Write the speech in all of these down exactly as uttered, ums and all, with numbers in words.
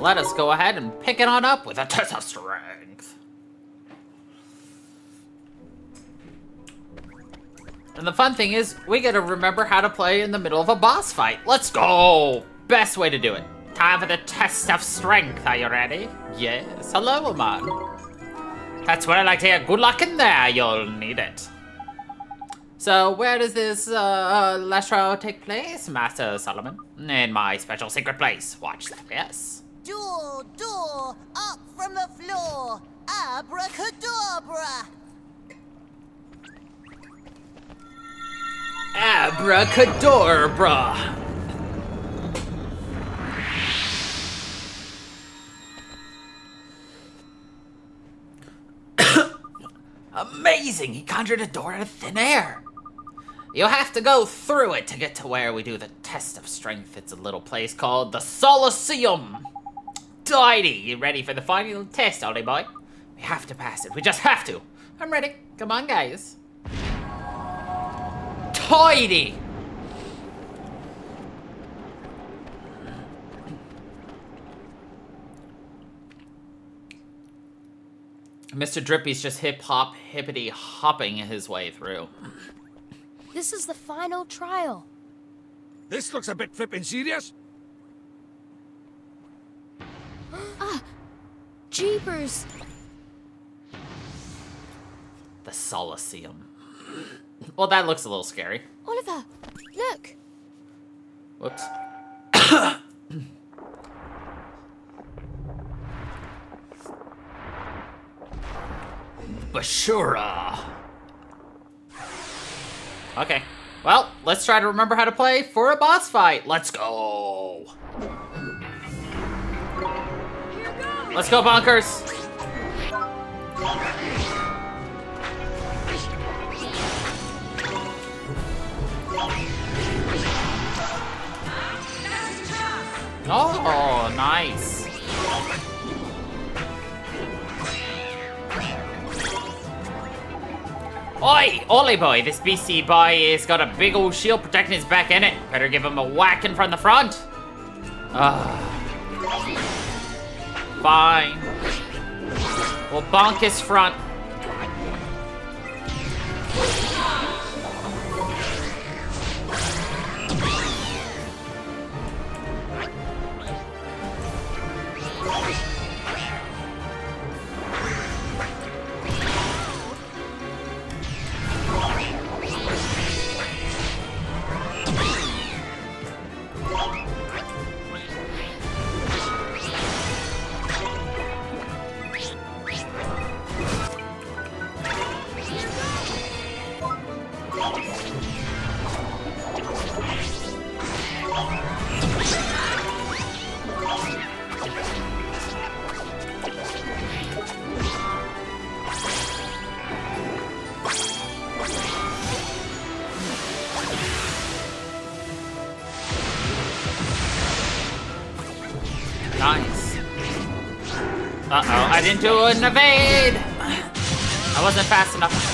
let us go ahead and pick it on up with a test of strength. And the fun thing is, we gotta remember how to play in the middle of a boss fight. Let's go! Best way to do it. Time for the test of strength. Are you ready? Yes. Hello, Oman. That's what I like to hear. Good luck in there. You'll need it. So, where does this uh, uh, lashow take place, Master Solomon? In my special secret place. Watch that, yes. Door, door, up from the floor. Abracadabra. Abracadabra. Amazing! He conjured a door out of thin air. You have to go through it to get to where we do the test of strength. It's a little place called the Solaceum. Dighty, you ready for the final test, Ollie boy? We have to pass it. We just have to. I'm ready. Come on, guys. Tidy! Mister Drippy's just hip-hop, hippity-hopping his way through. This is the final trial. This looks a bit flippin' serious. Ah! Jeepers! The Solaceum. Well, that looks a little scary. Oliver, look! Whoops. Bashura. Okay. Well, let's try to remember how to play for a boss fight. Let's go. Let's go, bonkers. Oh, nice. Oi, Ollie boy, this B C boy has got a big old shield protecting his back in it. Better give him a whacking from the front. Ugh. Fine. We'll bonk his front. I didn't do an evade! I wasn't fast enough.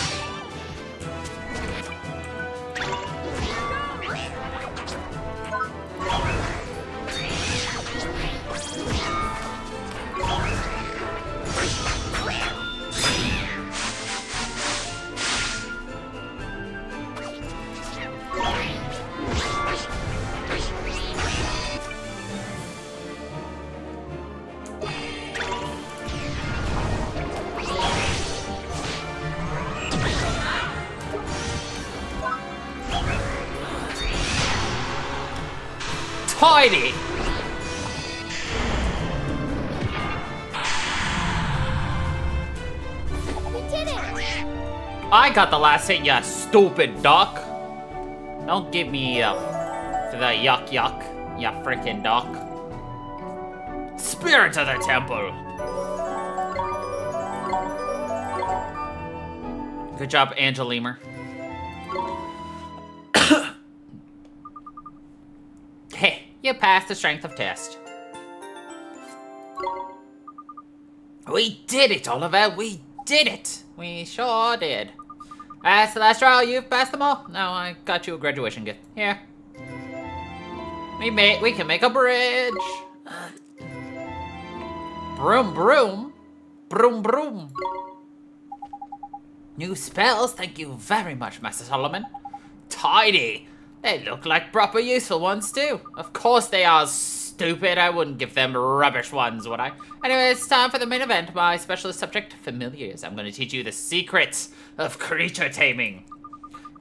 Tidy! We did it! I got the last hit, you stupid duck! Don't give me uh, the yuck yuck, you freaking duck. Spirit of the Temple! Good job, Angelemer. You passed the strength of test. We did it, Oliver. We did it. We sure did. That's the last trial. You've passed them all. No, I got you a graduation gift. Here. We made. We can make a bridge. Broom, broom. Broom, broom. New spells, thank you very much, Master Solomon. Tidy. They look like proper useful ones too. Of course they are, stupid. I wouldn't give them rubbish ones, would I? Anyway, it's time for the main event. My specialist subject, familiars. I'm going to teach you the secrets of creature taming.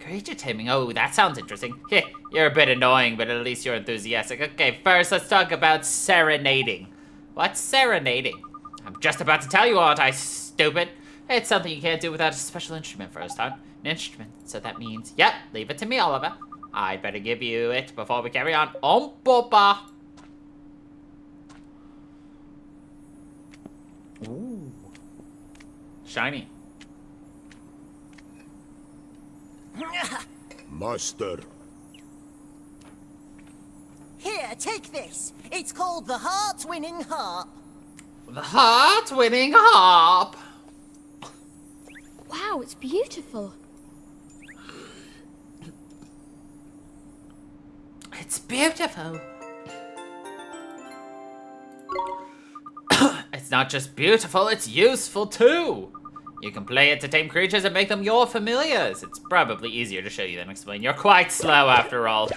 Creature taming? Oh, that sounds interesting. Heh, you're a bit annoying, but at least you're enthusiastic. Okay, first let's talk about serenading. What's serenading? I'm just about to tell you, aren't I, stupid? It's something you can't do without a special instrument first time. An instrument, so that means, yep, leave it to me, Oliver. I'd better give you it before we carry on. Om Boba. Ooh. Shiny. Master. Here, take this. It's called the Heart Winning Harp. The Heart Winning Harp. Wow, it's beautiful. It's beautiful. It's not just beautiful, it's useful too. You can play it to tame creatures and make them your familiars. It's probably easier to show you than explain. You're quite slow after all.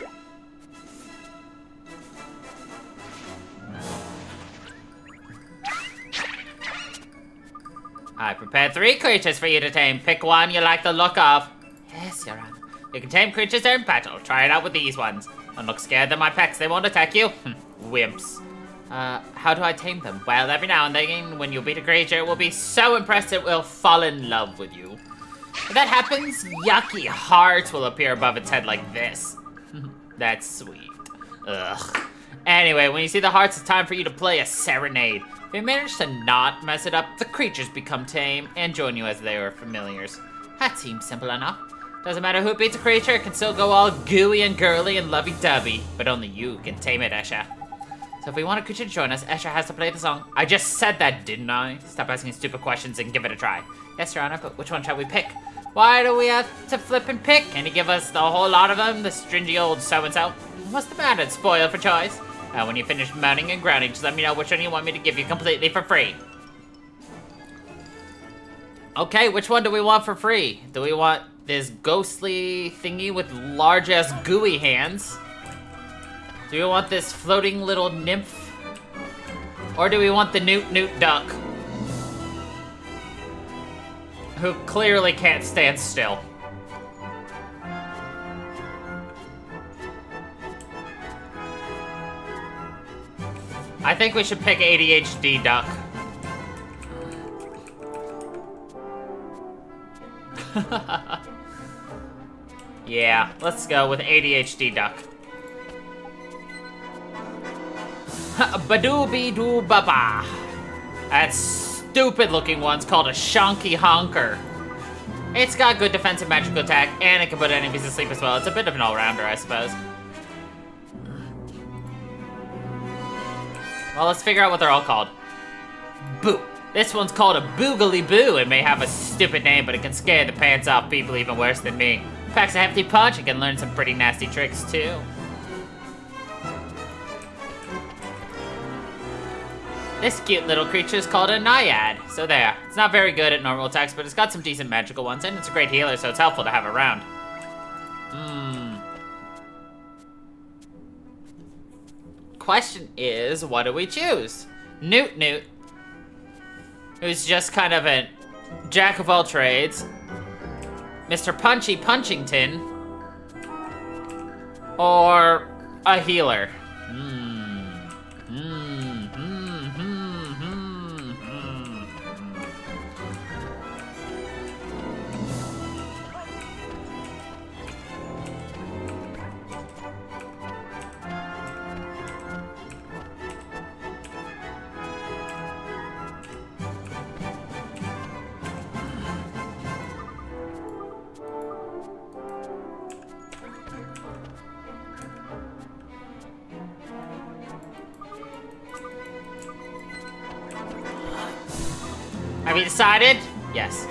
I prepared three creatures for you to tame. Pick one you like the look of. Yes, Your Honor. You can tame creatures during battle. Try it out with these ones. Don't look scared, they're my pets. They won't attack you. Wimps. Uh, how do I tame them? Well, every now and then, when you beat a creature, it will be so impressed it will fall in love with you. If that happens, yucky hearts will appear above its head like this. That's sweet. Ugh. Anyway, when you see the hearts, it's time for you to play a serenade. If you manage to not mess it up, the creatures become tame and join you as they are familiars. That seems simple enough. Doesn't matter who beats a creature, it can still go all gooey and girly and lovey-dovey. But only you can tame it, Asha. So if we want a creature to join us, Escher has to play the song. I just said that, didn't I? Stop asking stupid questions and give it a try. Yes, Your Honor, but which one shall we pick? Why do we have to flip and pick? Can you give us the whole lot of them, the stringy old so-and-so? What's the matter? It's spoiled for choice. Now, when you finish mounting and grounding, just let me know which one you want me to give you completely for free. Okay, which one do we want for free? Do we want this ghostly thingy with large-ass gooey hands? Do we want this floating little nymph? Or do we want the Newt Newt Duck? Who clearly can't stand still. I think we should pick A D H D Duck. Yeah, let's go with A D H D Duck. Badoo-be-doo-ba-ba. That stupid-looking one's called a shonky honker. It's got good defensive magical attack, and it can put enemies to sleep as well. It's a bit of an all-rounder, I suppose. Well, let's figure out what they're all called. Boo. This one's called a Boggly Boo. It may have a stupid name, but it can scare the pants off people even worse than me. It packs a hefty punch. It can learn some pretty nasty tricks, too. This cute little creature is called a naiad. So there. It's not very good at normal attacks, but it's got some decent magical ones, and it's a great healer, so it's helpful to have around. Hmm. Question is, what do we choose? Newt Newt, who's just kind of a jack of all trades. Mister Punchy Punchington. Or a healer. Hmm. Have you decided? Yes.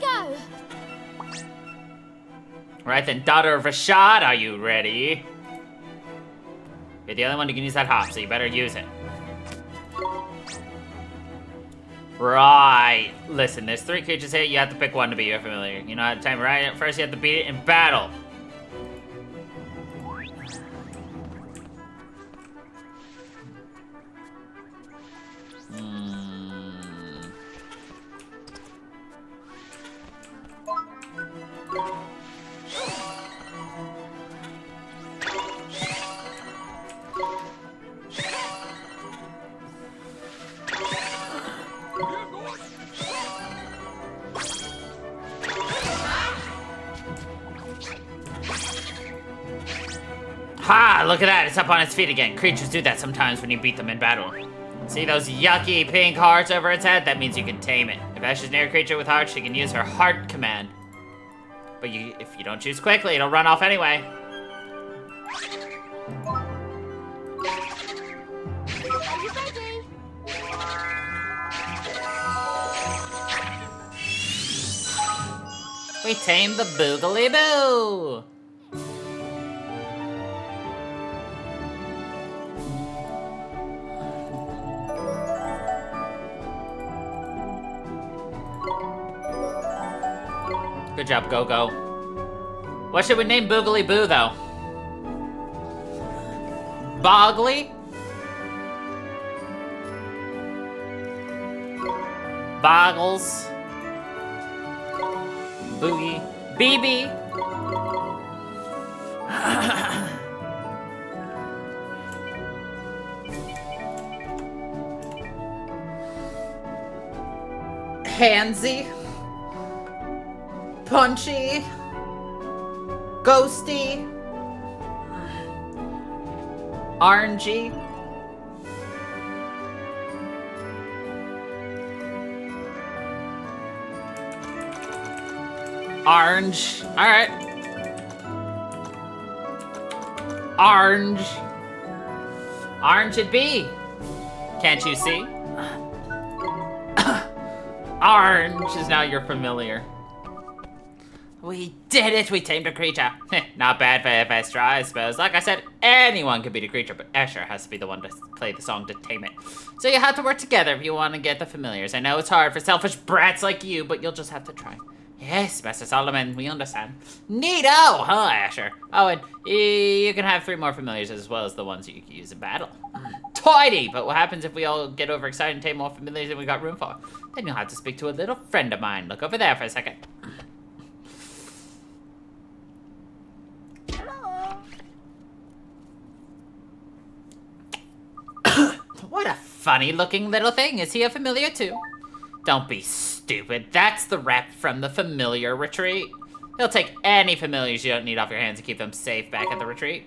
go! Right then, daughter of Rashaad, are you ready? You're the only one who can use that hop, so you better use it. Right. Listen, there's three creatures here. You have to pick one to beat your familiar. You know how to time it right. First, you have to beat it in battle. Mm. Ha! Look at that, it's up on its feet again. Creatures do that sometimes when you beat them in battle. See those yucky pink hearts over its head? That means you can tame it. If Ash is near a creature with hearts, she can use her heart command. But you, if you don't choose quickly, it'll run off anyway. Are you ready? We tamed the Boggly Boo! Good job, Go-Go. What should we name Boggly Boo, though? Boggly? Boggles? Boogie? B B? Handsy? Punchy, ghosty, orangey, orange. All right, orange, orange it be. Can't you see? Orange is now your familiar. We did it! We tamed a creature! Not bad for a first try, I suppose. Like I said, anyone could beat a creature, but Escher has to be the one to play the song to tame it. So you have to work together if you want to get the familiars. I know it's hard for selfish brats like you, but you'll just have to try. Yes, Master Solomon, we understand. Neato, huh, Escher? Oh, and you can have three more familiars as well as the ones that you can use in battle. Toity! But what happens if we all get overexcited and tame more familiars than we got room for? Then you'll have to speak to a little friend of mine. Look over there for a second. What a funny-looking little thing. Is he a familiar, too? Don't be stupid. That's the rep from the familiar retreat. They'll take any familiars you don't need off your hands and keep them safe back at the retreat.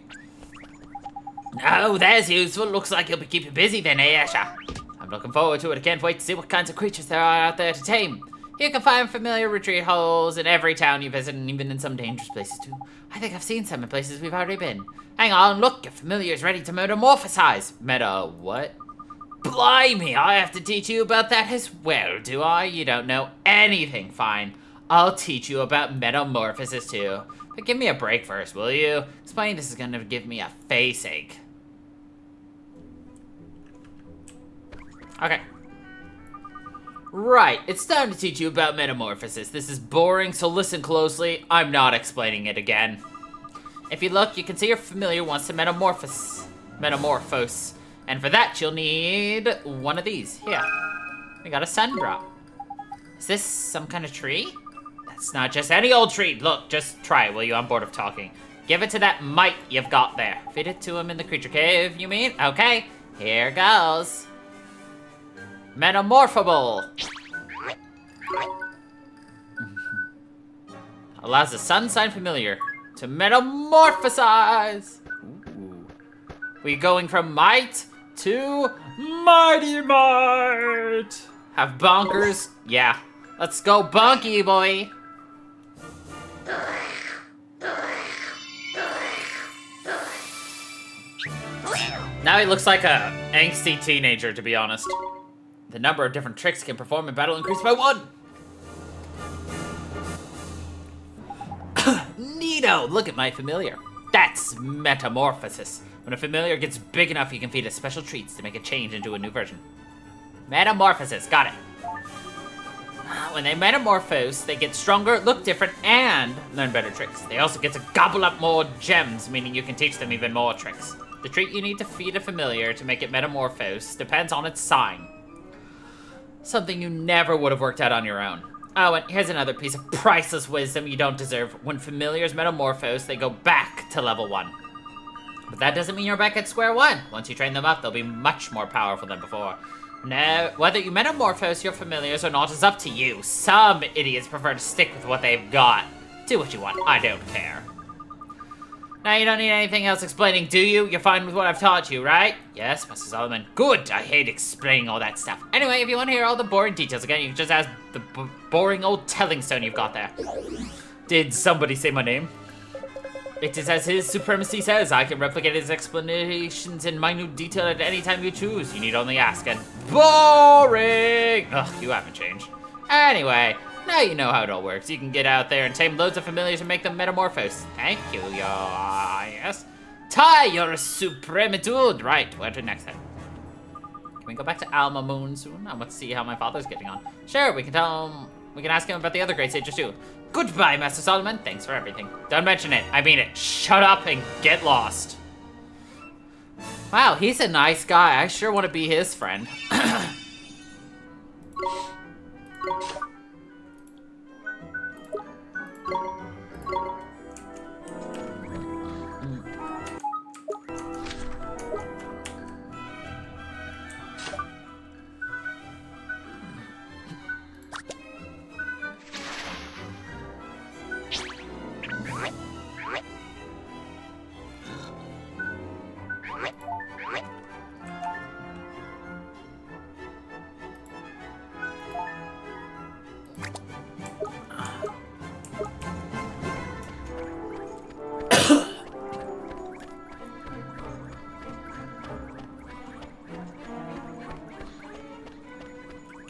Oh, that's useful. Looks like you'll be keeping busy then, eh, Asha? I'm looking forward to it. I can't wait to see what kinds of creatures there are out there to tame. You can find familiar retreat holes in every town you visit and even in some dangerous places, too. I think I've seen some in places we've already been. Hang on, look. Your familiar is ready to metamorphosize. Meta what? Blimey, I have to teach you about that as well, do I? You don't know anything. Fine, I'll teach you about metamorphosis too. But give me a break first, will you? Explaining this is gonna give me a face ache. Okay. Right, it's time to teach you about metamorphosis. This is boring, so listen closely. I'm not explaining it again. If you look, you can see your familiar wants to metamorphose. Metamorphose. And for that, you'll need one of these. Here, we got a sun drop. Is this some kind of tree? That's not just any old tree. Look, just try it, will you? I'm bored of talking. Give it to that mite you've got there. Feed it to him in the creature cave, you mean? Okay, here goes. Metamorphable. Allows the sun sign familiar to metamorphosize. Ooh. We're going from mite to Mighty Mart! Have bonkers? Yeah. Let's go bonky, boy! Now he looks like a angsty teenager, to be honest. The number of different tricks he can perform in battle increased by one! Neato! Look at my familiar. That's metamorphosis. When a familiar gets big enough, you can feed it special treats to make it change into a new version. Metamorphosis, got it. When they metamorphose, they get stronger, look different, and learn better tricks. They also get to gobble up more gems, meaning you can teach them even more tricks. The treat you need to feed a familiar to make it metamorphose depends on its sign. Something you never would have worked out on your own. Oh, and here's another piece of priceless wisdom you don't deserve. When familiars metamorphose, they go back to level one. But that doesn't mean you're back at square one. Once you train them up, they'll be much more powerful than before. No, whether you metamorphose your familiars or not is up to you. Some idiots prefer to stick with what they've got. Do what you want, I don't care. Now you don't need anything else explaining, do you? You're fine with what I've taught you, right? Yes, Master Solomon. Good, I hate explaining all that stuff. Anyway, if you want to hear all the boring details again, you can just ask the b boring old telling stone you've got there. Did somebody say my name? It is as his supremacy says. I can replicate his explanations in minute detail at any time you choose. You need only ask, and boring! Ugh, you haven't changed. Anyway, now you know how it all works. You can get out there and tame loads of familiars and make them metamorphose. Thank you, your... yes. Ty, you're a supremitude. Right, where to next time? Can we go back to Al Mamoon soon? I want to see how my father's getting on. Sure, we can tell him... We can ask him about the other great sages too. Goodbye, Master Solomon. Thanks for everything. Don't mention it. I mean it. Shut up and get lost. Wow, he's a nice guy. I sure want to be his friend.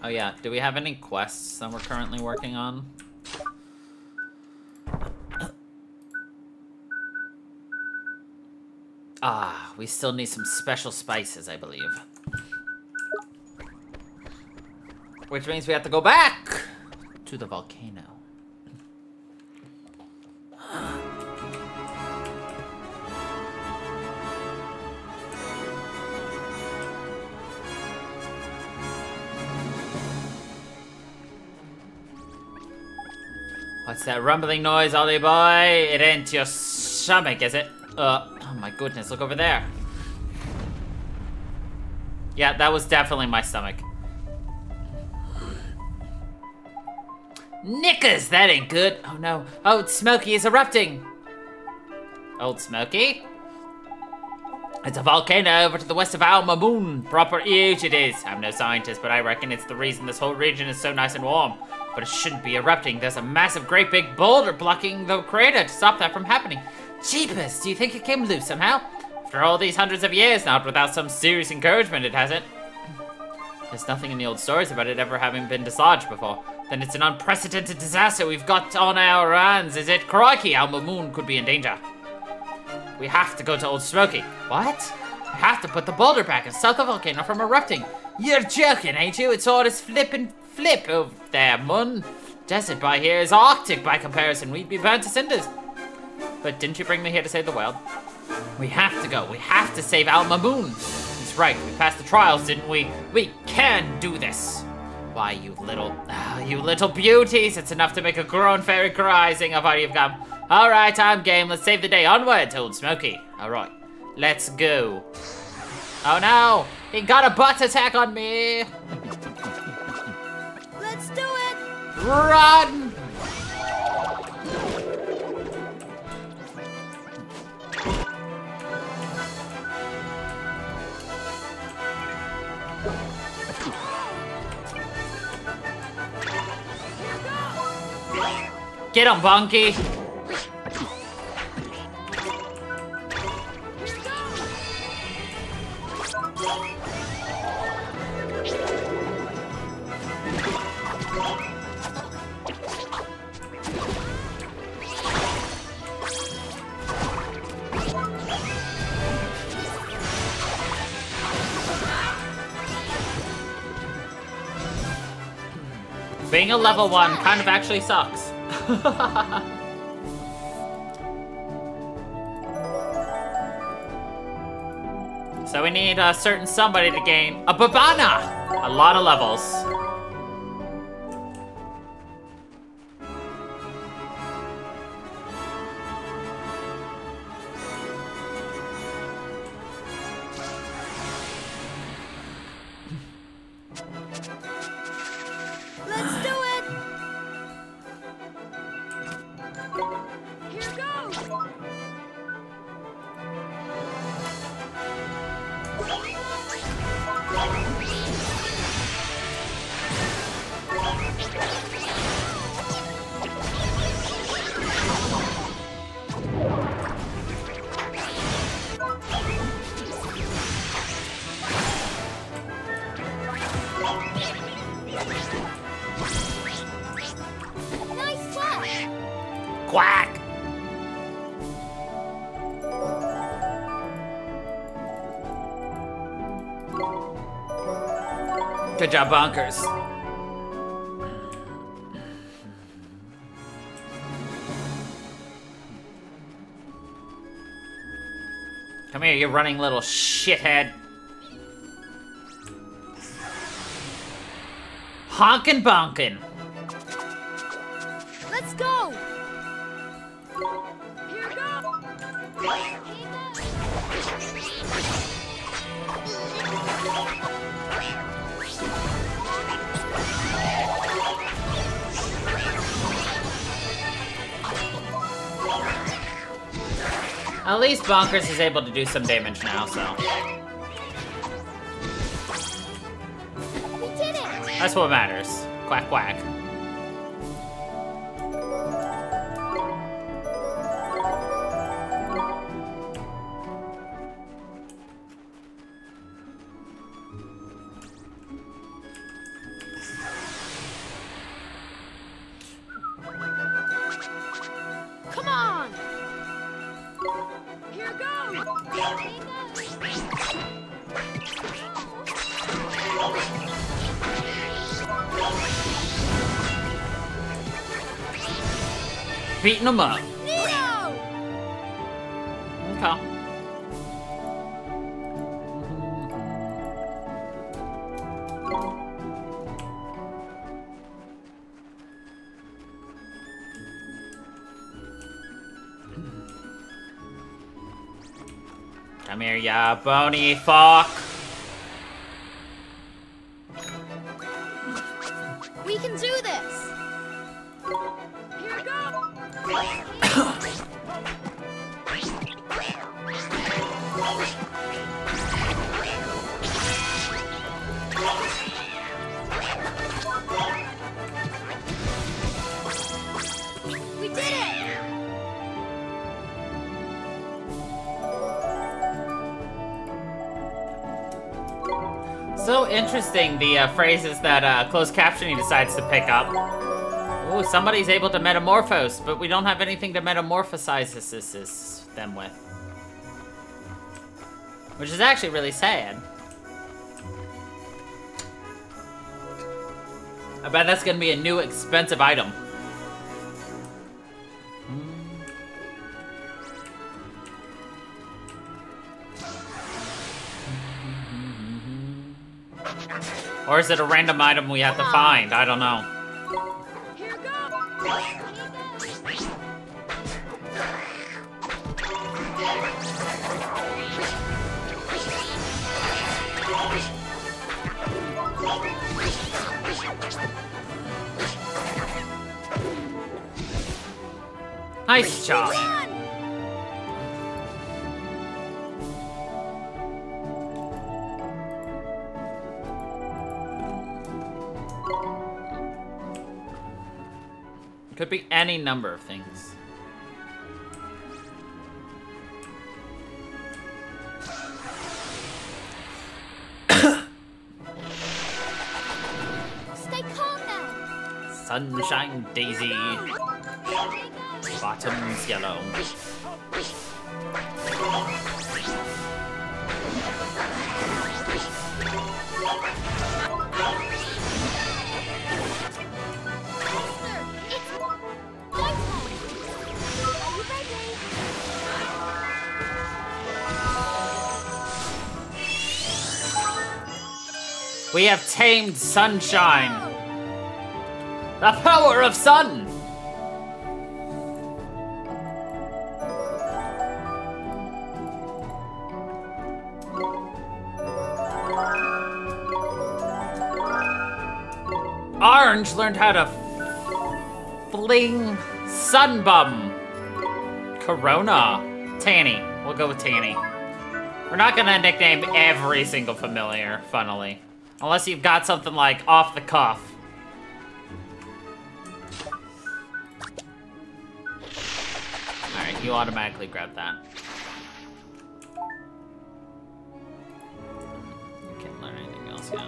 Oh yeah, do we have any quests that we're currently working on? Ah, we still need some special spices, I believe. Which means we have to go back to the volcano. What's that rumbling noise, Ollie boy? It ain't your stomach, is it? Uh, oh my goodness, look over there. Yeah, that was definitely my stomach. Knickers, that ain't good. Oh no, Old Smokey is erupting. Old Smokey? It's a volcano over to the west of Al Mamoon. Proper huge it is. I'm no scientist, but I reckon it's the reason this whole region is so nice and warm. But it shouldn't be erupting. There's a massive great big boulder blocking the crater to stop that from happening. Jeepers, do you think it came loose somehow? After all these hundreds of years, not without some serious encouragement, it hasn't. There's nothing in the old stories about it ever having been dislodged before. Then it's an unprecedented disaster we've got on our hands, is it? Crikey, Al Mamoon could be in danger. We have to go to Old Smokey. What? We have to put the boulder back and stop the volcano from erupting. You're joking, ain't you? It's all this flippin' flip over there, Mun. Desert by here is Arctic by comparison. We'd be burnt to cinders. But didn't you bring me here to save the world? We have to go. We have to save Al Mamoon. He's right. We passed the trials, didn't we? We can do this. Why, you little, oh, you little beauties. It's enough to make a grown fairy cry, seeing how far you've come. All right, I'm game. Let's save the day. Onward, Old Smokey. All right, let's go. Oh no, he got a butt attack on me. Let's do it! Run! Get him, Bunky! Being a level one kind of actually sucks. So we need a certain somebody to gain a Babana! A lot of levels. Good job, Bonkers. Come here, you running little shithead. Honkin' bonkin'. Let's go. Here we go. At least Bonkers is able to do some damage now, so. We did it. That's what matters. Quack, quack. Beating them up. No! Okay. Come here, ya bony fuck. We can do this. Here we go. We did it. So interesting, the uh, phrases that uh, closed captioning decides to pick up. Ooh, somebody's able to metamorphose, but we don't have anything to metamorphosize this, this, this, them with. Which is actually really sad. I bet that's gonna be a new expensive item. Or is it a random item we have to find? I don't know. Nice job. Could be any number of things. Stay calm now. Sunshine Daisy. Bottoms yellow. We have tamed sunshine. The power of sun! Orange learned how to fling sunbum. Corona. Tanny. We'll go with Tanny. We're not gonna nickname every single familiar, funnily. Unless you've got something like off the cuff. Alright, you automatically grab that. You can't learn anything else yet.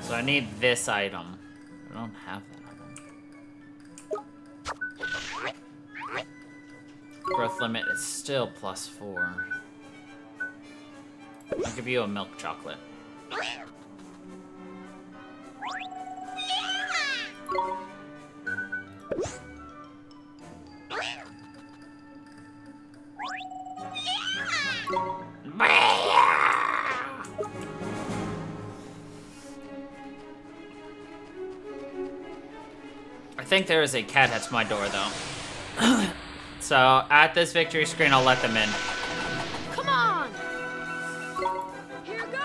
So I need this item. I don't have that item. Growth limit is still plus four. I'll give you a milk chocolate. I think there is a cat at my door, though. So, at this victory screen, I'll let them in. Come on! Here goes!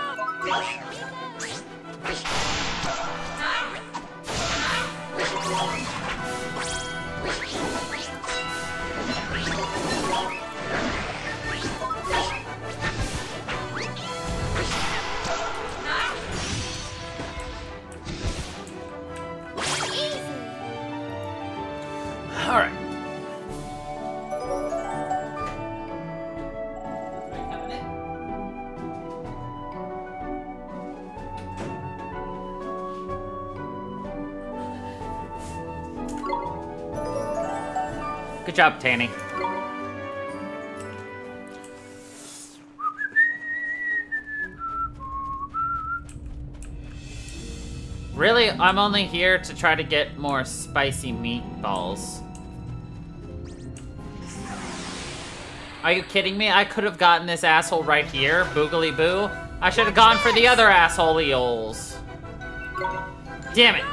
Alright. Are you coming in? Good job, Tanny. Really, I'm only here to try to get more spicy meatballs. Are you kidding me? I could have gotten this asshole right here, Boggly Boo. I should have gone for the other assholeoles. Damn it.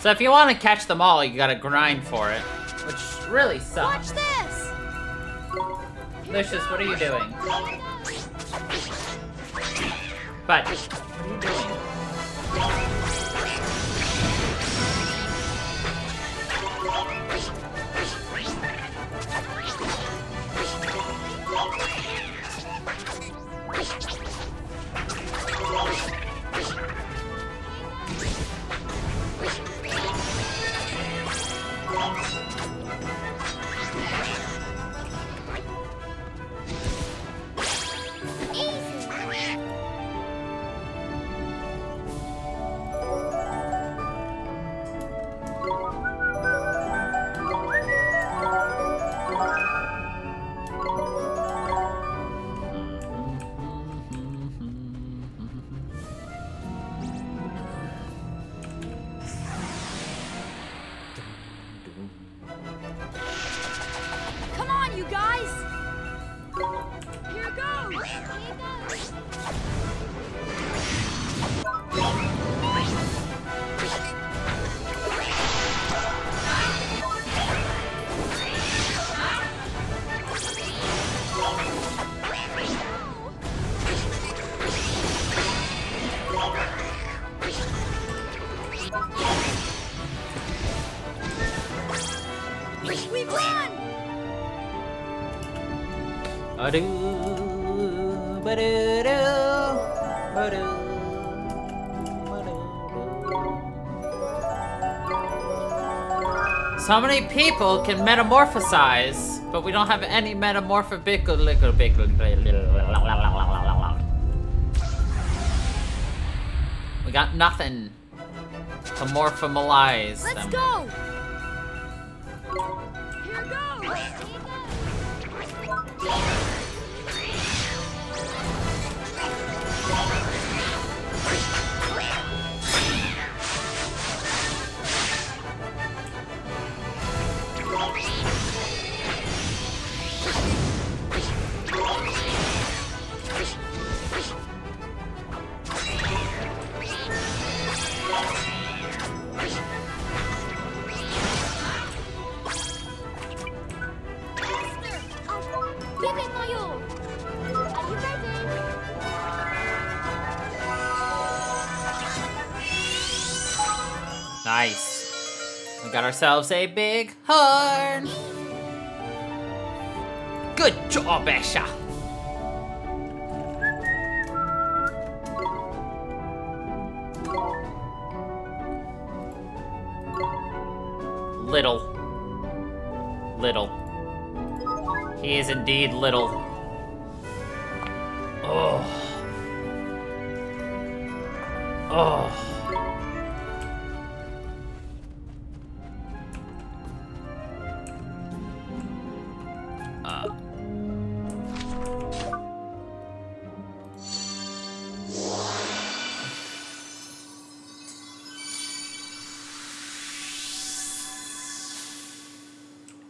So if you want to catch them all, you gotta grind for it, which really sucks. Watch this! Lucius, what are you doing? But, what are you doing? We won! So many people can metamorphosize, but we don't have any metamorphic bickle little bickle. We got nothing to morphomalize. Let's them. go! Here goes! Nice. We got ourselves a big horn. Good job, Asha. Little. Little. He is indeed little. Oh. Oh.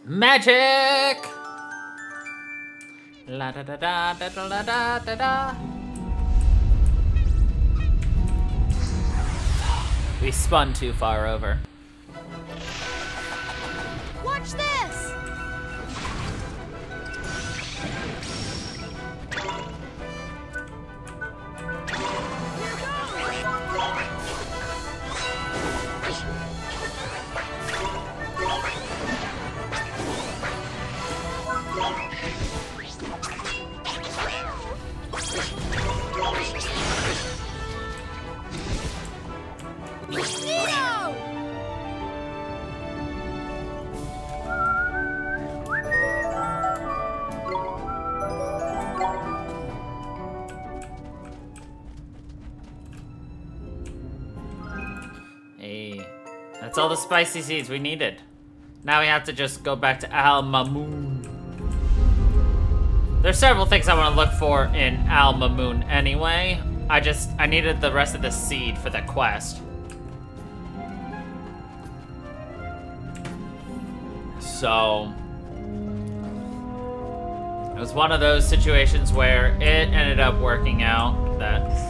Magic! La da da da da da da da da. We spun too far over. Watch this! That's all the spicy seeds we needed. Now we have to just go back to Al Mamoon. There's several things I want to look for in Al Mamoon anyway. I just, I needed the rest of the seed for the quest. So, it was one of those situations where it ended up working out that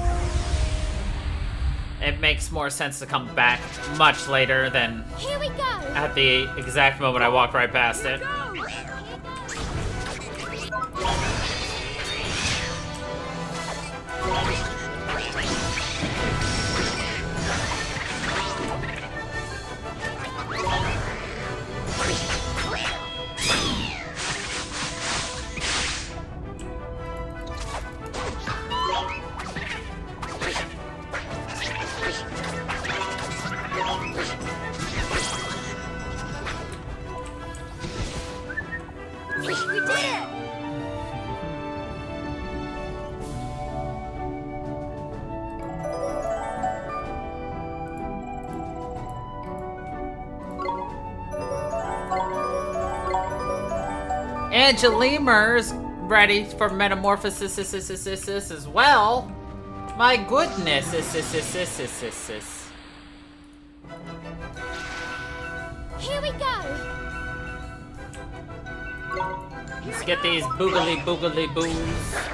it makes more sense to come back much later than Here we go. At the exact moment I walked right past Here it. Angelemer's ready for metamorphosis as well. My goodness. Here we go. Let's get these boogly boogly boos.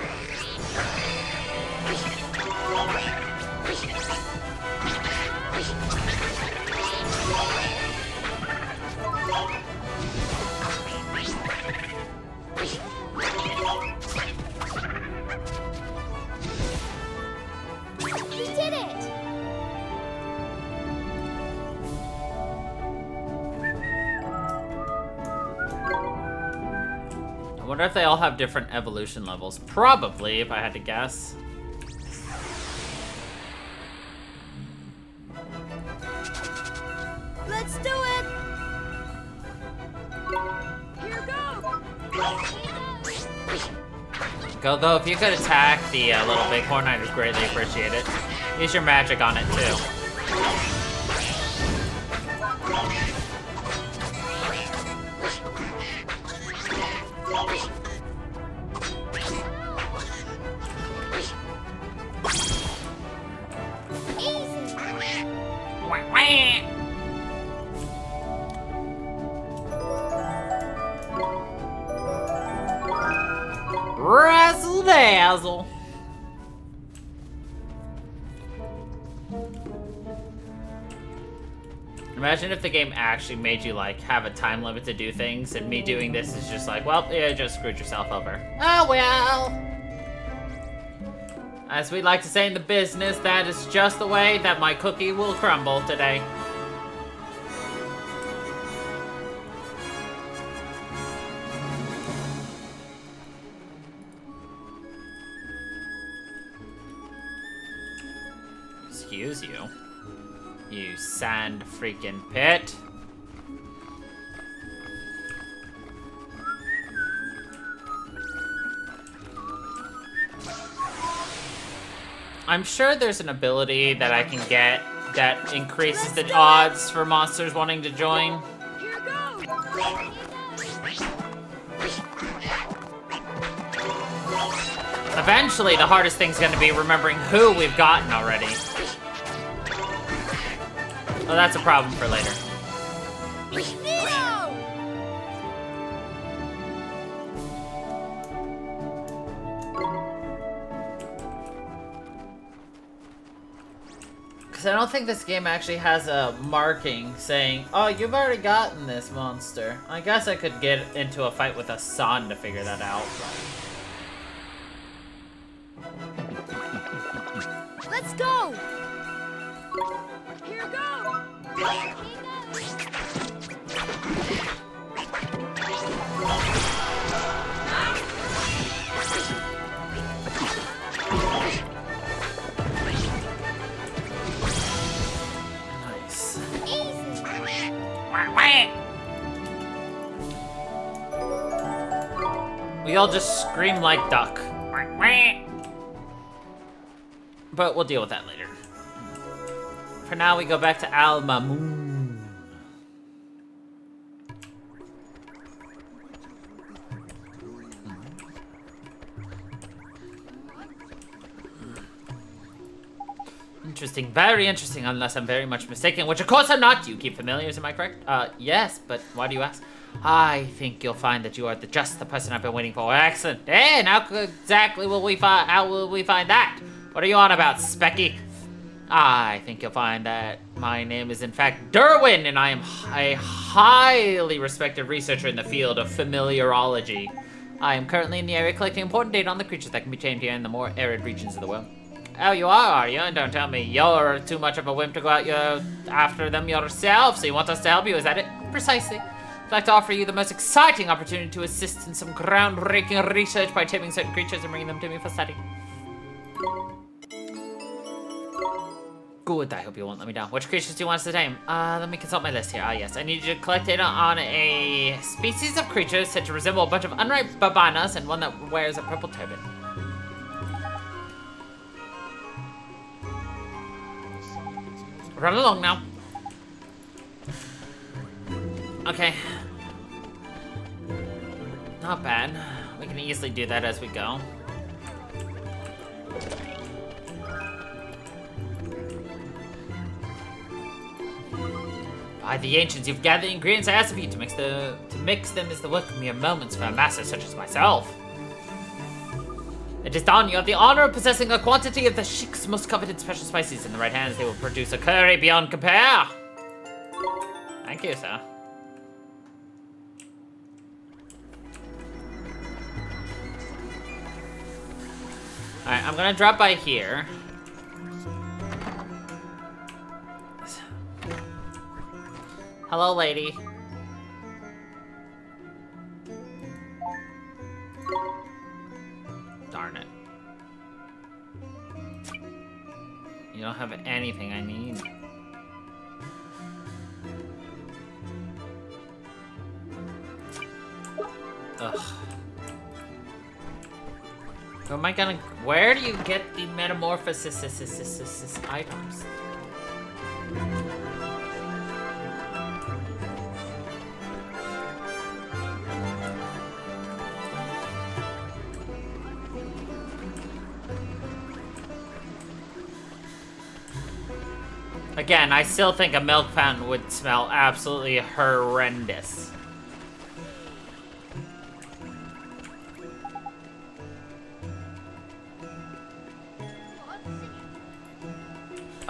I wonder if they all have different evolution levels. Probably, if I had to guess. Let's do it! Here goes! Go, though, if you could attack the uh, little bighorn, I'd greatly appreciate it. Use your magic on it, too. Imagine if the game actually made you, like, have a time limit to do things, and me doing this is just like, well, you just screwed yourself over. Oh, well. As we like to say in the business, that is just the way that my cookie will crumble today. Excuse you. You sand freaking pit. I'm sure there's an ability that I can get that increases the odds for monsters wanting to join. Here goes. Eventually, the hardest thing's gonna be remembering who we've gotten already. Oh, that's a problem for later. Because I don't think this game actually has a marking saying, oh, you've already gotten this monster. I guess I could get into a fight with a son to figure that out. Let's go! Here goes! Nice. We all just scream like duck. But we'll deal with that later. For now, we go back to Al Mamoon. Interesting, very interesting, unless I'm very much mistaken, which of course I'm not. Do you keep familiars, am I correct? Uh, yes, but why do you ask? I think you'll find that you are the, just the person I've been waiting for. Excellent. And how exactly will we find, how will we find that? What are you on about, Specky? I think you'll find that my name is in fact Derwin, and I am a highly respected researcher in the field of familiarology. I am currently in the area collecting important data on the creatures that can be tamed here in the more arid regions of the world. Oh, you are, are you? And don't tell me you're too much of a wimp to go out your, after them yourself, so you want us to help you, is that it? Precisely. I'd like to offer you the most exciting opportunity to assist in some groundbreaking research by taming certain creatures and bringing them to me for study. Good, I hope you won't let me down. Which creatures do you want us to tame? Uh, let me consult my list here. Ah, yes. I need you to collect data on a species of creatures said to resemble a bunch of unripe babanas and one that wears a purple turban. Run along now. Okay. Not bad. We can easily do that as we go. By the ancients, you've gathered the ingredients I asked of you to mix the to mix them is the work of mere moments for a master such as myself. It is done. You have the honor of possessing a quantity of the sheikh's most coveted special spices. In the right hands, they will produce a curry beyond compare. Thank you, sir. Alright, I'm gonna drop by here. Hello, lady. don't have anything I need. Ugh. Who am I gonna... Where do you get the metamorphosis items? Again, I still think a milk fountain would smell absolutely horrendous.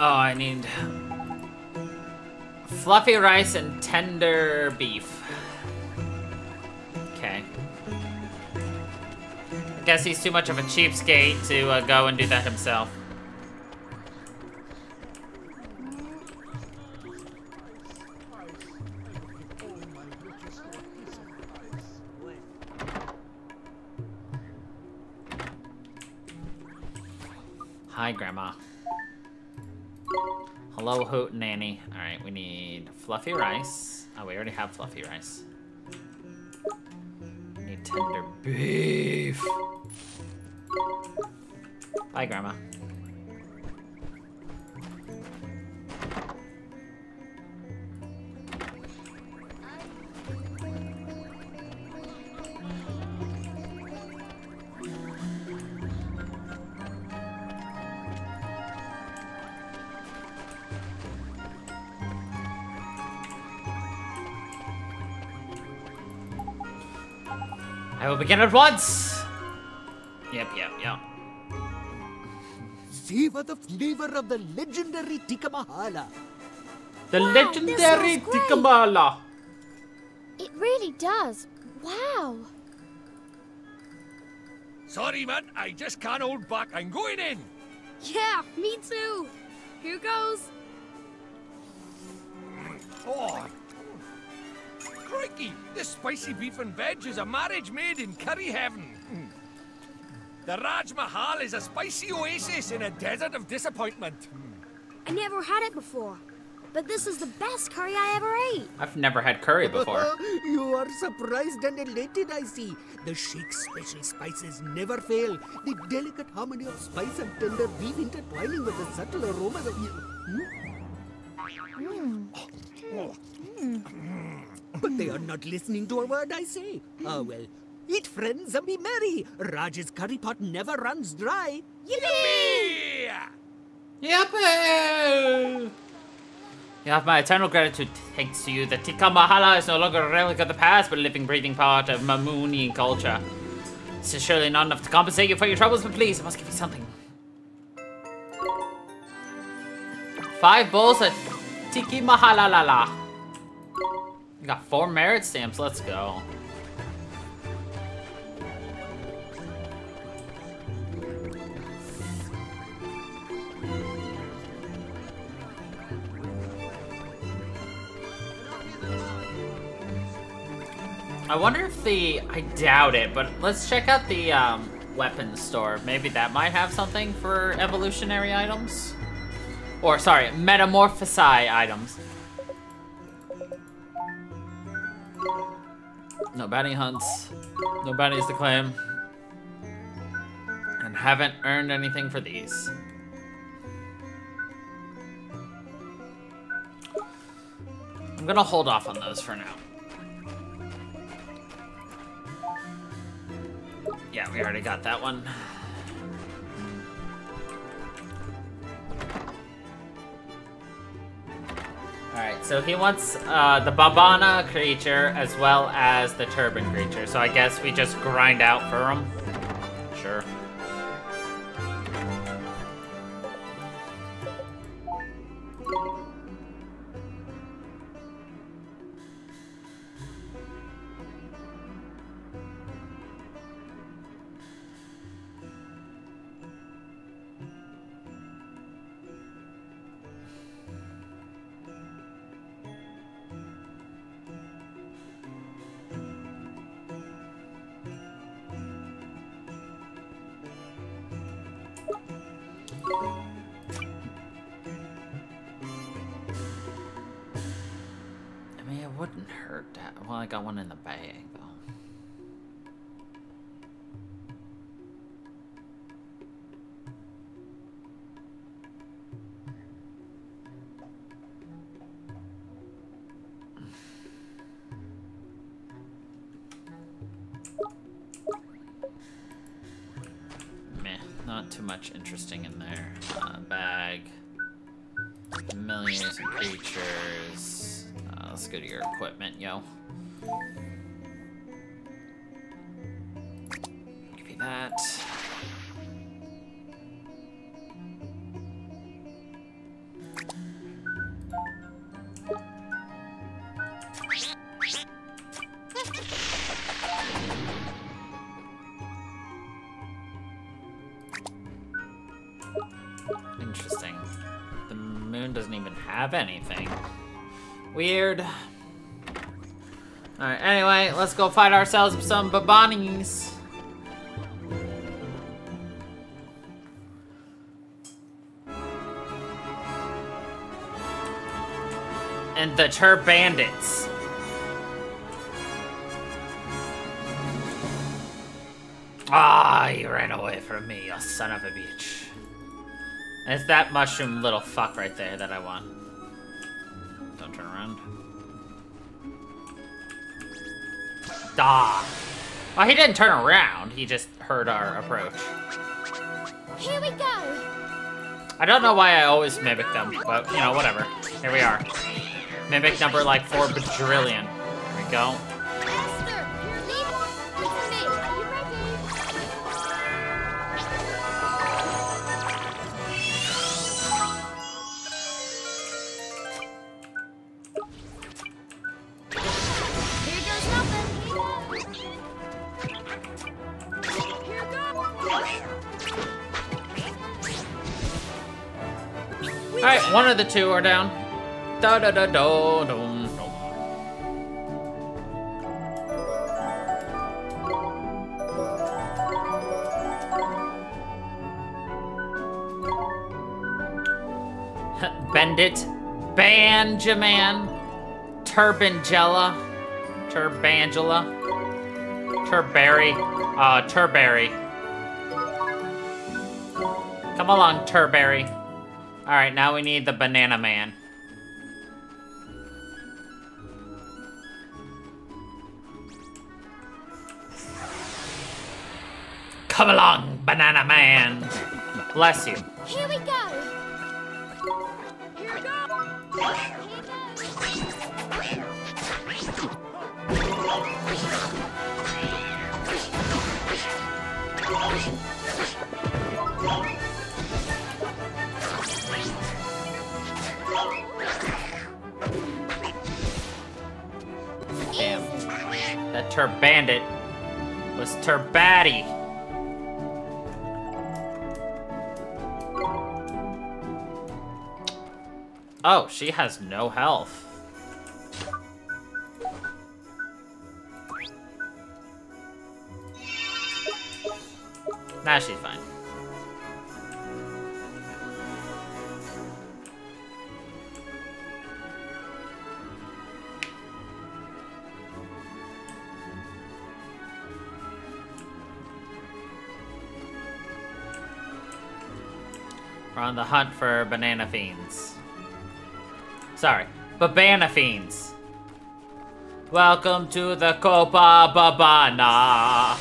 Oh, I need fluffy rice and tender beef. Okay. I guess he's too much of a cheapskate to uh, go and do that himself. Hi, Grandma. Hello, Hoot Nanny. All right, we need fluffy rice. Oh, we already have fluffy rice. We need tender beef. Bye, Grandma. I will begin at once! Yep, yep, yep. Savor the flavor of the legendary Tikka Mahala. The wow, legendary Tikka Mahala. It really does. Wow. Sorry, man. I just can't hold back. I'm going in. Yeah, me too. Here goes. Oh. Crikey! This spicy beef and veg is a marriage made in curry heaven. Mm. The Raj Mahal is a spicy oasis in a desert of disappointment. Mm. I never had it before, but this is the best curry I ever ate. I've never had curry before. You are surprised and elated, I see. The Sheikh's special spices never fail. The delicate harmony of spice and tender beef intertwining with the subtle aromas of... Mm. Mm. Oh. Mm. Mm. But they are not listening to a word I say. Ah, well. Eat, friends, and be merry. Raj's curry pot never runs dry. Yippee! Yippee! You have my eternal gratitude. Thanks to you, the Tikka Mahala is no longer a relic of the past, but a living, breathing part of Mamoonian culture. This is surely not enough to compensate you for your troubles, but please, I must give you something. Five bowls of Tikka Mahala la la. We got four merit stamps, let's go. I wonder if the, I doubt it, but let's check out the um, weapons store. Maybe that might have something for evolutionary items. Or sorry, metamorphosis items. No bounty hunts, no bounties to claim, and haven't earned anything for these. I'm gonna hold off on those for now. Yeah, we already got that one. Alright, so he wants uh, the Babana creature as well as the Turban creature, so I guess we just grind out for him. Sure. or well, I got one in the bag though. Too much interesting in there. Uh, bag. Millions of creatures. Uh, let's go to your equipment, yo. Give me that. Anything weird. All right, anyway, let's go find ourselves some babanis. And the Turbandits. Ah, you ran away from me, you son of a bitch. It's that mushroom little fuck right there that I want. Don't turn around. Ah! Well, he didn't turn around. He just heard our approach. Here we go. I don't know why I always mimic them, but, you know, whatever. Here we are. Mimic number, like, four bajillion. Here we go. Esther, leave one with me. Are you ready? Alright, one of the two are down. Da da da do dum dum. Bendit, Banjaman, Turbangela, Turbangela, Turberry, uh, Turberry. Come along, Turberry. All right, now we need the Banana Man. Come along, Banana Man. Bless you. Here we go. Here we go. Here we go. Damn. That Turbandit was Turbatty. Oh, she has no health. Nah, she's fine. We're on the hunt for banana fiends. Sorry, babana fiends. Welcome to the Copa Babana.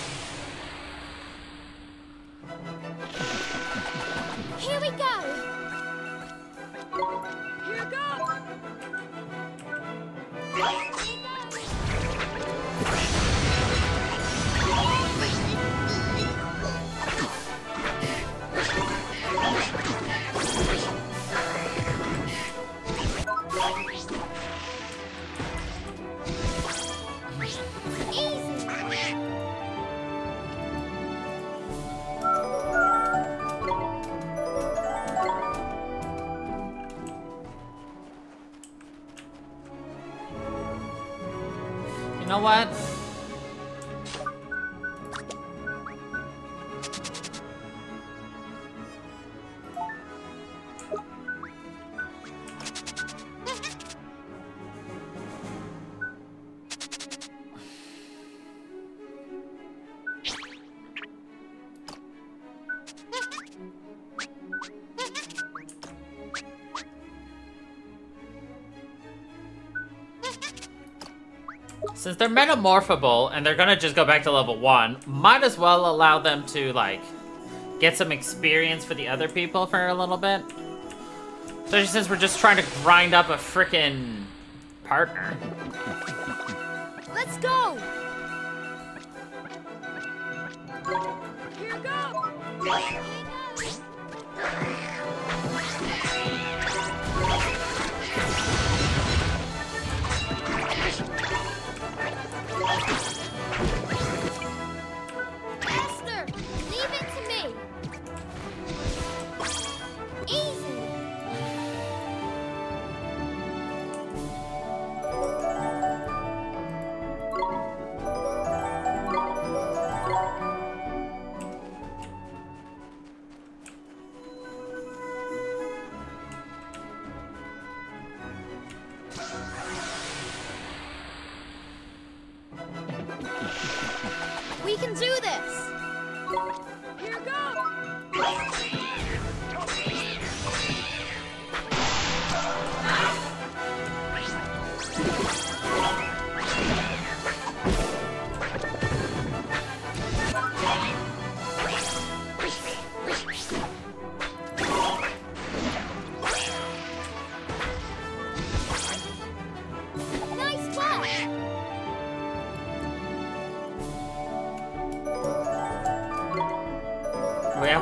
Here we go. Here we go. You know what? Since they're metamorphable and they're gonna just go back to level one, might as well allow them to, like, get some experience for the other people for a little bit. Especially since we're just trying to grind up a frickin' partner. Let's go! Here we go! Esther, leave it to me. Easy.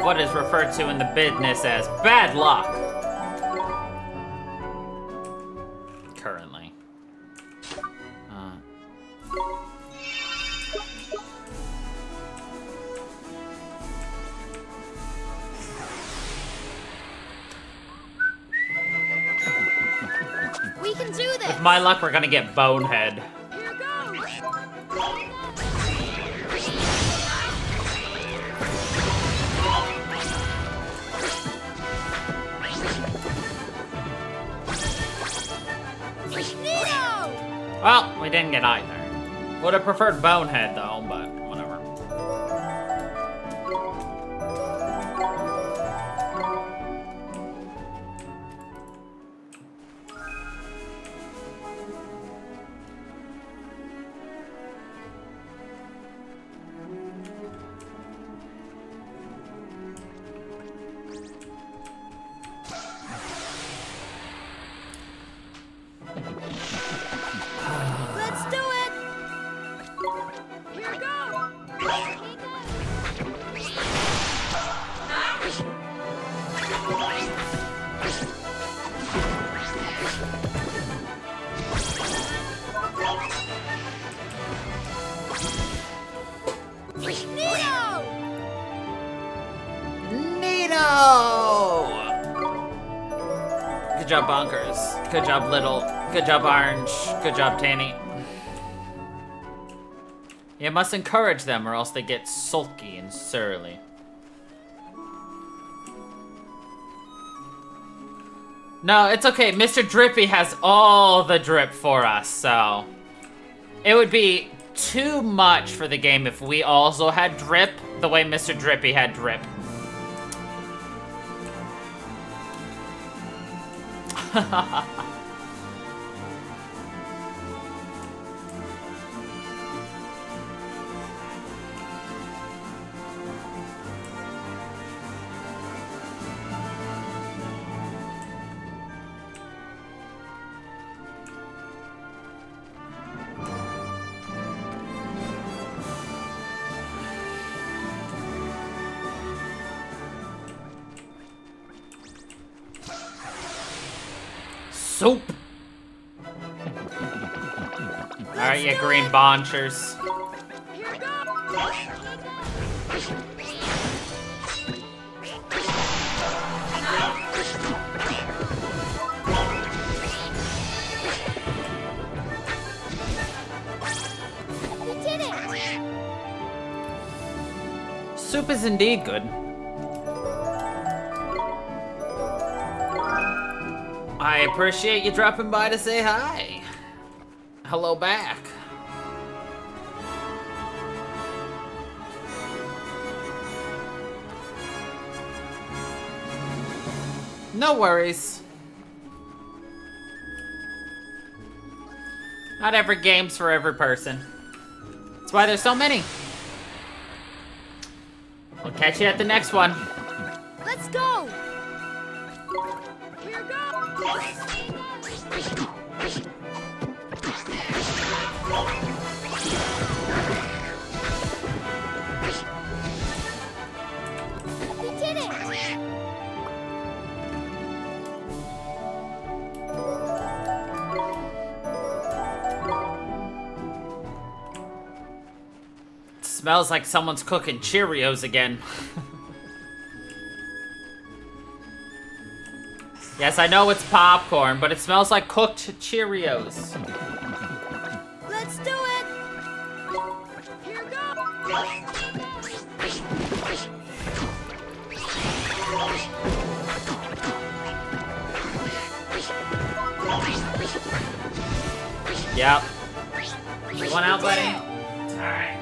What is referred to in the business as bad luck. Currently. Uh. We can do this. With my luck, we're gonna get bonehead. Well, we didn't get either. Would have preferred Bonehead, though, but whatever. Good job, Little. Good job, Orange. Good job, Tanny. You must encourage them or else they get sulky and surly. No, it's okay. Mister Drippy has all the drip for us, so... It would be too much for the game if we also had drip the way Mister Drippy had drip. Hahaha. Soap. All right, you green bonchers. You did it. Soup is indeed good. I appreciate you dropping by to say hi. Hello back. No worries. Not every game's for every person. That's why there's so many. We'll catch you at the next one. Let's go! Here goes! Smells like someone's cooking Cheerios again. Yes, I know it's popcorn, but it smells like cooked Cheerios. Let's do it! Here goes! Yep. One out, buddy. Alright.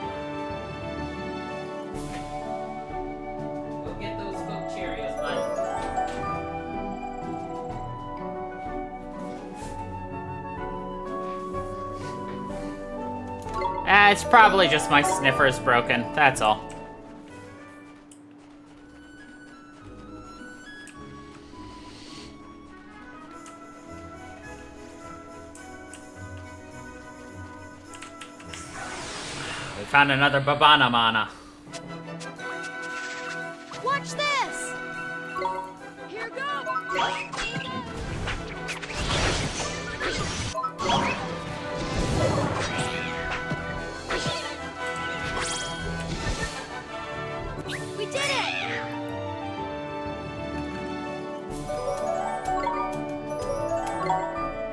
Eh, it's probably just my sniffer's broken, that's all. We found another Babana Mana. Watch this! Here goes!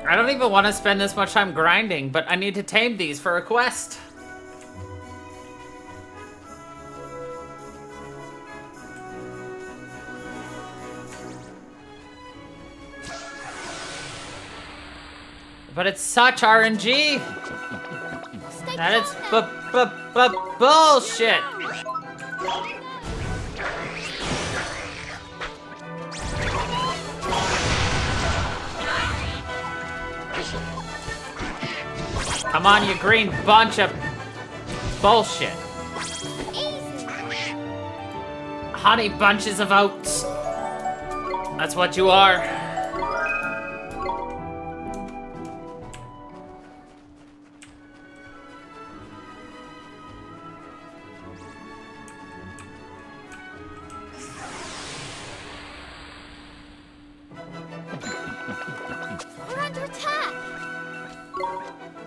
I don't even want to spend this much time grinding, but I need to tame these for a quest. But it's such R N G. That it's b-b-b-bullshit. Come on, you green bunch of bullshit. Easy. Honey bunches of oats. That's what you are. We're under attack.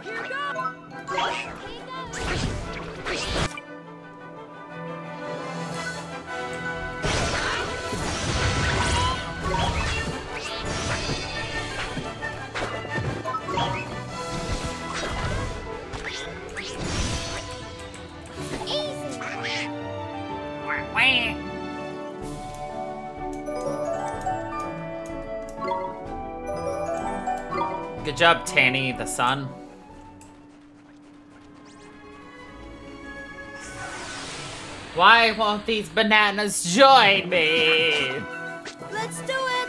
Here we go. Good job, Tanny, the sun. Why won't these bananas join me? Let's do it!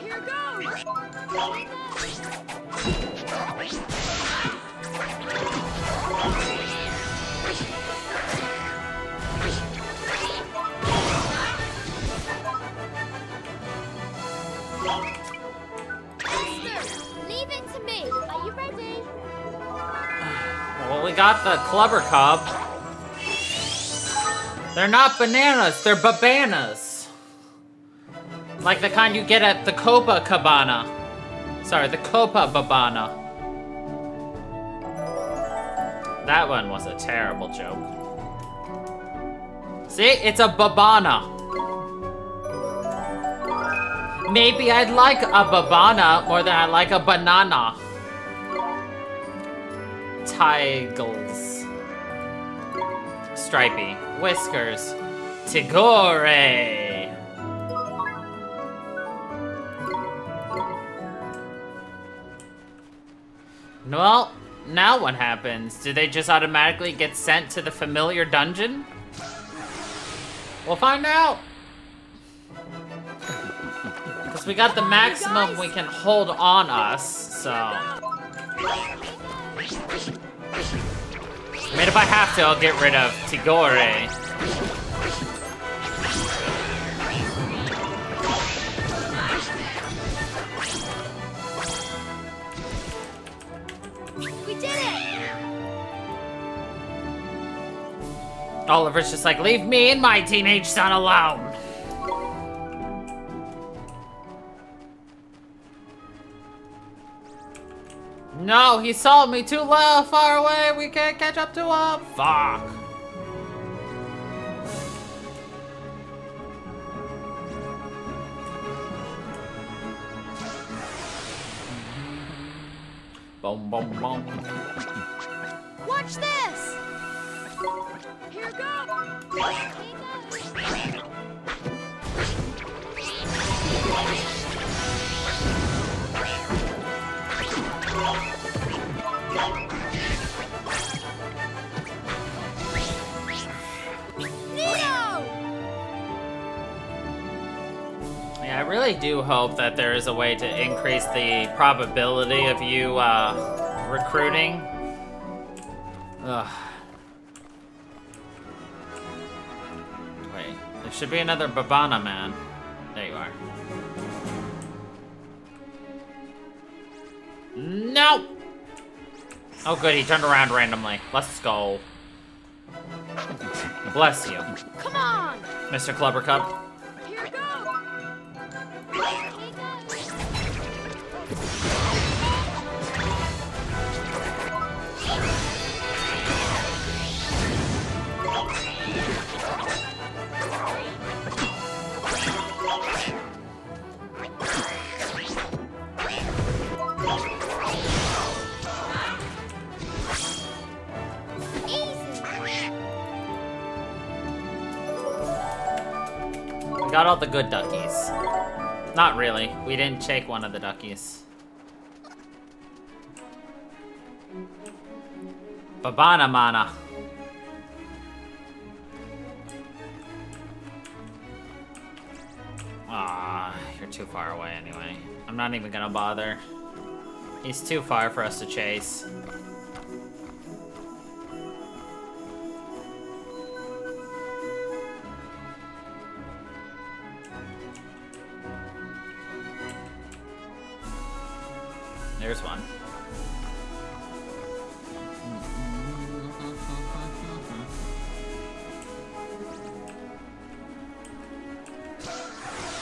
Here goes! Esther, leave it to me. Are you ready? Well, we got the clubber cob. They're not bananas, they're babanas. Like the kind you get at the Copa Cabana. Sorry, the Copa Babana. That one was a terrible joke. See, it's a babana. Maybe I'd like a babana more than I like a banana. Tigles. Stripey. Whiskers. Tigore. Well, now what happens? Do they just automatically get sent to the familiar dungeon? We'll find out. Because we got the maximum we can hold on us, so. I mean, if I have to, I'll get rid of Tigore. We did it! Oliver's just like, leave me and my teenage son alone. No, he saw me too low, far away, we can't catch up to him. Fuck. Boom, boom, boom. Watch this! Here goes! I really do hope that there is a way to increase the probability of you uh, recruiting. Ugh. Wait, there should be another Babana man. There you are. No! Oh good, he turned around randomly. Let's go. Bless you. Come on! Mister Clubber Cup. Got all the good duckies. Not really. We didn't shake one of the duckies. Babana mana. Ah, you're too far away anyway. I'm not even gonna bother. He's too far for us to chase. There's one.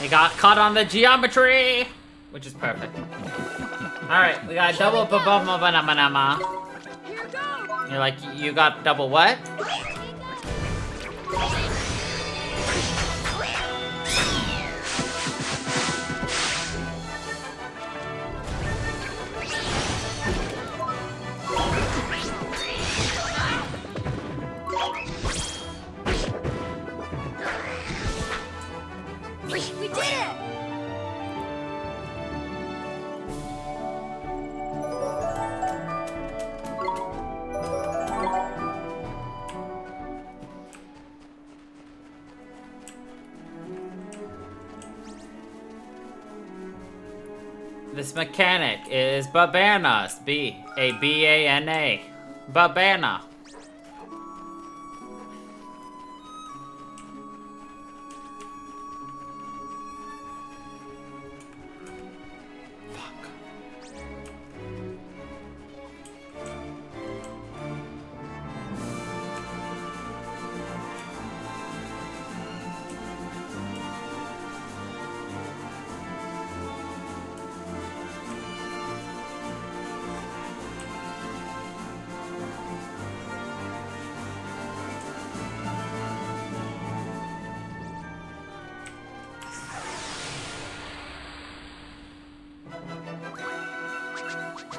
He got caught on the geometry, which is perfect. All right, we got double babama banama. You're like, you got double what? This mechanic is Babanas. B A B A N A. Babana. Fuck.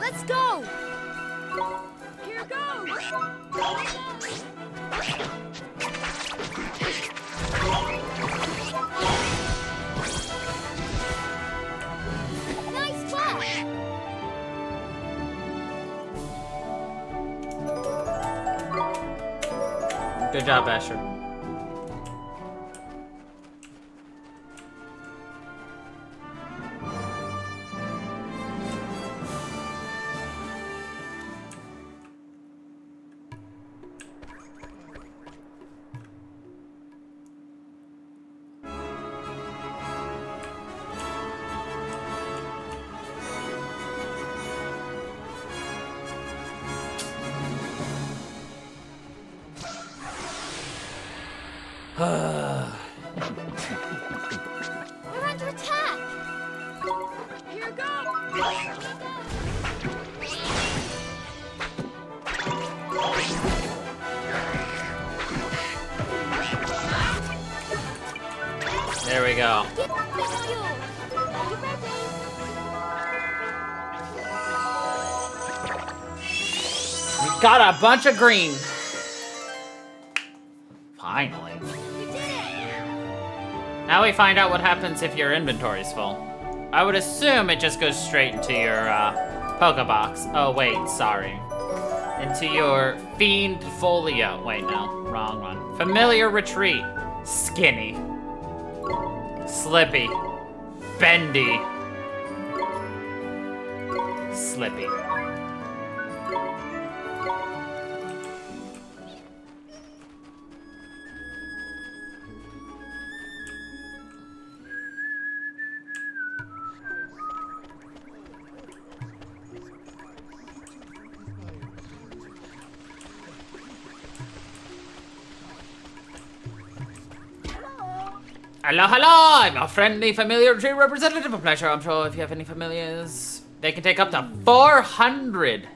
Let's go! Here goes! Nice flash! Good job, Asher. We're under attack! Here goes! There we go. We got a bunch of green. Finally. We did it. Now we find out what happens if your inventory's full. I would assume it just goes straight into your uh, Pokebox. Oh wait, sorry. Into your Fiend Folio. Wait, no, wrong one. Familiar Retreat. Skinny. Slippy. Bendy. Slippy. Hello, hello! I'm a friendly familiar tree representative of pleasure. I'm sure if you have any familiars, they can take up to four hundred.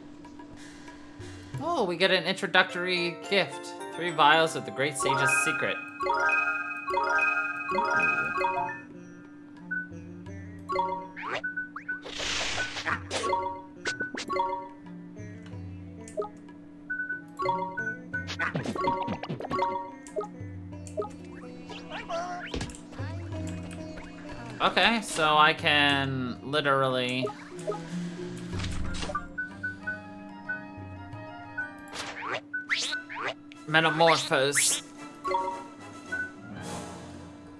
Oh, we get an introductory gift. Three vials of the Great Sage's Secret. Okay, so I can literally... metamorphose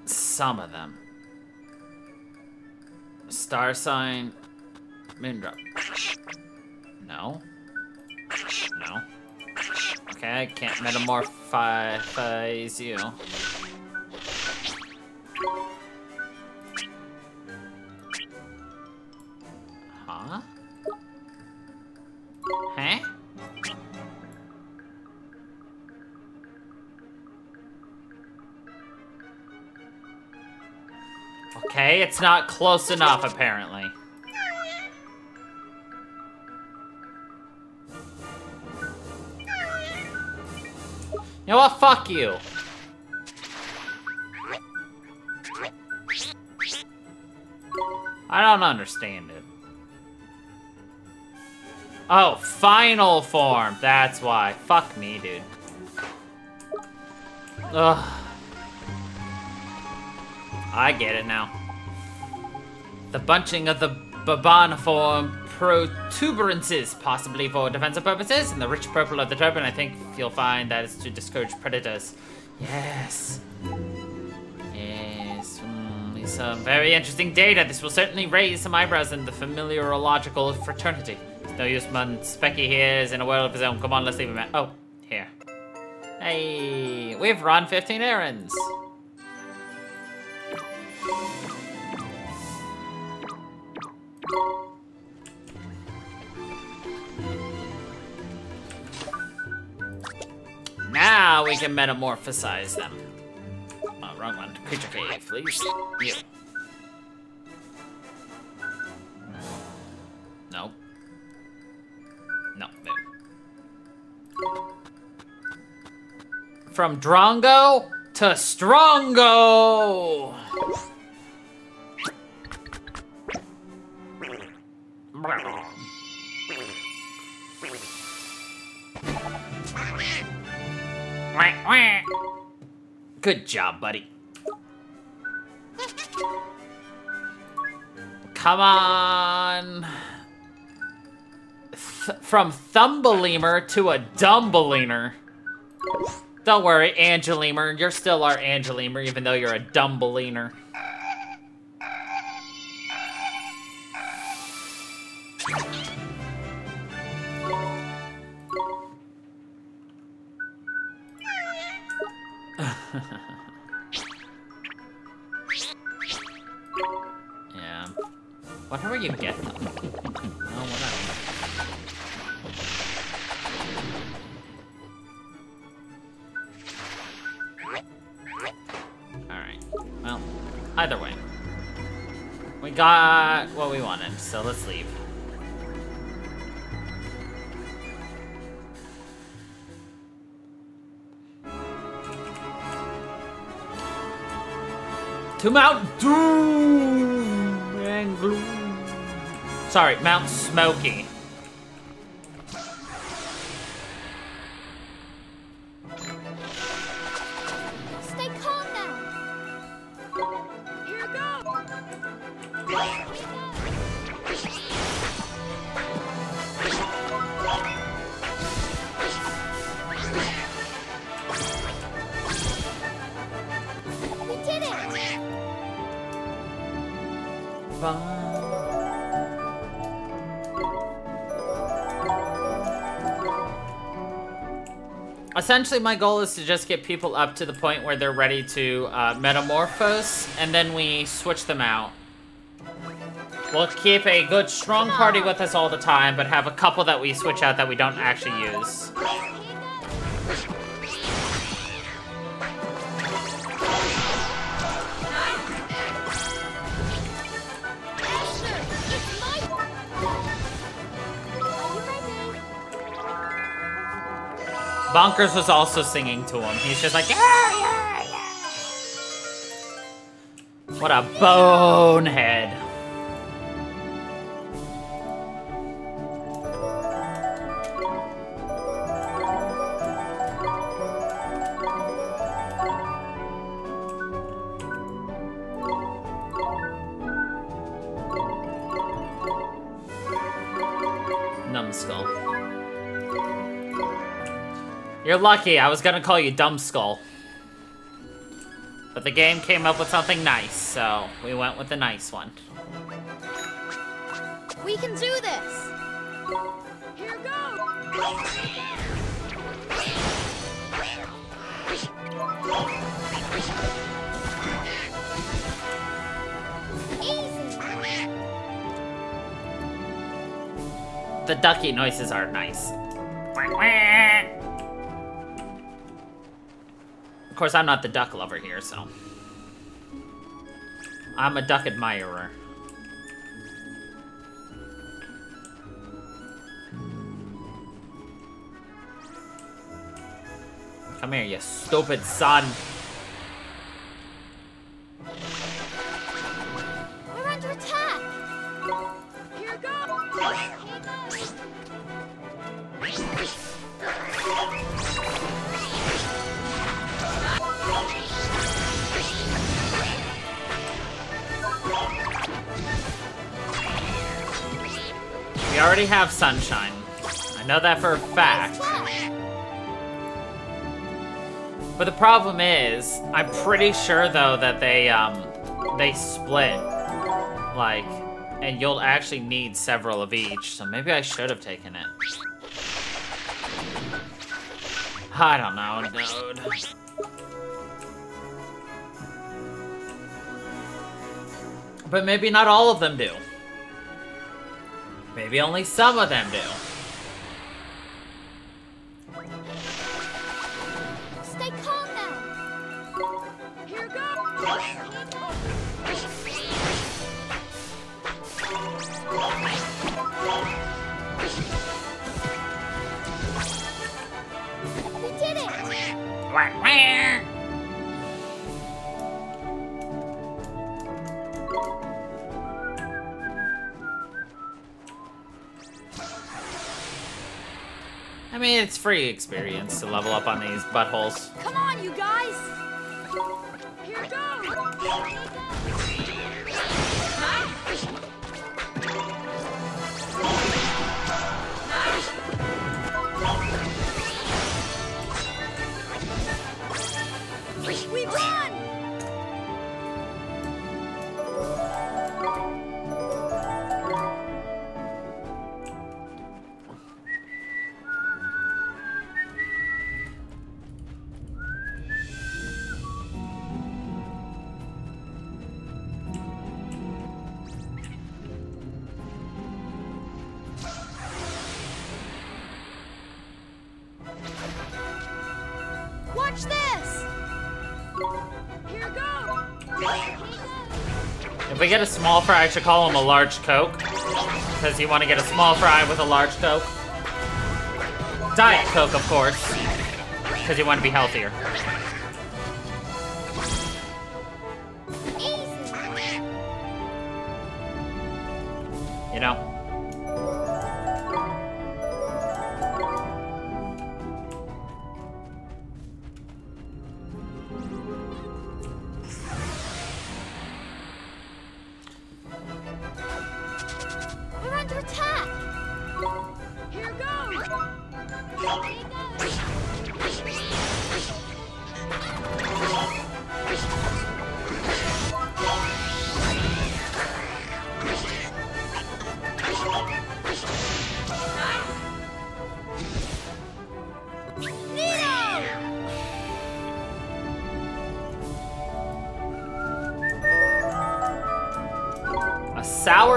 some of them. Star sign, Moondrop. No. No. Okay, I can't metamorphize you. Huh? Huh? Okay, it's not close enough, apparently. You know what? Fuck you. I don't understand it. Oh, final form. That's why. Fuck me, dude. Ugh. I get it now. The bunching of the Babana form protuberances, possibly for defensive purposes, and the rich purple of the turban, I think you'll find that is to discourage predators. Yes. Yes. Mm, some very interesting data. This will certainly raise some eyebrows in the familiarological fraternity. No use, man. Specky here is in a world of his own. Come on, let's leave him at. Oh, here. Hey, we've run fifteen errands. Now we can metamorphosize them. Oh, wrong one. Creature cave, please. You. Nope. No, no. From Drongo to Strongo! Good job, buddy. Come on! Th from Thumbeleamer to a Dumbeleamer. Don't worry, Angeleamer. You're still our Angeleamer, even though you're a Dumbeleamer. Yeah. What are you getting? Oh, whatever. Either way. We got what we wanted, so let's leave. To Mount Doom and Gloom. Sorry, Mount Smokey. Stay calm now. Here we go. We did it. Essentially, my goal is to just get people up to the point where they're ready to uh, metamorphose, and then we switch them out. We'll keep a good, strong party with us all the time, but have a couple that we switch out that we don't actually use. Bonkers was also singing to him. He's just like, yeah, yeah, yeah. What a bonehead. Numbskull. You're lucky, I was gonna call you Dumbskull. But the game came up with something nice, so we went with the nice one. We can do this! Here goes! Easy! The ducky noises are nice. Of course, I'm not the duck lover here, so. I'm a duck admirer. Come here, you stupid son. We're under attack. Here goes. Here goes. We already have sunshine. I know that for a fact. But the problem is, I'm pretty sure though that they um they split, like, and you'll actually need several of each. So maybe I should have taken it. I don't know, dude. But maybe not all of them do. Maybe only some of them do. Stay calm now. Here goes. We did it. I mean, it's free experience to level up on these buttholes. Come on, you guys! Here we go! We won! Watch this! Here we go! If we get a small fry, I should call him a large Coke. Because you want to get a small fry with a large Coke. Diet Coke, of course. Because you want to be healthier. You know?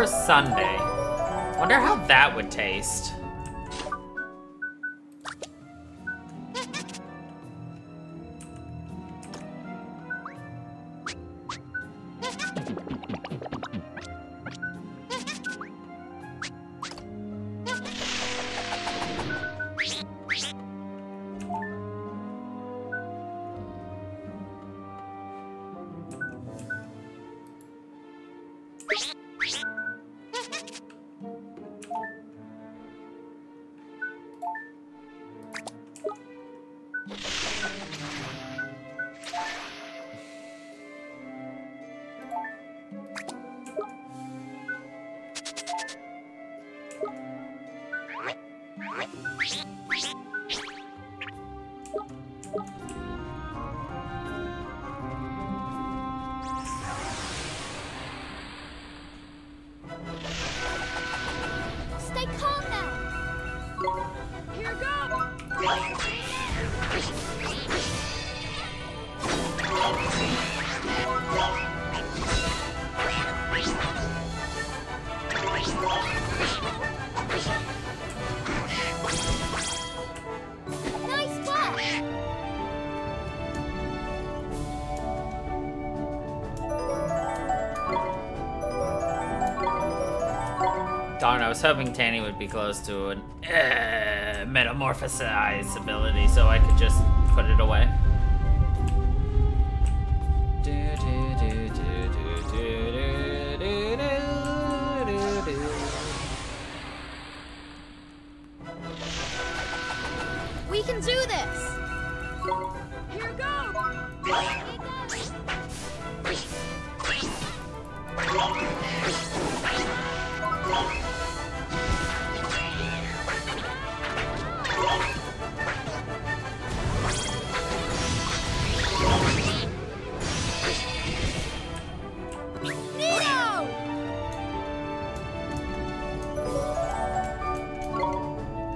Sunday. Wonder how that would taste. I was hoping Tanny would be close to an uh, metamorphosize ability so I could just put it away. We can do this! Here goes!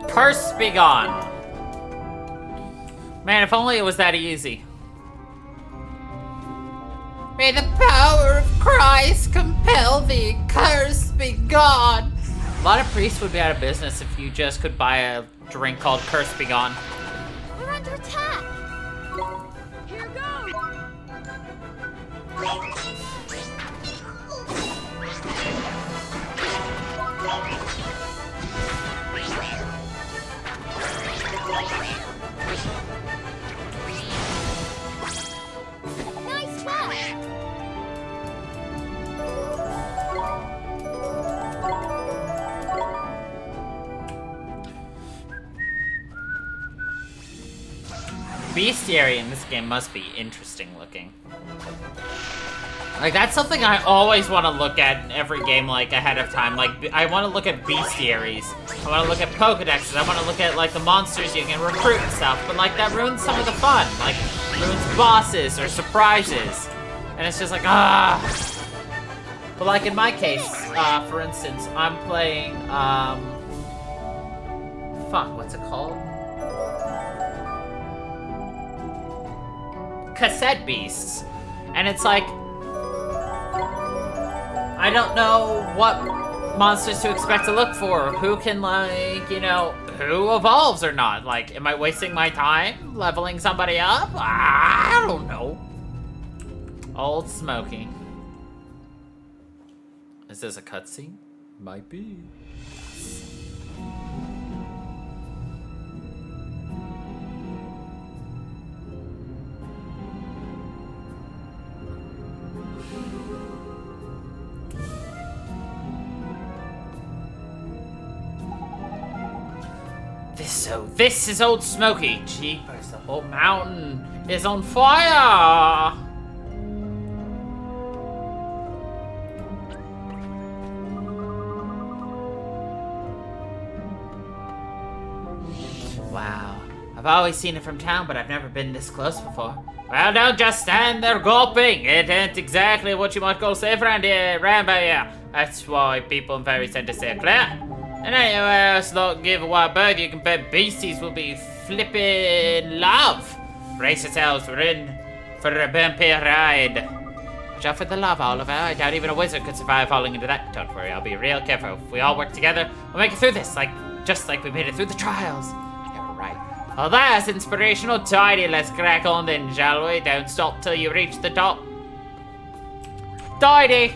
Curse be gone. Man, if only it was that easy. May the power of Christ compel thee, curse be gone. A lot of priests would be out of business if you just could buy a drink called Curse Be Gone. We're under attack. Here goes. Bestiary in this game must be interesting looking. Like, that's something I always want to look at in every game, like, ahead of time. Like, I want to look at bestiaries. I want to look at Pokedexes. I want to look at, like, the monsters you can recruit and stuff. But, like, that ruins some of the fun. Like, ruins bosses or surprises. And it's just like, ah. But, like, in my case, uh, for instance, I'm playing, um... fuck, what's it called? Cassette Beasts, and it's like, I don't know what monsters to expect to look for, who can, like, you know, who evolves or not. Like, am I wasting my time leveling somebody up? I don't know. Old Smokey. Is this a cutscene? Might be. So this is Old Smokey. Jeepers, the whole mountain is on fire! Wow. I've always seen it from town, but I've never been this close before. Well, don't just stand there gulping. It ain't exactly what you might call safe around here, Rambo, yeah. That's why people in fairy centers stay clear. And anywhere else, not give a wild bird, you can bet beasties will be flippin' love. Brace yourselves, we're in for a bumpy ride. Watch out for the lava, Oliver. I doubt even a wizard could survive falling into that. Don't worry, I'll be real careful. If we all work together, we'll make it through this, like just like we made it through the trials. Yeah, right. Well, that's inspirational, tidy. Let's crack on then, shall we? Don't stop till you reach the top. Tidy!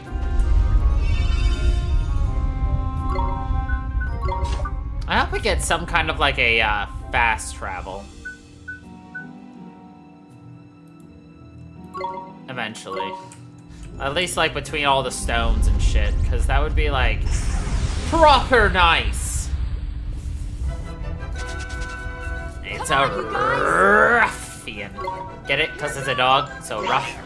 I hope we get some kind of like a uh, fast travel. Eventually. At least like between all the stones and shit, because that would be like proper nice. It's a ruffian. Get it? Because it's a dog, so rough. Anyway.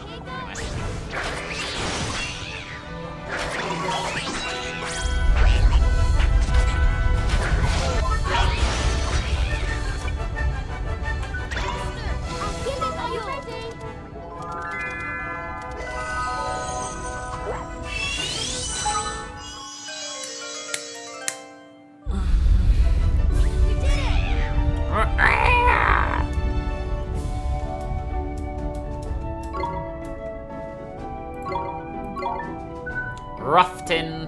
Ruffton,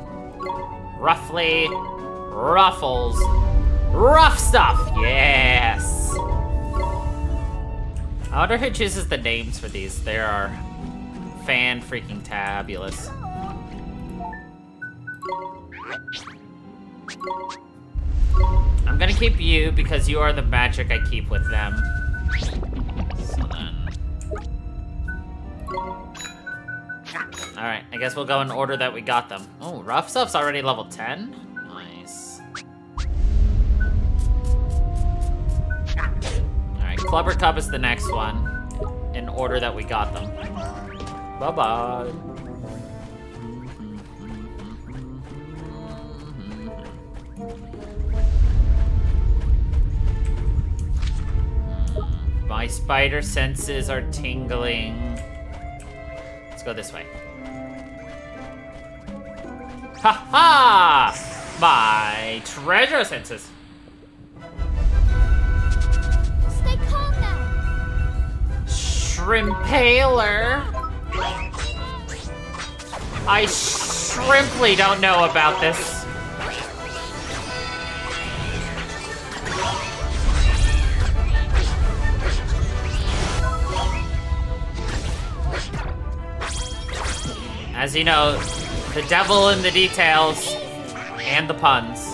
Ruffly, Ruffles, Rough Stuff, yes! I wonder who chooses the names for these. They are fan freaking tabulous. I'm gonna keep you because you are the magic I keep with them. So then... Alright, I guess we'll go in order that we got them. Oh, Rough Stuff's already level ten? Nice. Alright, Clubber Cub is the next one. In order that we got them. Bye-bye. My spider senses are tingling. Let's go this way. Ha ha! My treasure senses. Stay calm now. Shrimpaler. I shrimply don't know about this. As you know, the devil in the details and the puns.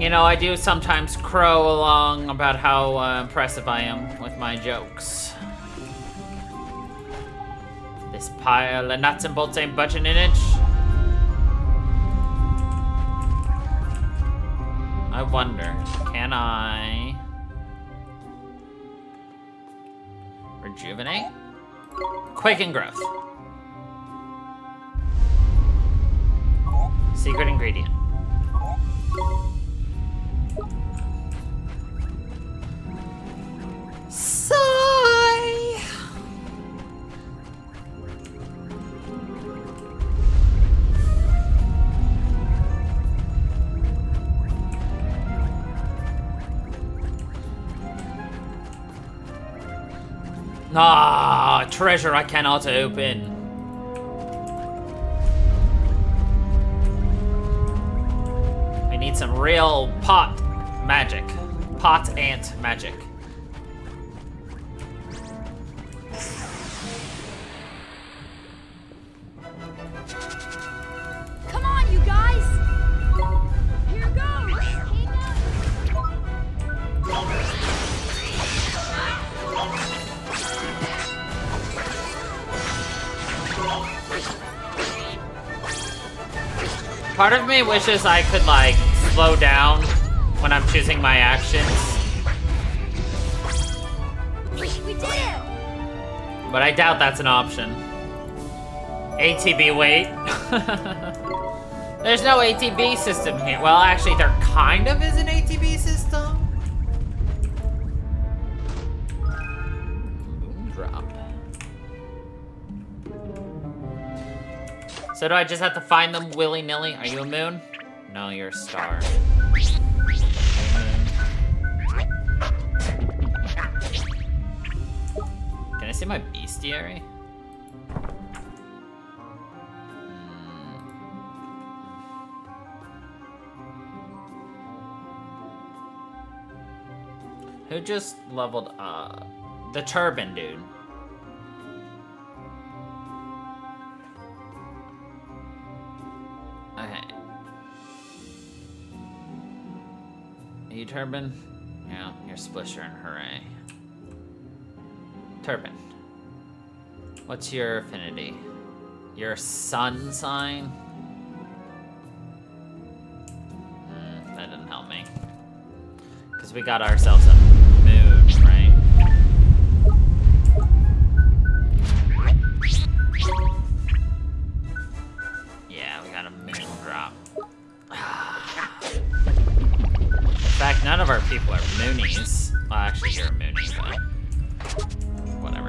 You know, I do sometimes crow along about how uh, impressive I am with my jokes. This pile of nuts and bolts ain't budging an inch. I wonder, can I rejuvenate? Quicken growth. Secret ingredient. Sigh. Ah, treasure I cannot open. I need some real pot magic. Pot ant magic. Come on, you guys! Here goes! Part of me wishes I could, like, slow down when I'm choosing my actions. We did it! But I doubt that's an option. A T B wait. There's no A T B system here. Well, actually, there kind of is an A T B system. Moon drop. So do I just have to find them willy-nilly? Are you a moon? No, you're a star. Can I see my bestiary? Who just leveled up? The turban dude. Okay. Are you turban? Yeah, you're Splisher and hooray. Turban. What's your affinity? Your sun sign? Mm, that didn't help me. Because we got ourselves a moon, right? Yeah, we got a moon drop. In fact, none of our people are moonies. Well, actually, you're a moonie, but whatever.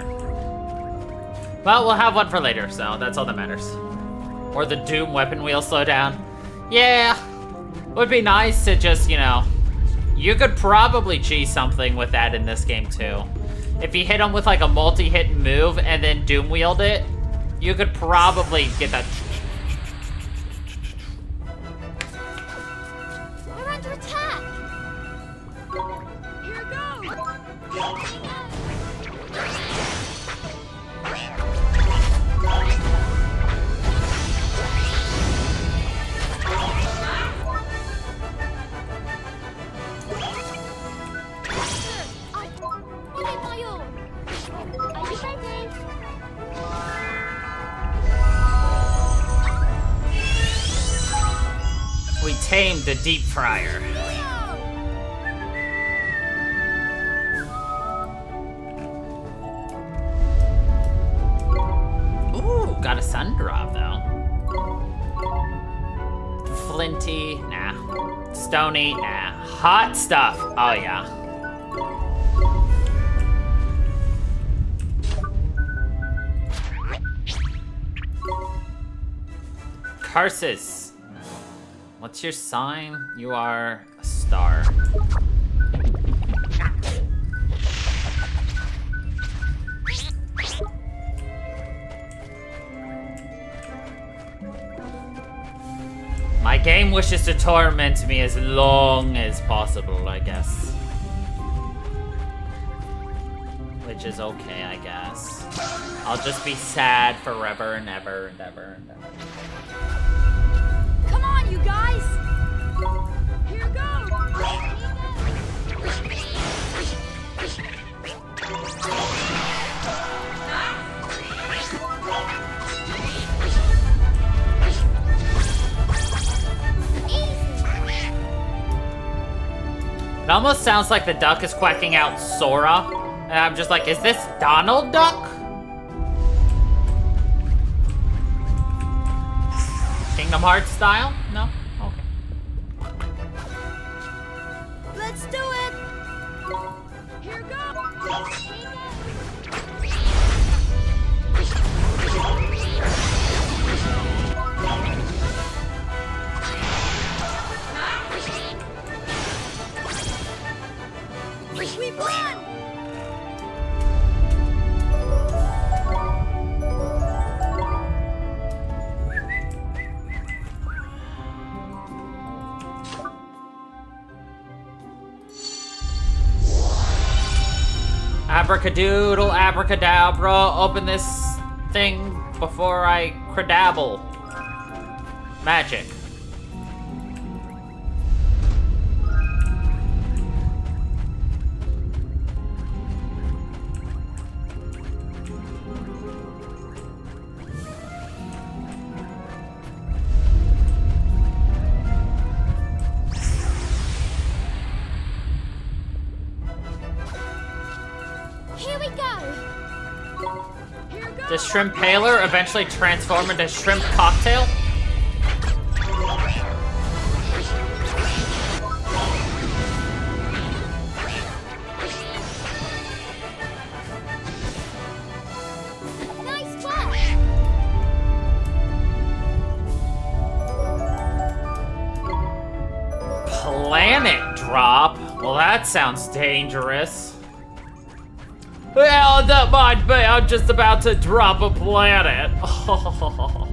Well, we'll have one for later, so that's all that matters. Or the Doom weapon wheel slowdown. Yeah, would be nice to just, you know, you could probably G something with that in this game too. If you hit them with like a multi-hit move and then doom wield it, you could probably get that. We're under attack. Here goes. We tamed the deep fryer. Ooh, got a sun drop though. Flinty, nah. Stony, nah. Hot stuff. Oh yeah. Curses. What's your sign? You are a star. My game wishes to torment me as long as possible, I guess. Which is okay, I guess. I'll just be sad forever and ever and ever and ever. Come on, you guys! Here goes! It almost sounds like the duck is quacking out Sora, and I'm just like, is this Donald Duck? Kingdom Hearts style? No? Okay. Let's do it! Here goes! We won! Abracadoodle, abracadabra, open this thing before I cradabble. Magic. Does Shrimp Paler eventually transform into Shrimp Cocktail? Nice. Planet drop? Well, that sounds dangerous. Well, that might be. I'm just about to drop a planet. Oh.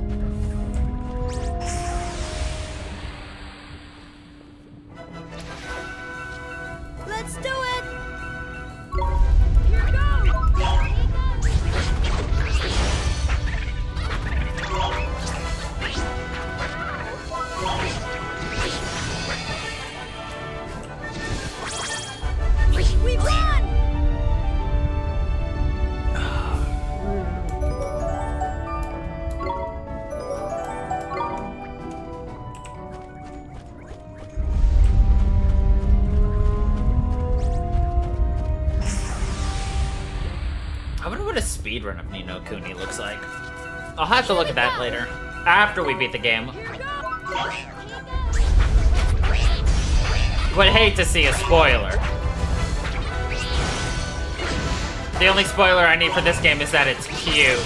Let's do it. Here goes. We won. Speedrun of Ni no Kuni looks like. I'll have to look at that later, after we beat the game. Would hate to see a spoiler. The only spoiler I need for this game is that it's cute.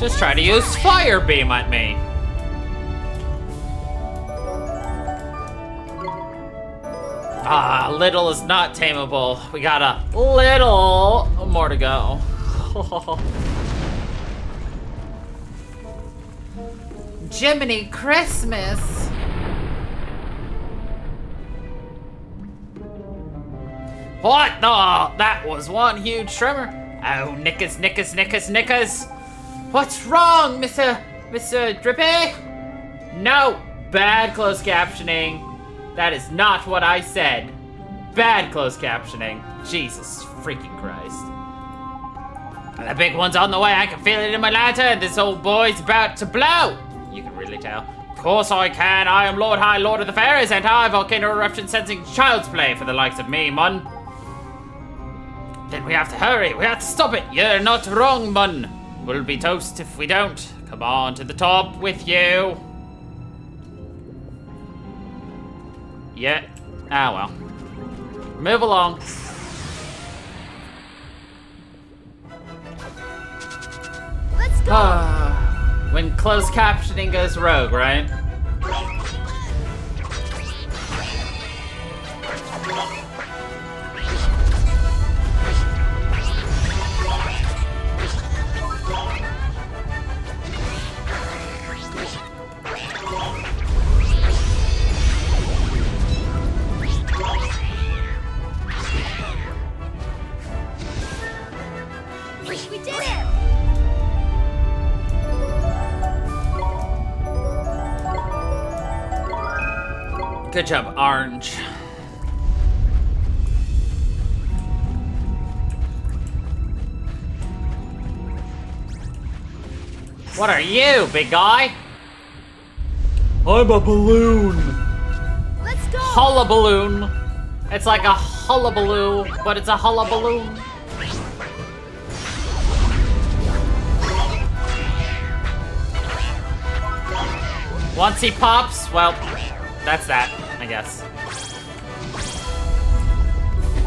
Just try to use fire beam at me. Ah, little is not tameable. We got a little more to go. Jiminy Christmas. What? Oh, that was one huge tremor. Oh, knickers, knickers, knickers, knickers. What's wrong, Mister Mister Drippy? No, bad closed captioning. That is not what I said. Bad closed captioning. Jesus freaking Christ. And the big one's on the way. I can feel it in my lantern. This old boy's about to blow. You can really tell. Of course I can. I am Lord High Lord of the Fairies, and I, volcano eruption sensing child's play for the likes of me, mun. Then we have to hurry. We have to stop it. You're not wrong, mun. We'll be toast if we don't. Come on to the top with you. Yeah. Ah, well. Move along. Let's go. Ah, when closed captioning goes rogue, right? Good job, Orange. What are you, big guy? I'm a balloon. Let's go. Hullaballoon. It's like a hullabaloo, but it's a hullaballoon. Once he pops, well, that's that, I guess.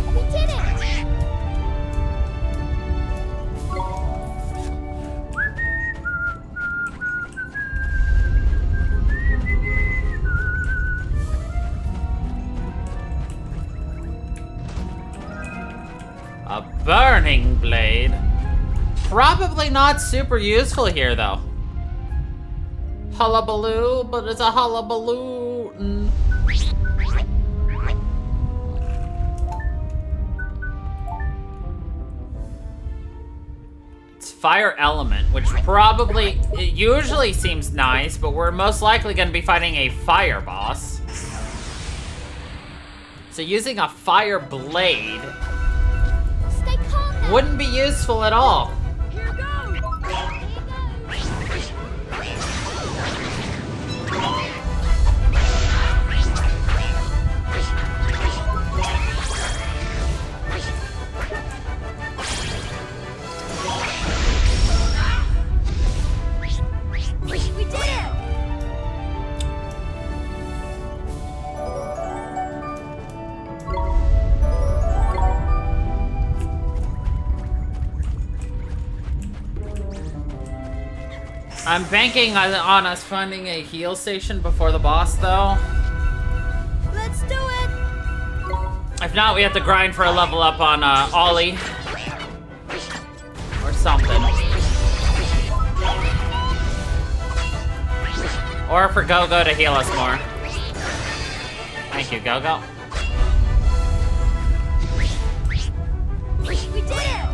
We did it! A burning blade. Probably not super useful here, though. Hullabaloo, but it's a hullabaloo. fire element, which probably, it usually seems nice, but we're most likely going to be fighting a fire boss. So using a fire blade wouldn't be useful at all. Here goes. We did it! I'm banking on, on us finding a heal station before the boss, though. Let's do it! If not, we have to grind for a level up on uh, Ollie. Or something. Or for Go-Go to heal us more. Thank you, Go-Go. We did it!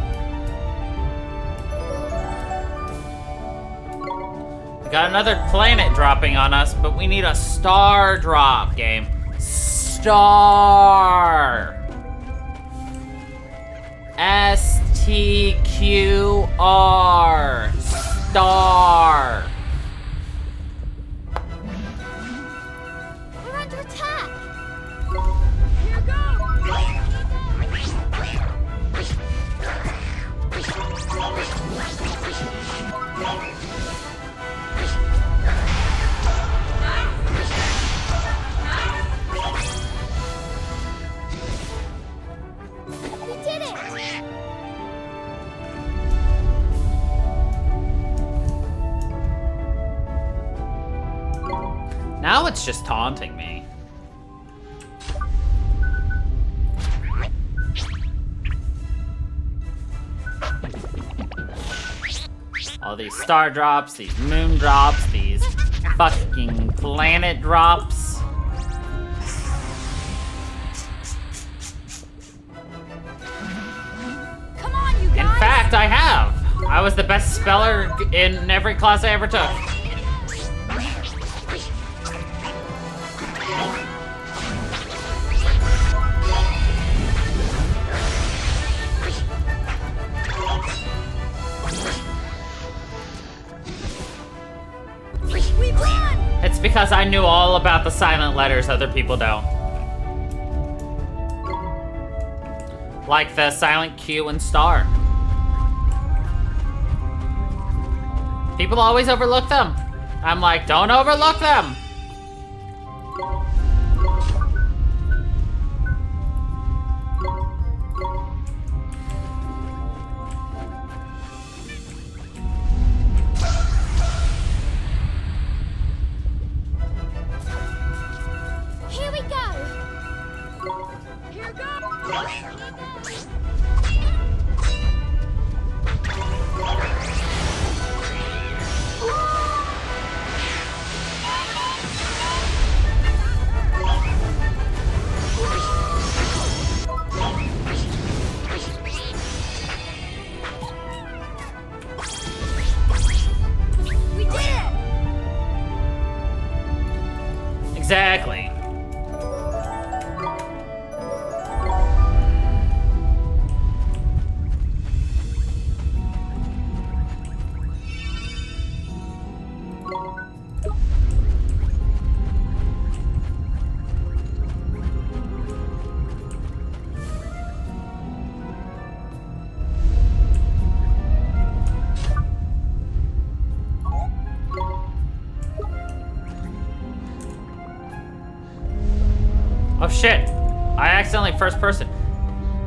Got another planet dropping on us, but we need a star drop, game. Star! S T Q R. Star! We're under attack! Here goes! Now it's just taunting me. All these star drops, these moon drops, these fucking planet drops. Come on, you guys! In fact, I have. I was the best speller in every class I ever took. Because I knew all about the silent letters other people don't. Like the silent Q and star. People always overlook them. I'm like, don't overlook them! Shit, I accidentally first person.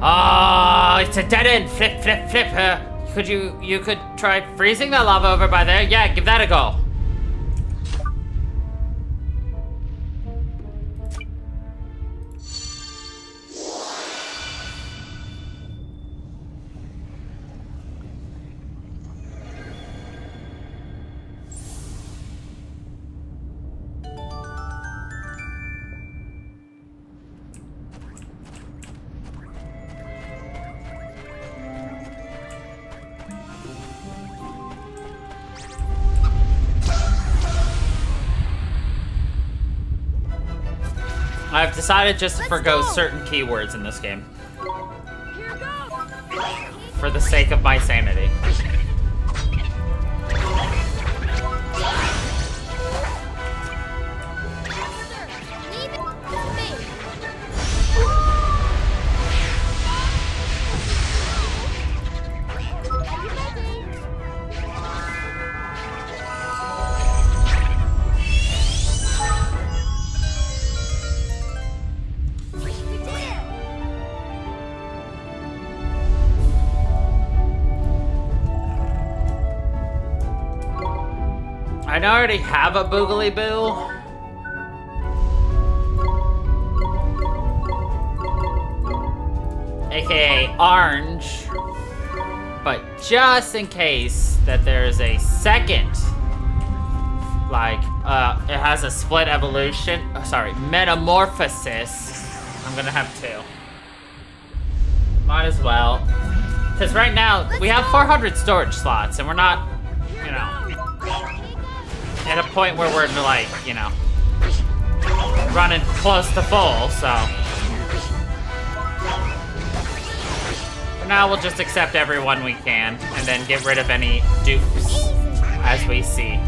Ah, oh, it's a dead end. Flip, flip, flip. Uh, could you, you could try freezing that lava over by there? Yeah, give that a go. I've decided just to forgo certain keywords in this game. For the sake of my sanity. I already have a Boggly Boo. A K A Orange. But just in case that there is a second, like, uh, it has a split evolution, oh, sorry, metamorphosis, I'm gonna have two. Might as well. Because right now, we have four hundred storage slots, and we're not, you know, at a point where we're, like, you know, running close to full, so. For now, we'll just accept everyone we can, and then get rid of any dupes as we see.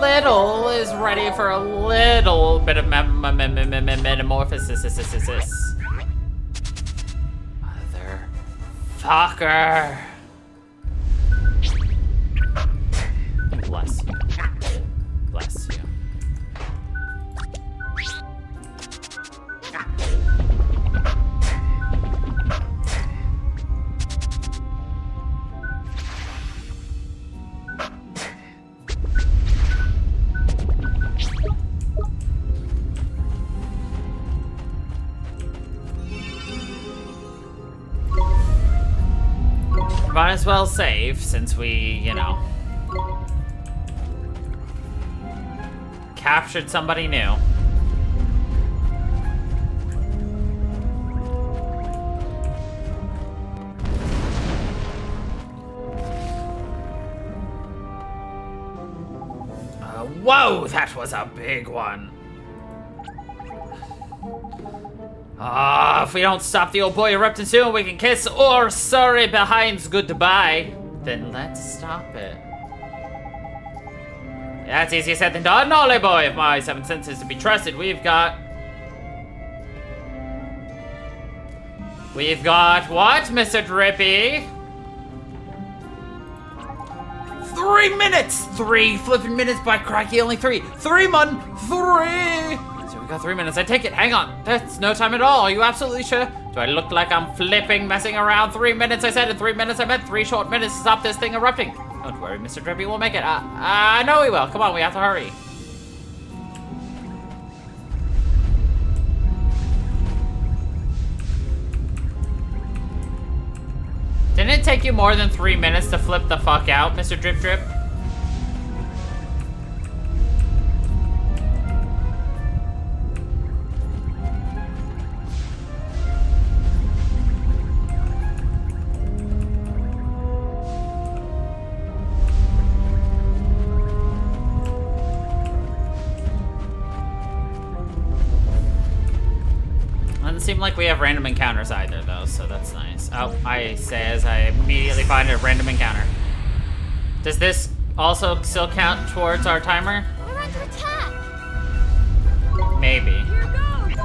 Little is ready for a little bit of metamorphosis. Mother fucker. Bless you. Bless you. Might as well save since we, you know, captured somebody new. Uh, whoa, that was a big one. Ah, uh, if we don't stop the old boy erupting soon, we can kiss or sorry behind's goodbye. Then let's stop it. That's easier said than done, Ollie boy. If my seven senses to be trusted, we've got... We've got what, Mister Drippy? Three minutes! Three flipping minutes by crikey, only three. Three mun, three! So we got three minutes, I take it, hang on. That's no time at all, are you absolutely sure? Do I look like I'm flipping, messing around? Three minutes, I said, in three minutes, I meant three short minutes to stop this thing erupting. Don't worry, Mister Drippy, we'll make it. I, I know we will. Come on, we have to hurry. Didn't it take you more than three minutes to flip the fuck out, Mister Drip Drip? Seem like we have random encounters either though, so that's nice. Oh, I say as I immediately find a random encounter. Does this also still count towards our timer? We're under attack. Maybe. Here goes.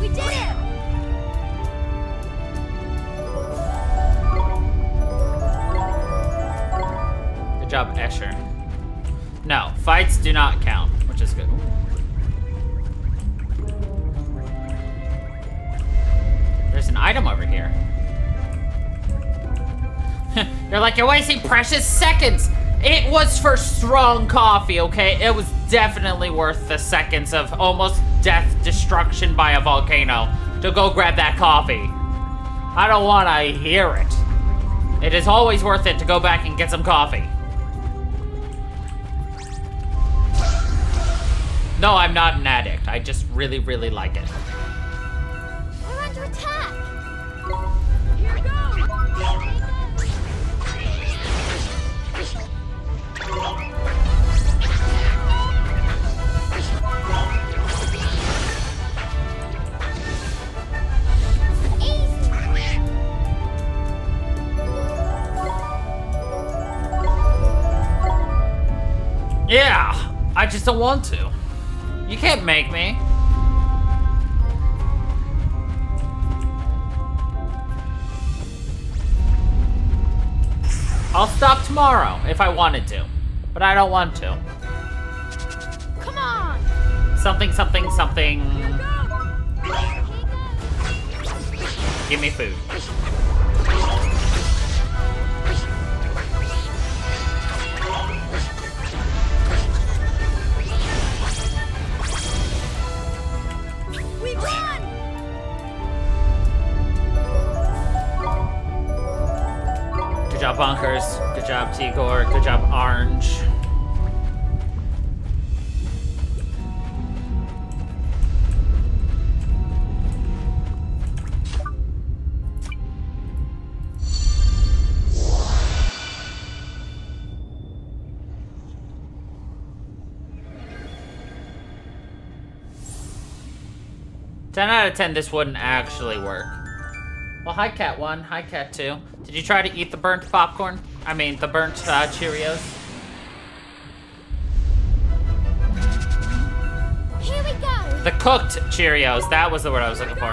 We did it! Good job, Escher. No, fights do not count, which is good. There's an item over here. They're like, you're wasting precious seconds. It was for strong coffee, okay? It was definitely worth the seconds of almost death destruction by a volcano to go grab that coffee. I don't want to hear it. It is always worth it to go back and get some coffee. No, I'm not an addict. I just really, really like it. We're under attack. Here goes. Yeah, I just don't want to. You can't make me. I'll stop tomorrow if I wanted to, but I don't want to. Come on. Something, something, something. Give me food. Good job, Bonkers. Good job, Tigor. Good job, Orange. ten out of ten, this wouldn't actually work. Well, hi, Cat one. Hi, Cat two. Did you try to eat the burnt popcorn? I mean, the burnt uh, Cheerios? Here we go. The cooked Cheerios. That was the word I was looking for.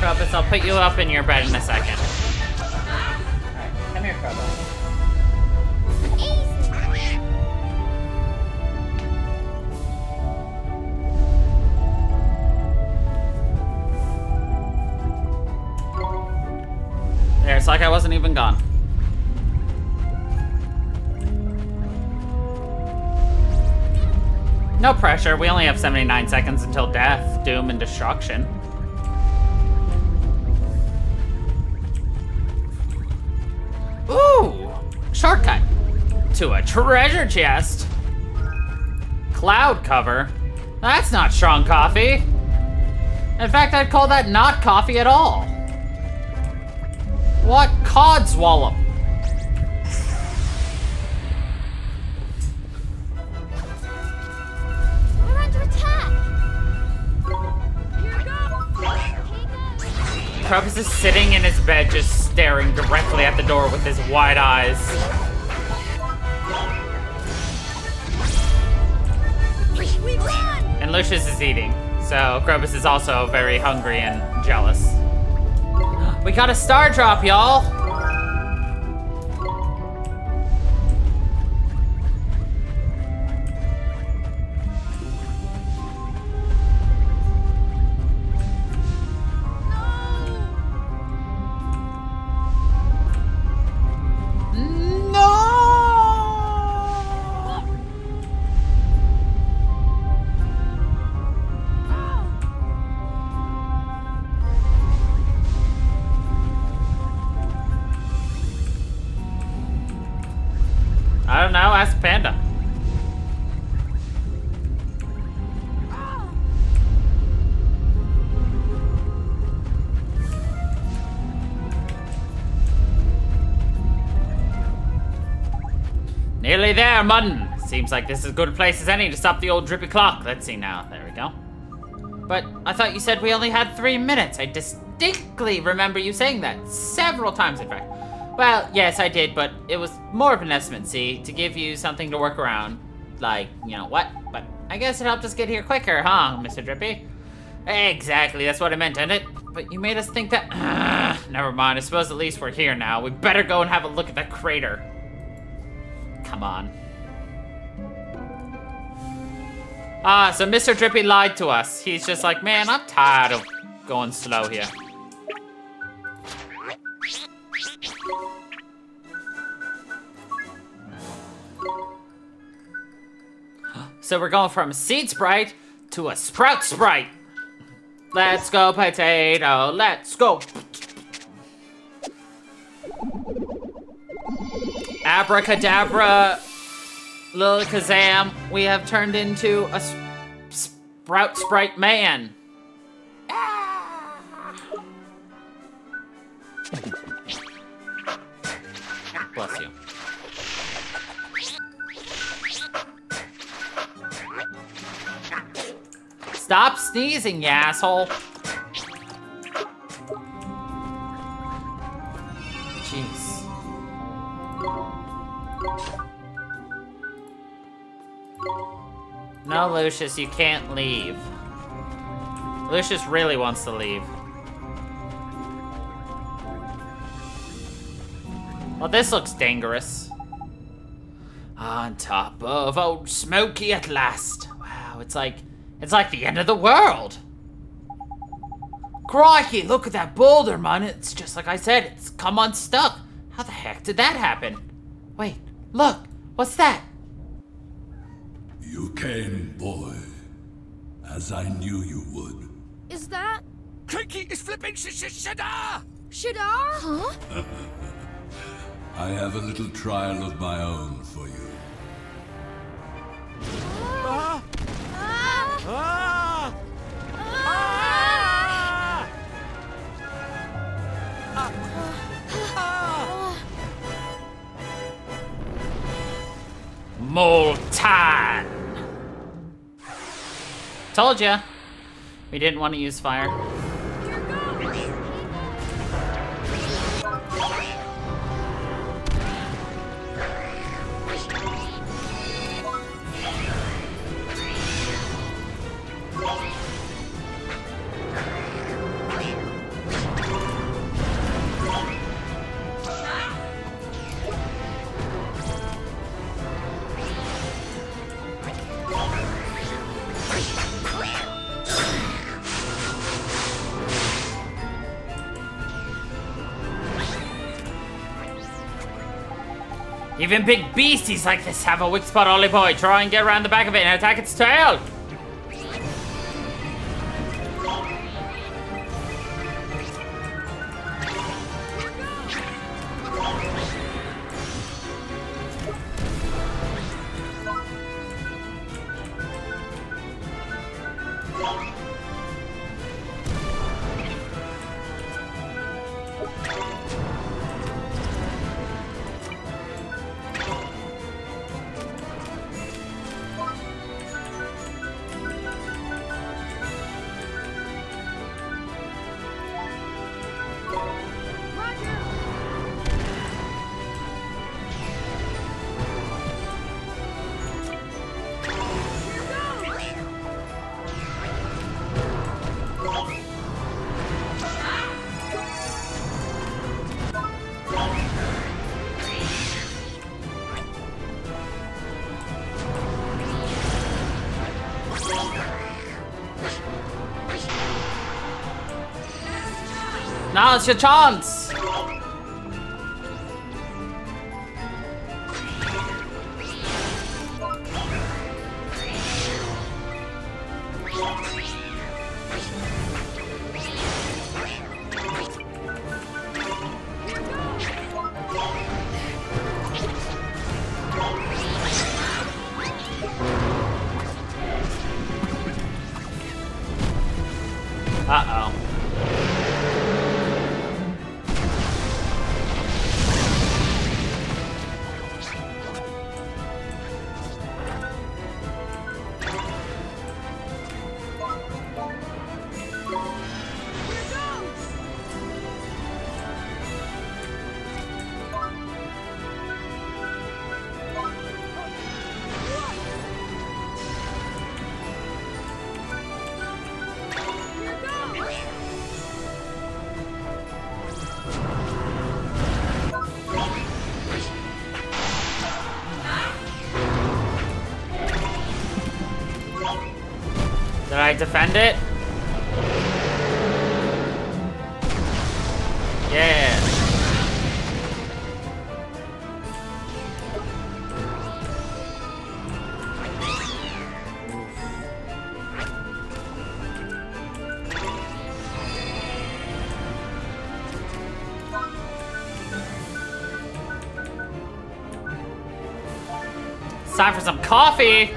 Krubus, I'll put you up in your bed in a second. All right, come here, Krubus. There, it's like I wasn't even gone. No pressure, we only have seventy-nine seconds until death, doom, and destruction. Ooh! Shortcut to a treasure chest. Cloud cover? That's not strong coffee. In fact, I'd call that not coffee at all. What codswallop? We're under attack. Here we go. Krubs is sitting in his bed, just staring directly at the door with his wide eyes. We won. And Lucius is eating, so Krubs is also very hungry and jealous. We got a star drop, y'all! No! I don't know, ask Panda. Nearly there, Mutton. Seems like this is as good a place as any to stop the old drippy clock. Let's see now, there we go. But I thought you said we only had three minutes. I distinctly remember you saying that several times, in fact. Well, yes, I did, but it was more of an estimate, see? To give you something to work around. Like, you know what? But I guess it helped us get here quicker, huh, Mister Drippy? Exactly, that's what I meant, didn't it? But you made us think that... Ugh, never mind, I suppose at least we're here now. We better go and have a look at that crater. Come on. Ah, so Mister Drippy lied to us. He's just like, man, I'm tired of going slow here. So we're going from seed sprite to a sprout sprite. Let's go, potato. Let's go. Abracadabra, Lil Kazam, we have turned into a sp sprout sprite man. Ah. Bless you. Stop sneezing, you asshole. Jeez. No, Lucius, you can't leave. Lucius really wants to leave. Well, this looks dangerous. On top of Old Smokey at last. Wow, it's like... It's like the end of the world. Crikey, look at that boulder, man. It's just like I said, it's come unstuck. How the heck did that happen? Wait, look, what's that? You came, boy, as I knew you would. Is that? Cranky is flipping Shadar! Shadar? Huh? I have a little trial of my own for you. Ah! Ah! Ah! Ah! Ah! Ah! Moltan! Told ya. We didn't want to use fire. Even big beasties like this have a weak spot, Ollie boy. Try and get around the back of it and attack its tail. Now it's your chance! I defend it? Yeah. time for some coffee.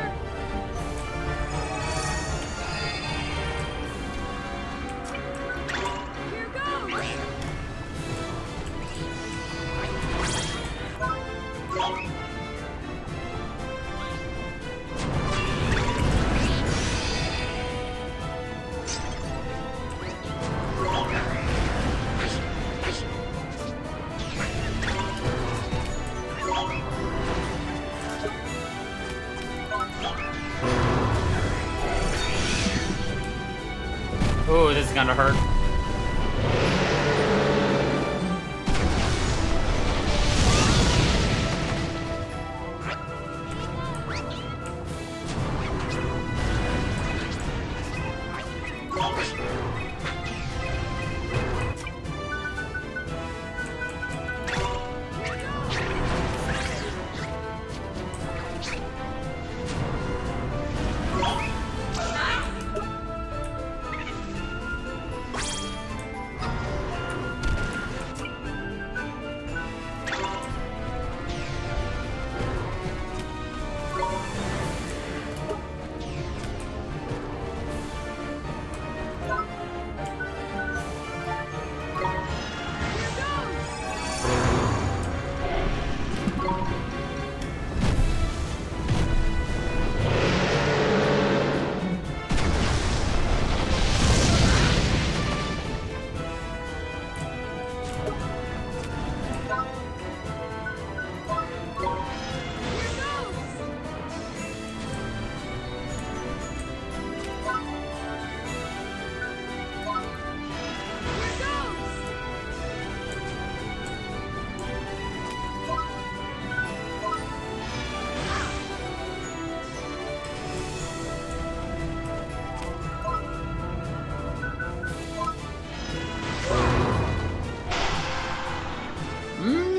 Gonna hurt.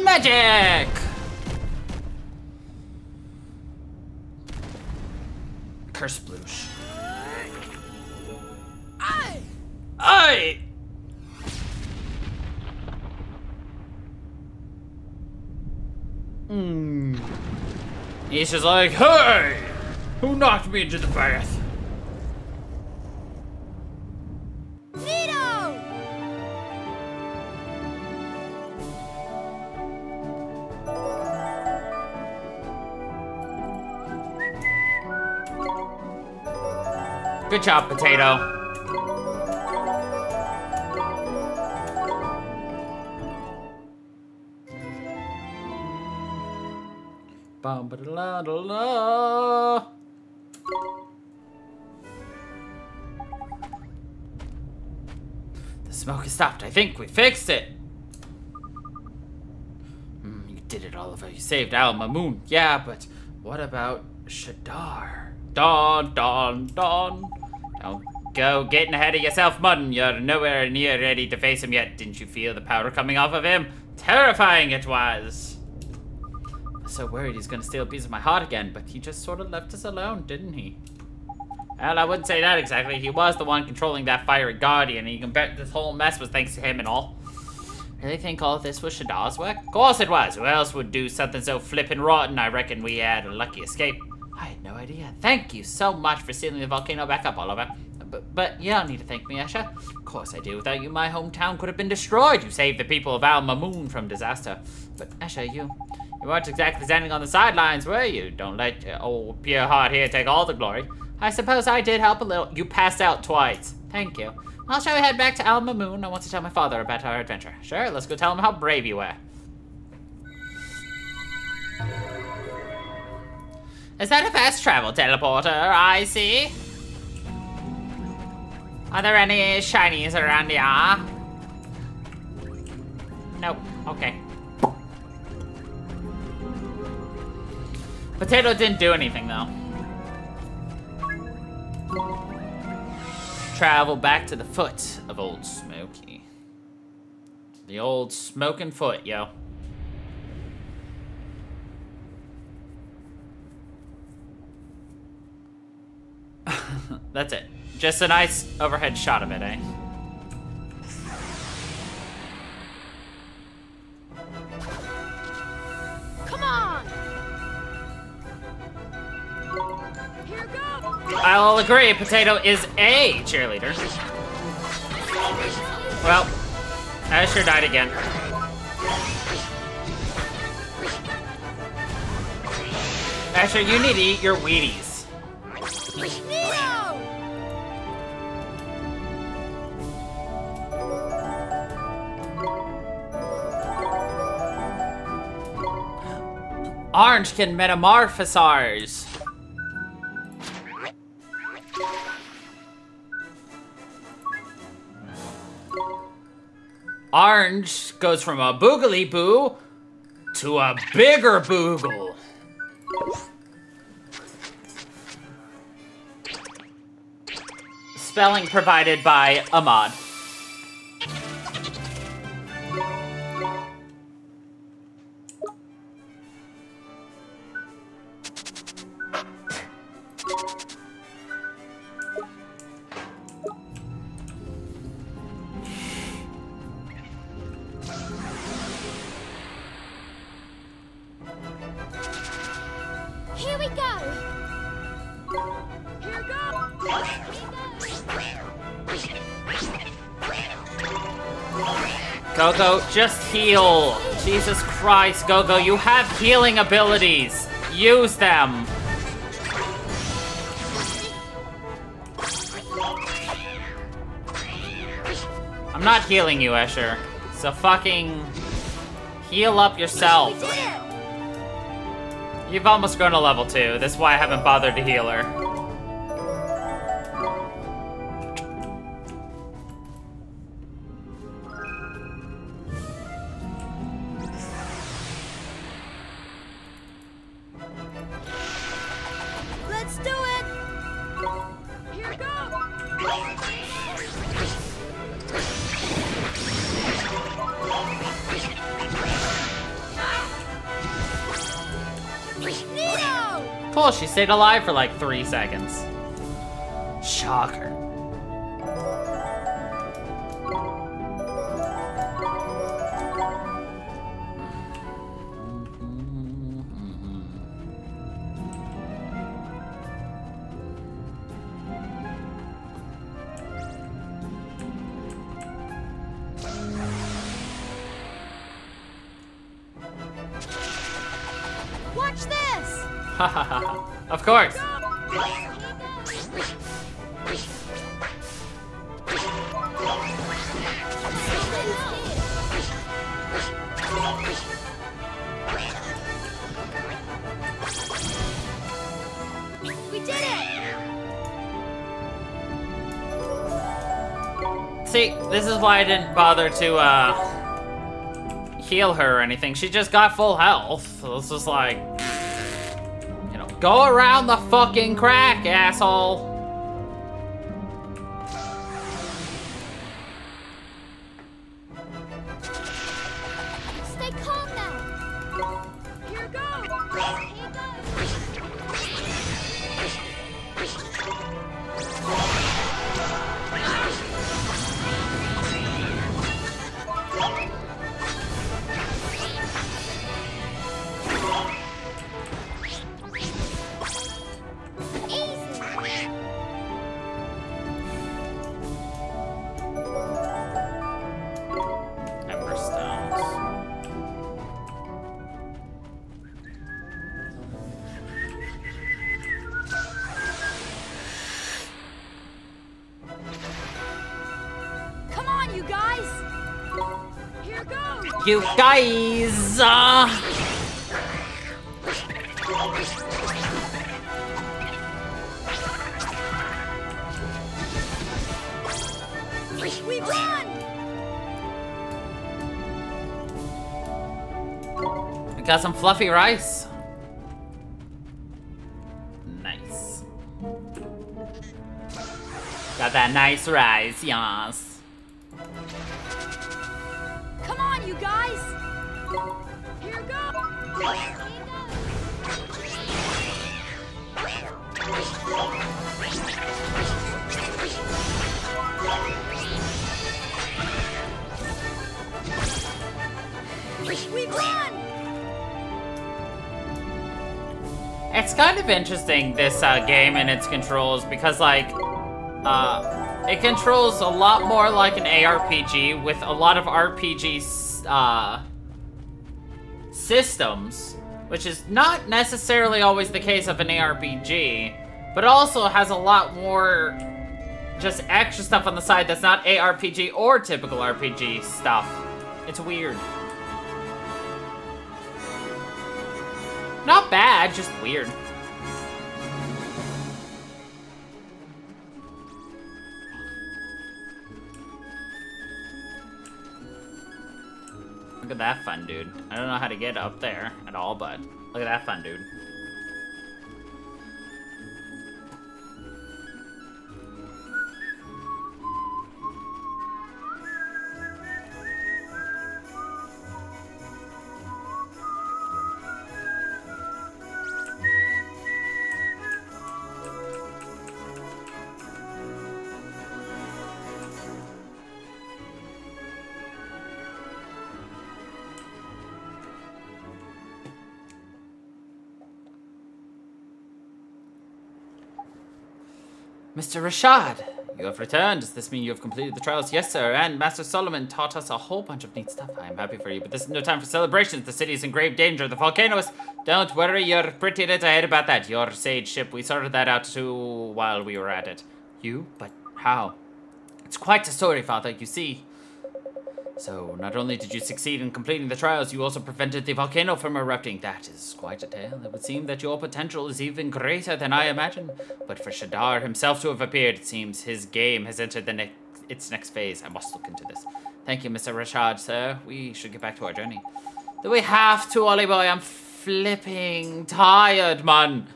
Magic! Curse Bloosh. Aye! Aye! Mm. He's just like, hey! Who knocked me into the bath? Good job, Potato. Bum ba da da la. The smoke has stopped. I think we fixed it. Mm, you did it, Oliver. You saved Al Mamoon. Yeah, but what about Shadar? Don, don, don. Don't go getting ahead of yourself, Mudden. You're nowhere near ready to face him yet. Didn't you feel the powder coming off of him? Terrifying it was. I'm so worried he's gonna steal a piece of my heart again, but he just sort of left us alone, didn't he? Well, I wouldn't say that exactly. He was the one controlling that fiery guardian, and you can bet this whole mess was thanks to him and all. Really think all of this was Shadar's work? Of course it was. Who else would do something so flippin' rotten? I reckon we had a lucky escape. I had no idea. Thank you so much for sealing the volcano back up, Oliver. But, but you don't need to thank me, Asha. Of course I do. Without you, my hometown could have been destroyed. You saved the people of Al Mamoon from disaster. But, Asha, you you weren't exactly standing on the sidelines, were you? Don't let your old pure heart here take all the glory. I suppose I did help a little. You passed out twice. Thank you. Well, shall we head back to Al Mamoon? I want to tell my father about our adventure. Sure, let's go tell him how brave you were. Is that a fast travel teleporter? I see. Are there any shinies around here? Nope. Okay. Potato didn't do anything, though. Travel back to the foot of Old Smokey. The old smoking foot, yo. That's it. Just a nice overhead shot of it, eh? Come on! I'll agree, Potato is a cheerleader. Well, Escher died again. Escher, you need to eat your Wheaties. Orange can metamorphosize. Orange goes from a boogly boo to a bigger boogle. Spelling provided by Ahmad. Go-Go, just heal. Jesus Christ, Go-Go, you have healing abilities. Use them. I'm not healing you, Escher. So fucking heal up yourself. You've almost grown to level two. That's why I haven't bothered to heal her. She stayed alive for like three seconds. Shocker. Watch this. Ha ha ha. Of course. We did it. See, this is why I didn't bother to uh, heal her or anything. She just got full health. So it's just like, go around the fucking crack, asshole! Stay calm now! Here goes! Here goes! You guys! Uh... We won! We got some fluffy rice. Nice. Got that nice rice, yes. it's kind of interesting, this uh, game and its controls, because, like, uh, it controls a lot more like an A R P G with a lot of R P G uh, systems, which is not necessarily always the case of an A R P G, but also has a lot more just extra stuff on the side that's not A R P G or typical R P G stuff. It's weird. Not bad, just weird. Look at that fun dude. I don't know how to get up there at all, but look at that fun dude. Mister Rashaad, you have returned. Does this mean you have completed the trials? Yes, sir, and Master Solomon taught us a whole bunch of neat stuff. I am happy for you, but this is no time for celebrations. The city is in grave danger. The volcano is... Don't worry your pretty little head about that. Your sage ship, we sorted that out too while we were at it. You? But how? It's quite a story, Father, you see. So, not only did you succeed in completing the trials, you also prevented the volcano from erupting. That is quite a tale. It would seem that your potential is even greater than I imagined. But for Shadar himself to have appeared, it seems his game has entered the ne its next phase. I must look into this. Thank you, Mister Rashaad, sir. We should get back to our journey. Do we have to, Ollie boy? I'm flipping tired, man.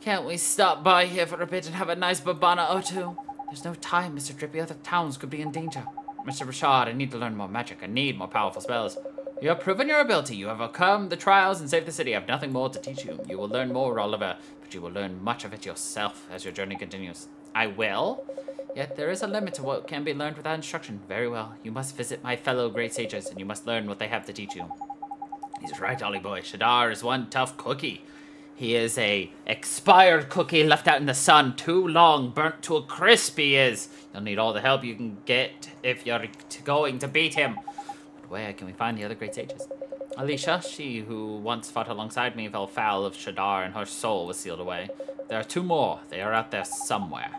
Can't we stop by here for a bit and have a nice babana or two? There's no time, Mister Drippy. Other towns could be in danger. Mister Rashaad, I need to learn more magic. I need more powerful spells. You have proven your ability. You have overcome the trials and saved the city. I have nothing more to teach you. You will learn more, Oliver, but you will learn much of it yourself as your journey continues. I will? Yet there is a limit to what can be learned without instruction. Very well. You must visit my fellow great sages, and you must learn what they have to teach you. He's right, Ollie boy. Shadar is one tough cookie. He is a expired cookie left out in the sun too long, burnt to a crisp he is. You'll need all the help you can get if you're going to beat him. But where can we find the other great sages? Alisha, she who once fought alongside me, fell foul of Shadar and her soul was sealed away. There are two more. They are out there somewhere.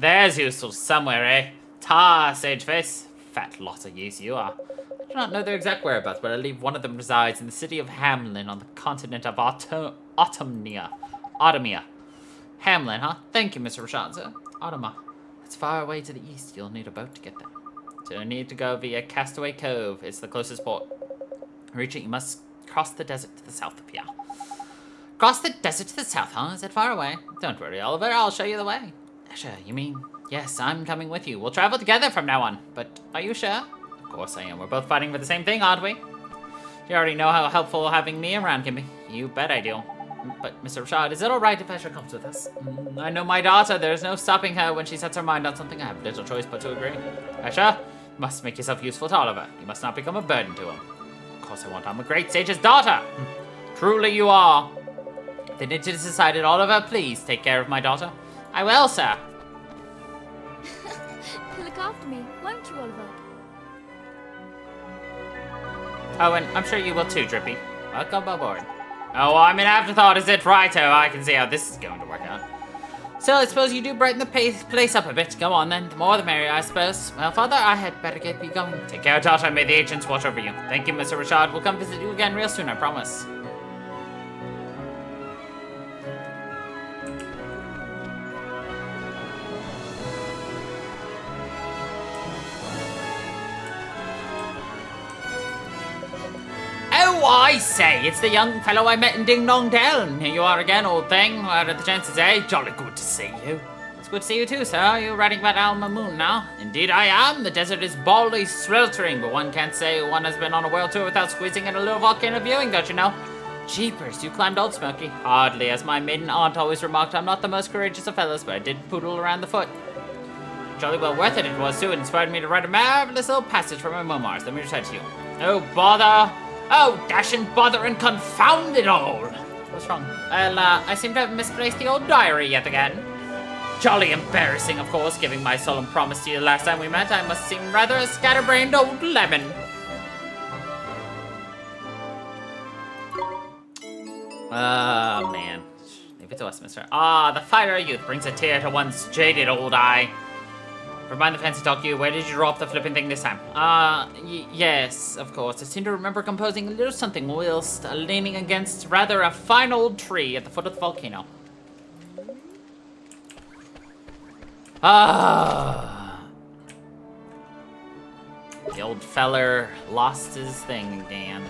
There's useful somewhere, eh? Ta, Sageface. Fat lot of use you are. I do not know their exact whereabouts, but I believe one of them resides in the city of Hamlin on the continent of Autumn. Autumnia. Autumnia. Hamlin, huh? Thank you, Mister Rashaad, sir. Autumnia. It's far away to the east. You'll need a boat to get there. So you need to go via Castaway Cove. It's the closest port. Richard, you must cross the desert to the south of here. Cross the desert to the south, huh? Is it far away? Don't worry, Oliver. I'll show you the way. Asha, you mean? Yes, I'm coming with you. We'll travel together from now on. But are you sure? Of course I am. We're both fighting for the same thing, aren't we? You already know how helpful having me around can be. You bet I do. But, Mister Rashaad, is it alright if Esther comes with us? Mm, I know my daughter. There is no stopping her when she sets her mind on something. I have little choice but to agree. Esther, you must make yourself useful to Oliver. You must not become a burden to him. Of course I won't. I'm a great sage's daughter. Truly you are. Then it is decided, Oliver, please take care of my daughter. I will, sir. Look after me, won't you, Oliver? Oh, and I'm sure you will too, Drippy. Welcome aboard. Oh, well, I'm an afterthought, is it? Righto, I can see how this is going to work out. So, I suppose you do brighten the place up a bit. Go on, then. The more the merrier, I suppose. Well, Father, I had better get me going. Take care, daughter. May the ancients watch over you. Thank you, Mister Rashaad. We'll come visit you again real soon, I promise. I say, it's the young fellow I met in Ding Dong Dell. Here you are again, old thing. What are the chances, eh? Jolly good to see you. It's good to see you too, sir. Are you writing about Al Mamoon now? Indeed I am. The desert is baldly sweltering, but one can't say one has been on a world tour without squeezing in a little volcano viewing, don't you know? Jeepers, you climbed Old Smokey. Hardly, as my maiden aunt always remarked, I'm not the most courageous of fellows, but I did poodle around the foot. Jolly well worth it, it was too. It inspired me to write a marvelous little passage from my memoirs. Let me recite to you. Oh, bother. Oh, dash and bother and confound it all! It was What's wrong? Well, uh, I seem to have misplaced the old diary yet again. Jolly embarrassing, of course, giving my solemn promise to you the last time we met. I must seem rather a scatterbrained old lemon. Ah, oh, man. Leave it to us, mister. Ah, the fire of youth brings a tear to one's jaded old eye. Remind the fancy talk you, where did you drop the flipping thing this time? Ah, uh, y yes, of course. I seem to remember composing a little something whilst uh, leaning against rather a fine old tree at the foot of the volcano. Ah! The old feller lost his thing again.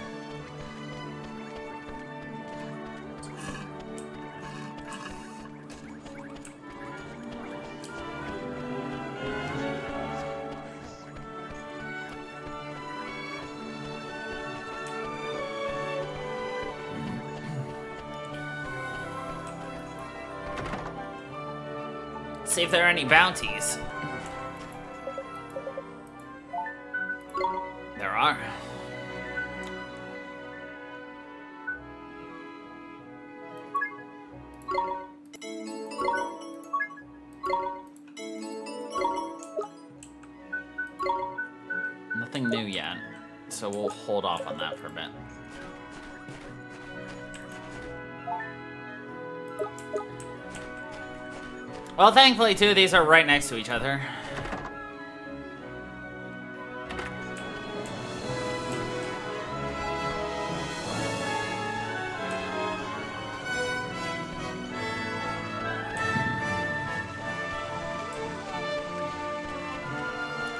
See if there are any bounties. There are. Nothing new yet, so we'll hold off on that for a bit. Well, thankfully, too, these are right next to each other.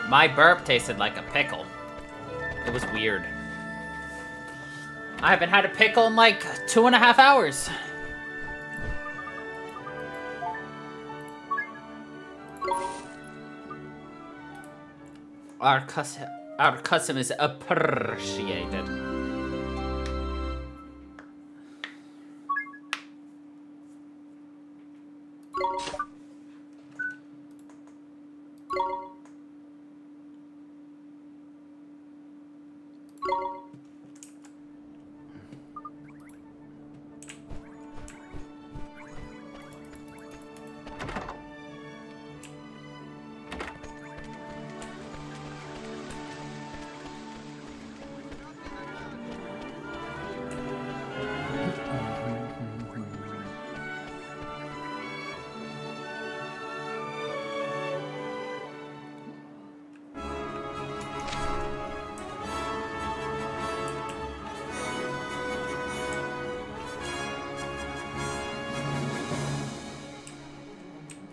My burp tasted like a pickle. It was weird. I haven't had a pickle in like two and a half hours. Our custom, our custom is appreciated.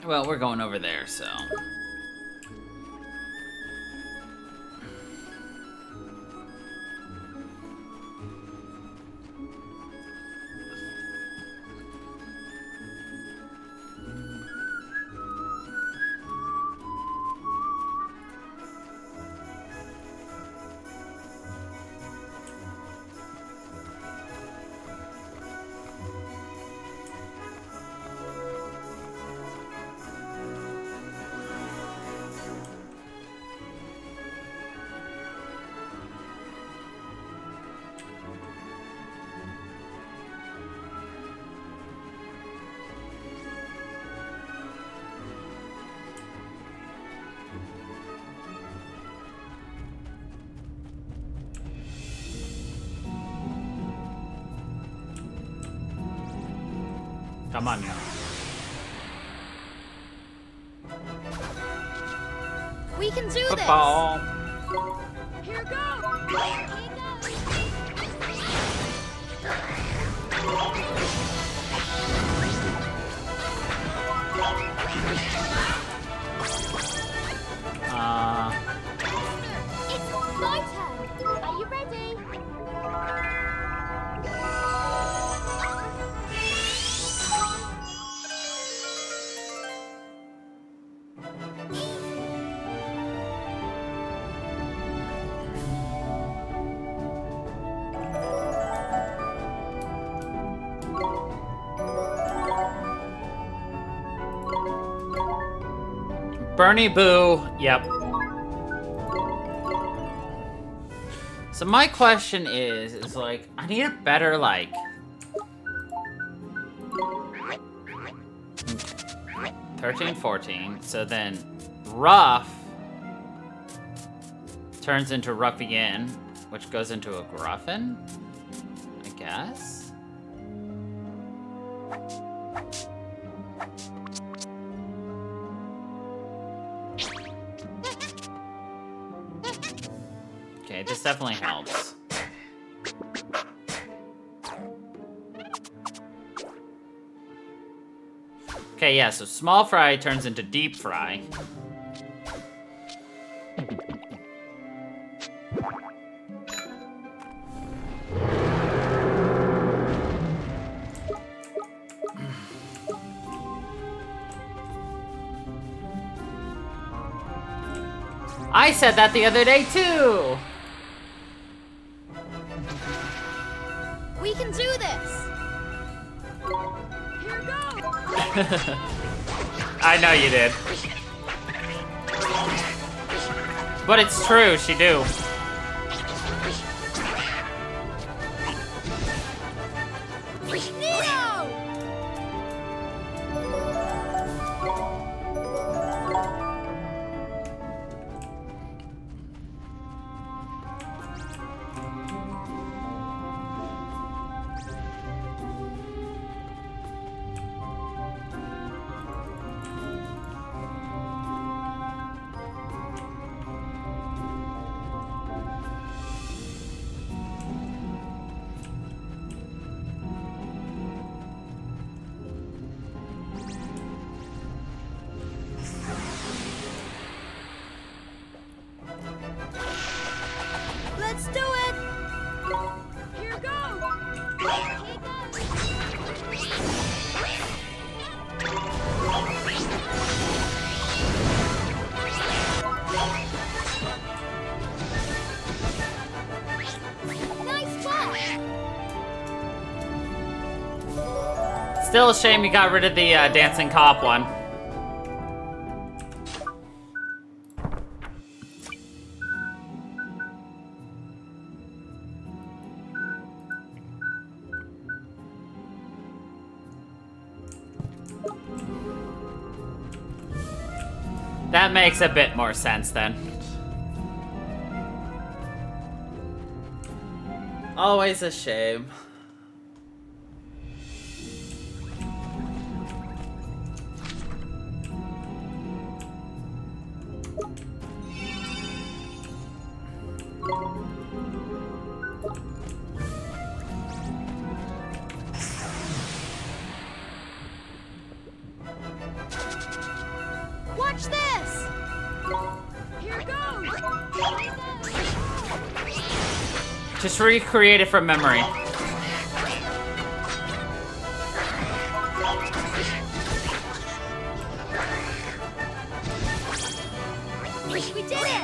Well, we're going over there, so... Come on now. We can do Football. This. Here goes. Here goes. Uh. It's my turn. Are you ready? Bernie Boo, yep. So my question is, is like, I need a better, like, thirteen, fourteen. So then rough turns into ruffian, which goes into a gruffin, I guess. Okay, this definitely helps. Okay, yeah, so small fry turns into deep fry. I said that the other day, too! We can do this! Here goes! I know you did. But it's true, she do. Still a shame you got rid of the uh, dancing cop one. That makes a bit more sense then. Always a shame. Recreate it from memory. We did it!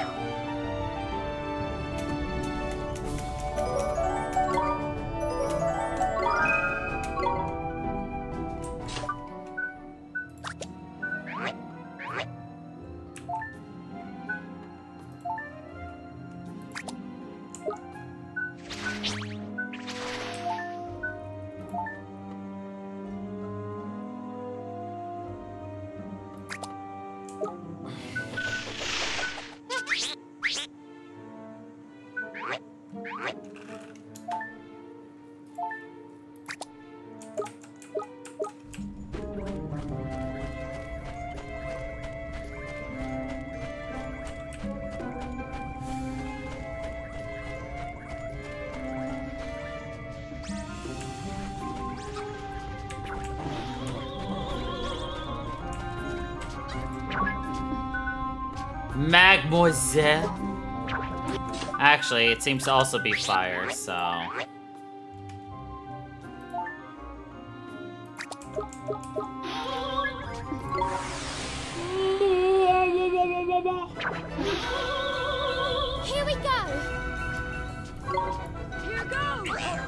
Mademoiselle. Actually, it seems to also be fire, so... Here we go! Here goes!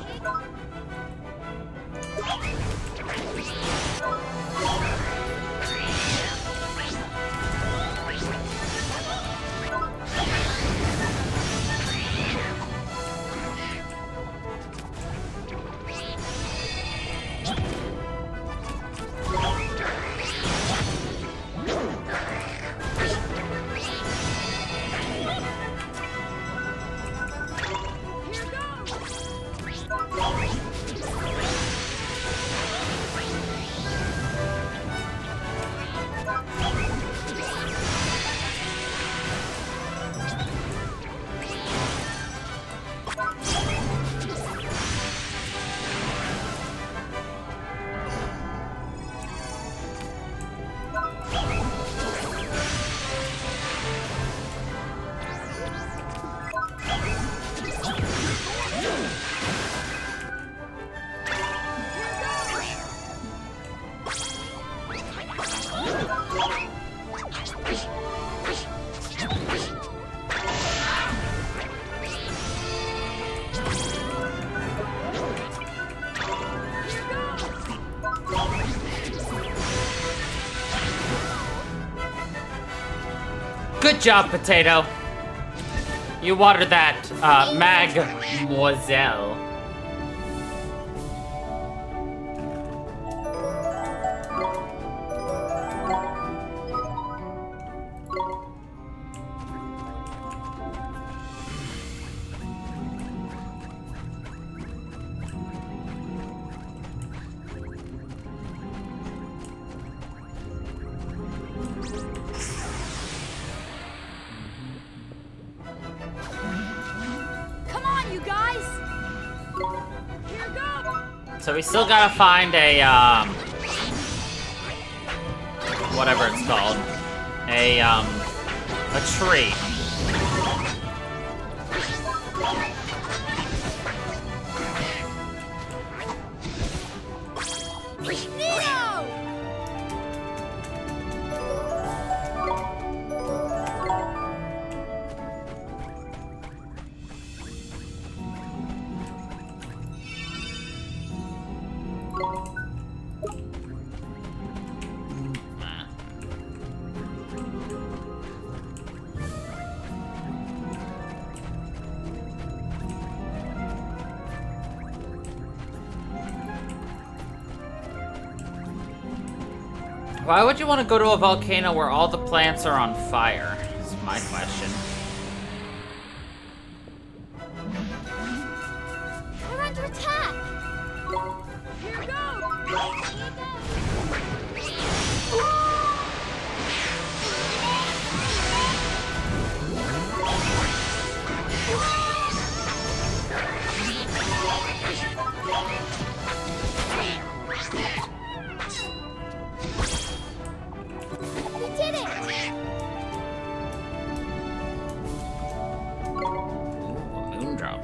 Good job, Potato. You watered that, uh, Mademoiselle. So we still gotta find a, um, whatever it's called, a, um, a tree. Why would you want to go to a volcano where all the plants are on fire? Is my question. We're under attack! Here we go! Here we go! Did it. Ooh, moon drop.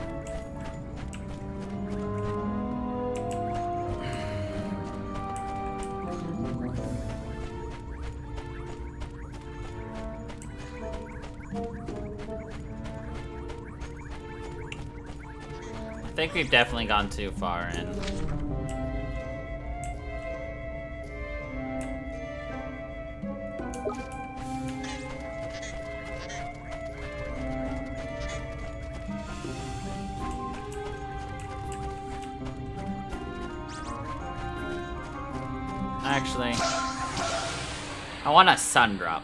I think we've definitely gone too far in. Actually, I want a sun drop.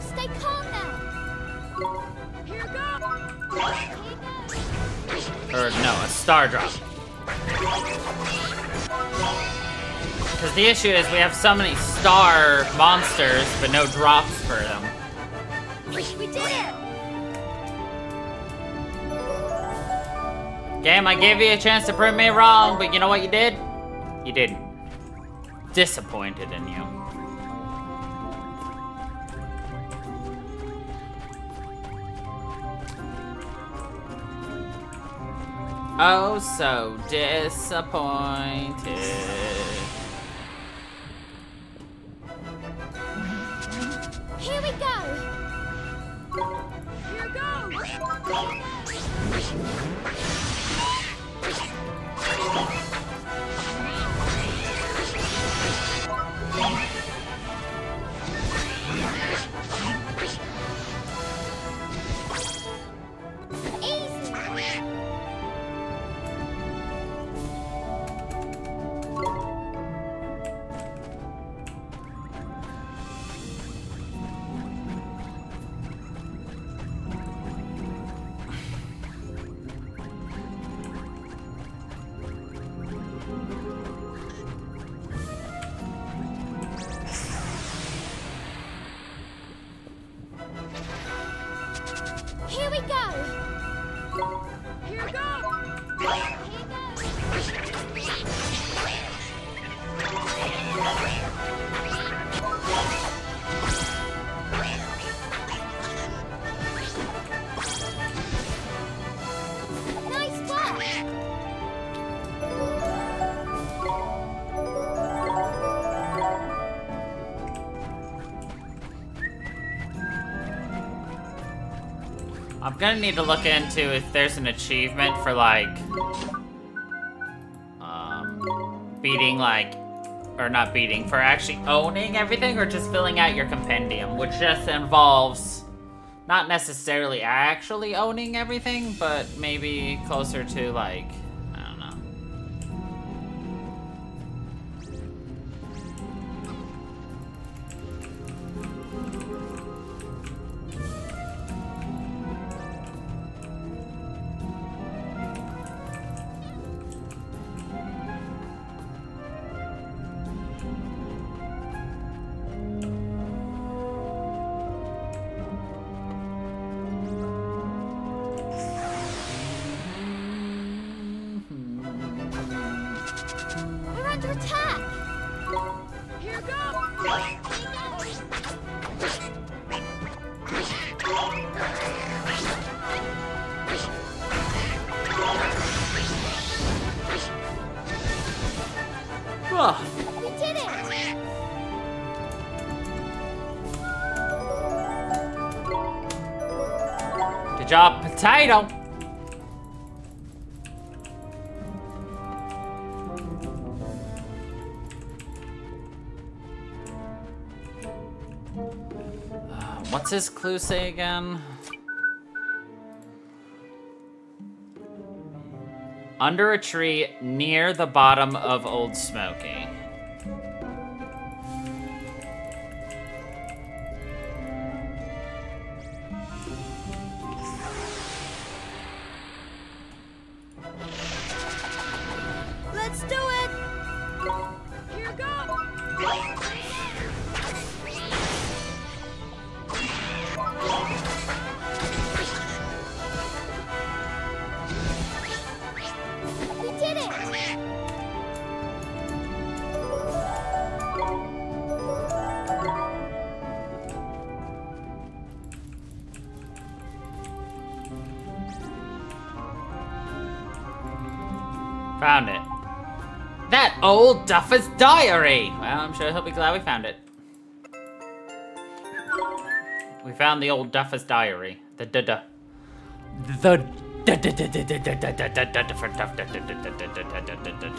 Stay calm now. Here we go. Or no, a star drop. Because the issue is we have so many star monsters, but no drops for them. We did it. Game, I gave you a chance to prove me wrong, but you know what you did? You didn't. Disappointed in you. Oh, so disappointed. Here we go. Here goes. I'm gonna need to look into if there's an achievement for like um, beating like or not beating, for actually owning everything, or just filling out your compendium, which just involves not necessarily actually owning everything, but maybe closer to, like, I don't know. Potato. Uh, what's his clue say again? Under a tree near the bottom of Old Smokey. Found it. That old Duffer's Diary! Well, I'm sure he'll be glad we found it. We found the old Duffer's Diary. The da da. The da da da da da da da da da da da da da.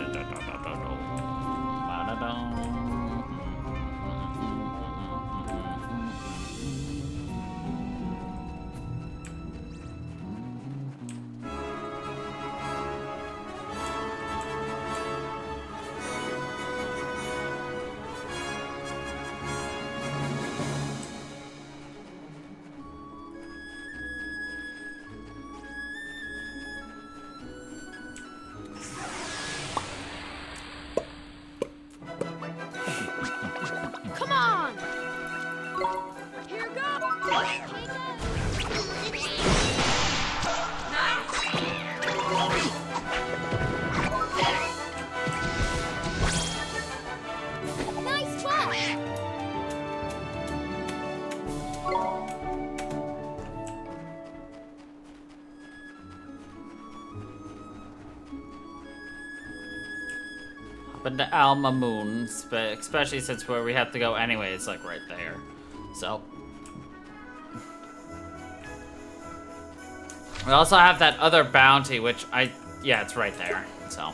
The Al Mamoon, especially since where we have to go anyway is like right there. So we also have that other bounty, which I yeah, it's right there. So,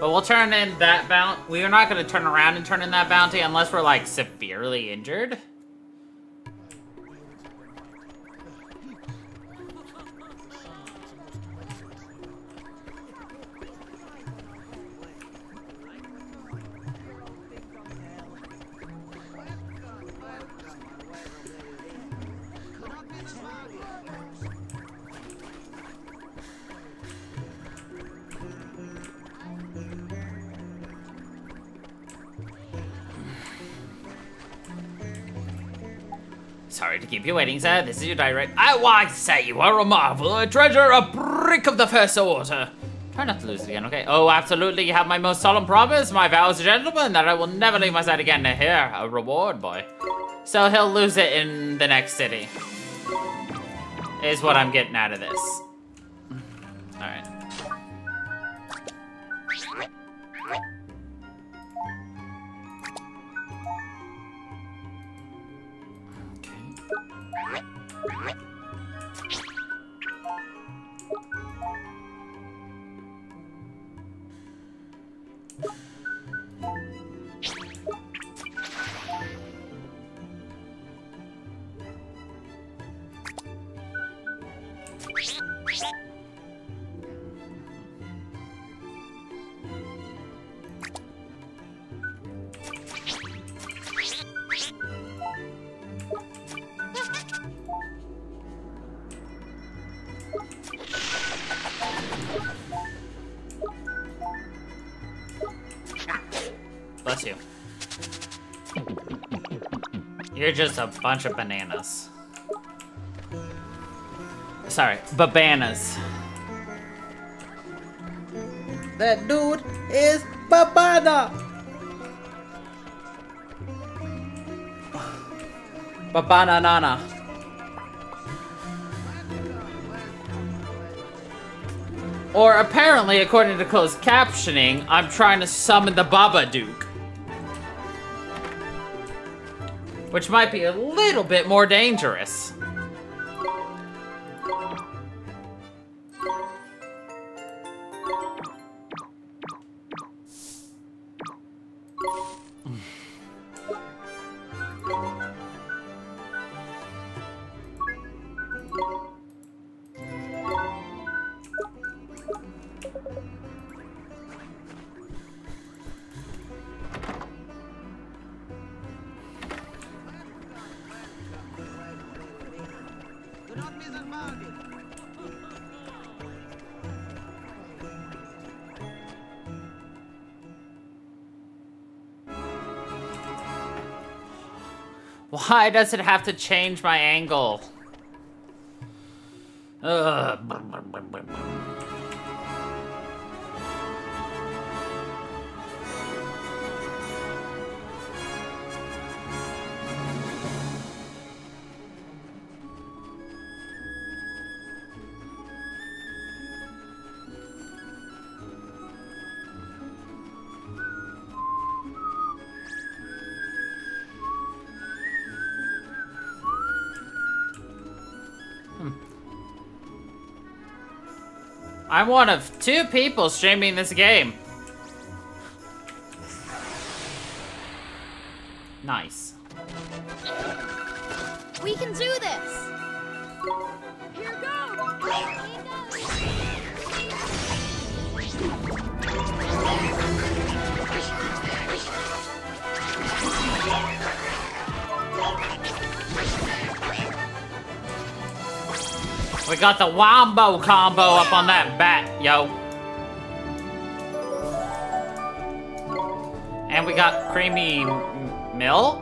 but we'll turn in that bounty. We are not going to turn around and turn in that bounty unless we're like severely injured. Sorry to keep you waiting, sir. This is your diary. Oh, I say you are a marvel, a treasure, a brick of the first order. Try not to lose it again, okay? Oh, absolutely. You have my most solemn promise, my vows, gentlemen, that I will never leave my side again. Here, a reward, boy. So he'll lose it in the next city, is what I'm getting out of this. All right. You're just a bunch of bananas. Sorry, babanas. That dude is Babana! Babana Nana. Or apparently, according to closed captioning, I'm trying to summon the Babadook. Which might be a little bit more dangerous. Why does it have to change my angle? Ugh. I'm one of two people streaming this game. Nice. We can do this. Here goes. Here goes. We got the wombo combo up on that bat. Yo. And we got creamy m milk?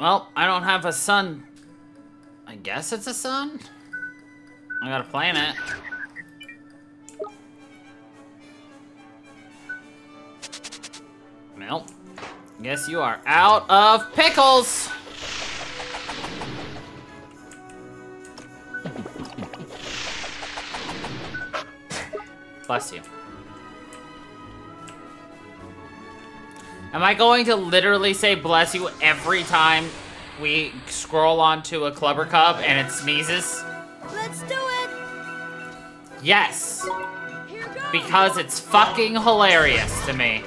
Well, I don't have a sun. I guess it's a sun? I got a planet. Nope. Guess you are out of pickles! Bless you. Am I going to literally say bless you every time we scroll onto a clubber cub and it sneezes? Let's do it! Yes! Because it's fucking hilarious to me.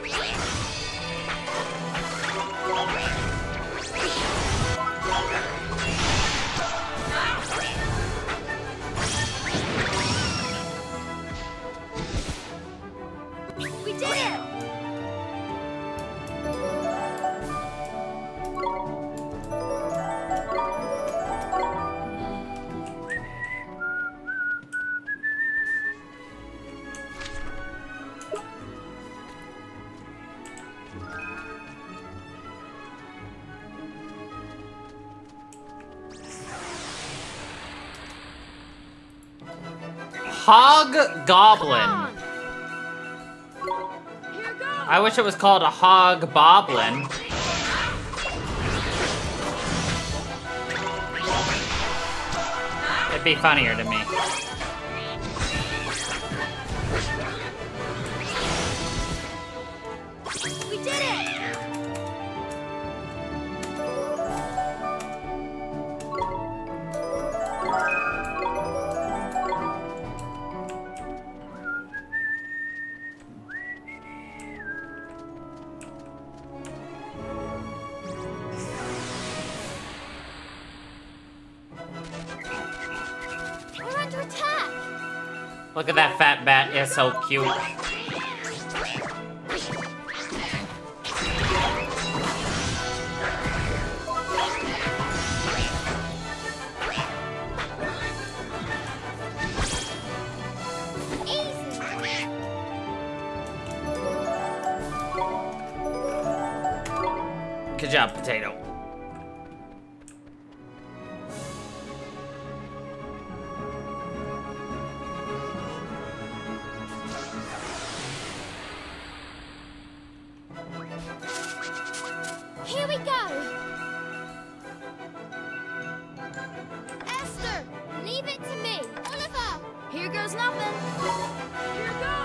Hog Goblin. I wish it was called a Hog Boblin. It'd be funnier to me. We did it! Look at that fat bat, it's so cute. Good job, Potato. Here we go. Esther, leave it to me. Oliver, here goes nothing. Here goes.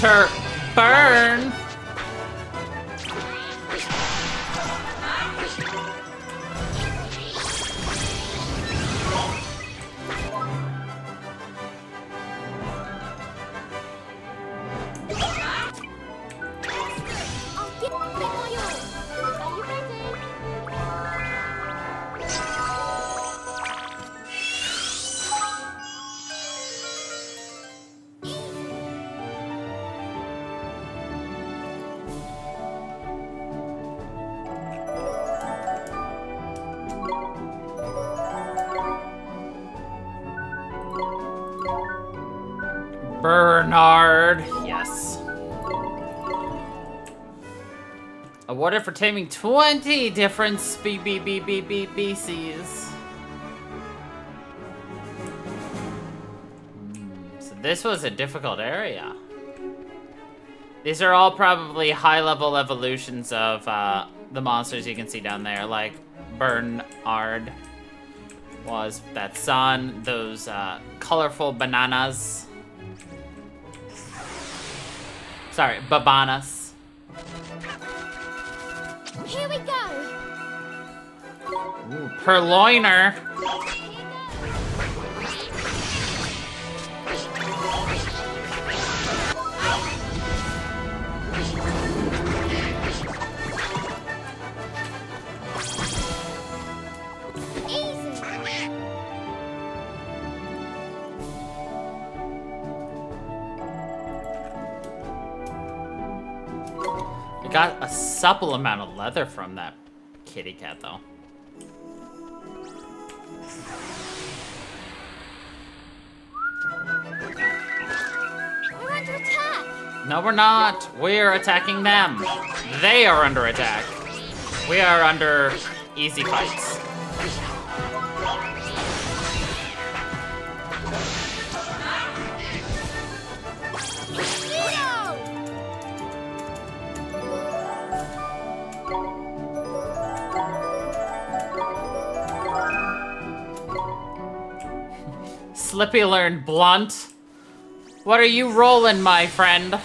Tur- burn. Bernard, yes. Awarded for taming twenty different species. So this was a difficult area. These are all probably high-level evolutions of uh, the monsters you can see down there, like Bernard was that sun, those uh, colorful bananas. Sorry, Babanas. Here we go. Ooh, Purloiner. Got a supple amount of leather from that kitty cat, though. We're under attack! No, we're not! We're attacking them! They are under attack! We are under easy fights. Slippy learned blunt. What are you rolling, my friend?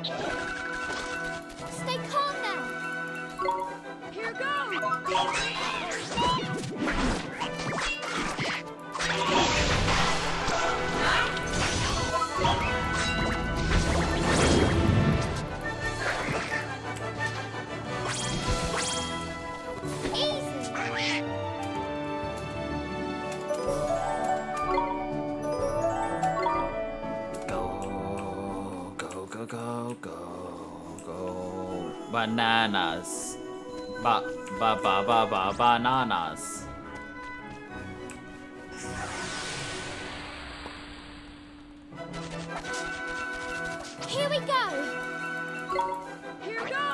Stay calm now. Here goes. Easy. Go, go, go. Bananas. Ba, ba, ba, ba, ba, bananas. Here we go. Here we go.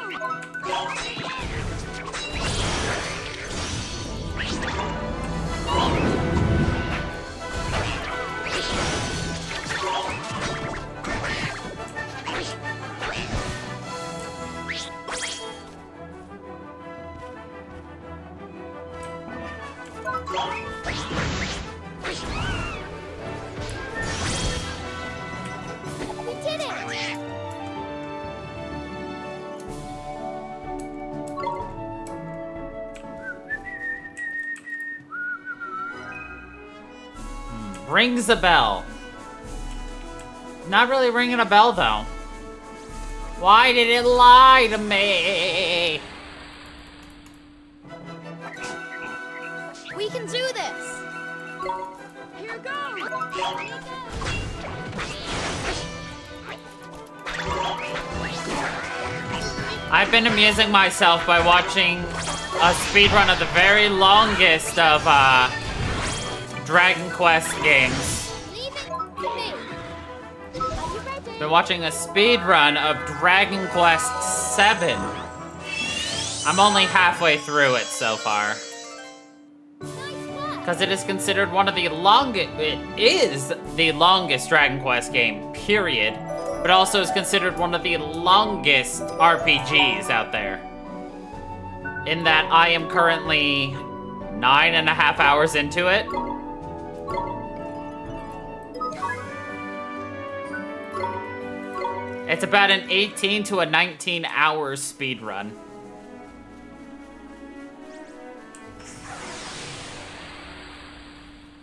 Rings a bell. Not really ringing a bell, though. Why did it lie to me? We can do this! Here goes! Here goes. I've been amusing myself by watching a speedrun of the very longest of uh, Dragon Quest games. Leave it to me. Are you ready? Been watching a speedrun of Dragon Quest seven. I'm only halfway through it so far. Because it is considered one of the longest, it is the longest Dragon Quest game, period. But also is considered one of the longest R P Gs out there. In that I am currently nine and a half hours into it. It's about an eighteen to a nineteen hour speed run.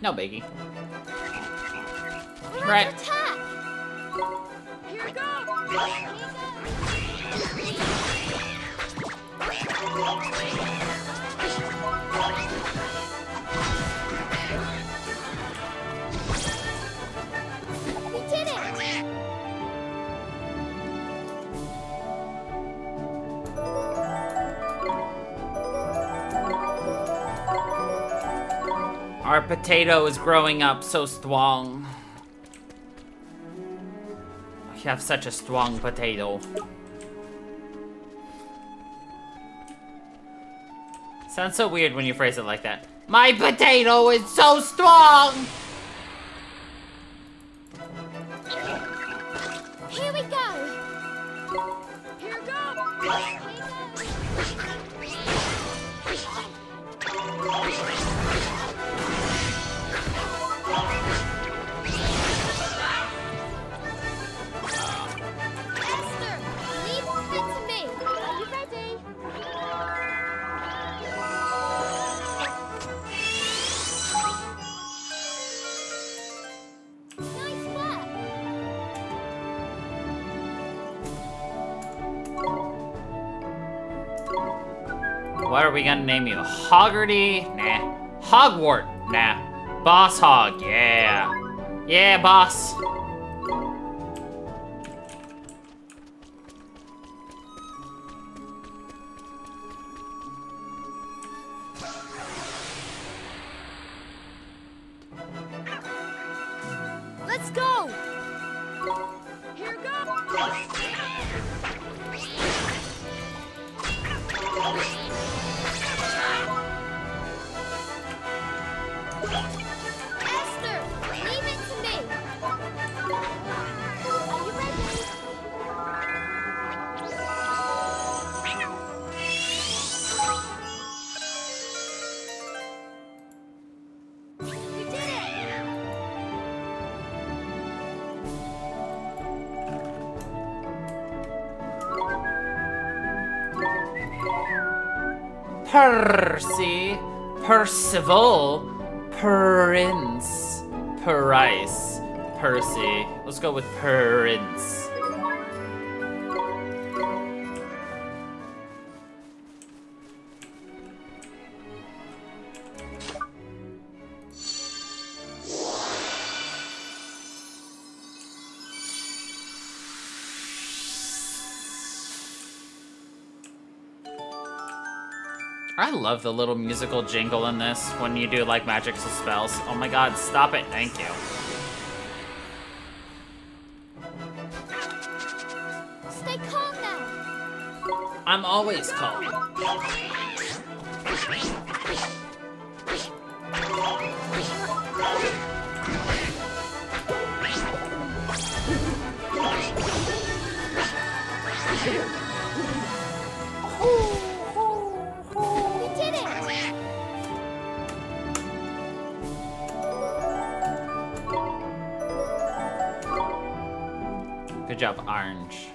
No biggie. We're right. Attack. Here we go. We did it. Our potato is growing up so strong. I have such a strong potato. Sounds so weird when you phrase it like that. My potato is so strong! Here we go! Here we go! Here we go! What are we gonna name you? Hoggerty? Nah. Hogwart? Nah. Boss Hog? Yeah. Yeah, boss. Let's go! Here goes! Percy, Percival, Prince, Price, Percy. Let's go with Prince. I love the little musical jingle in this when you do like magic spells. Oh my god, stop it. Thank you. Stay calm now. I'm always calm. Oh. Good job, Orange.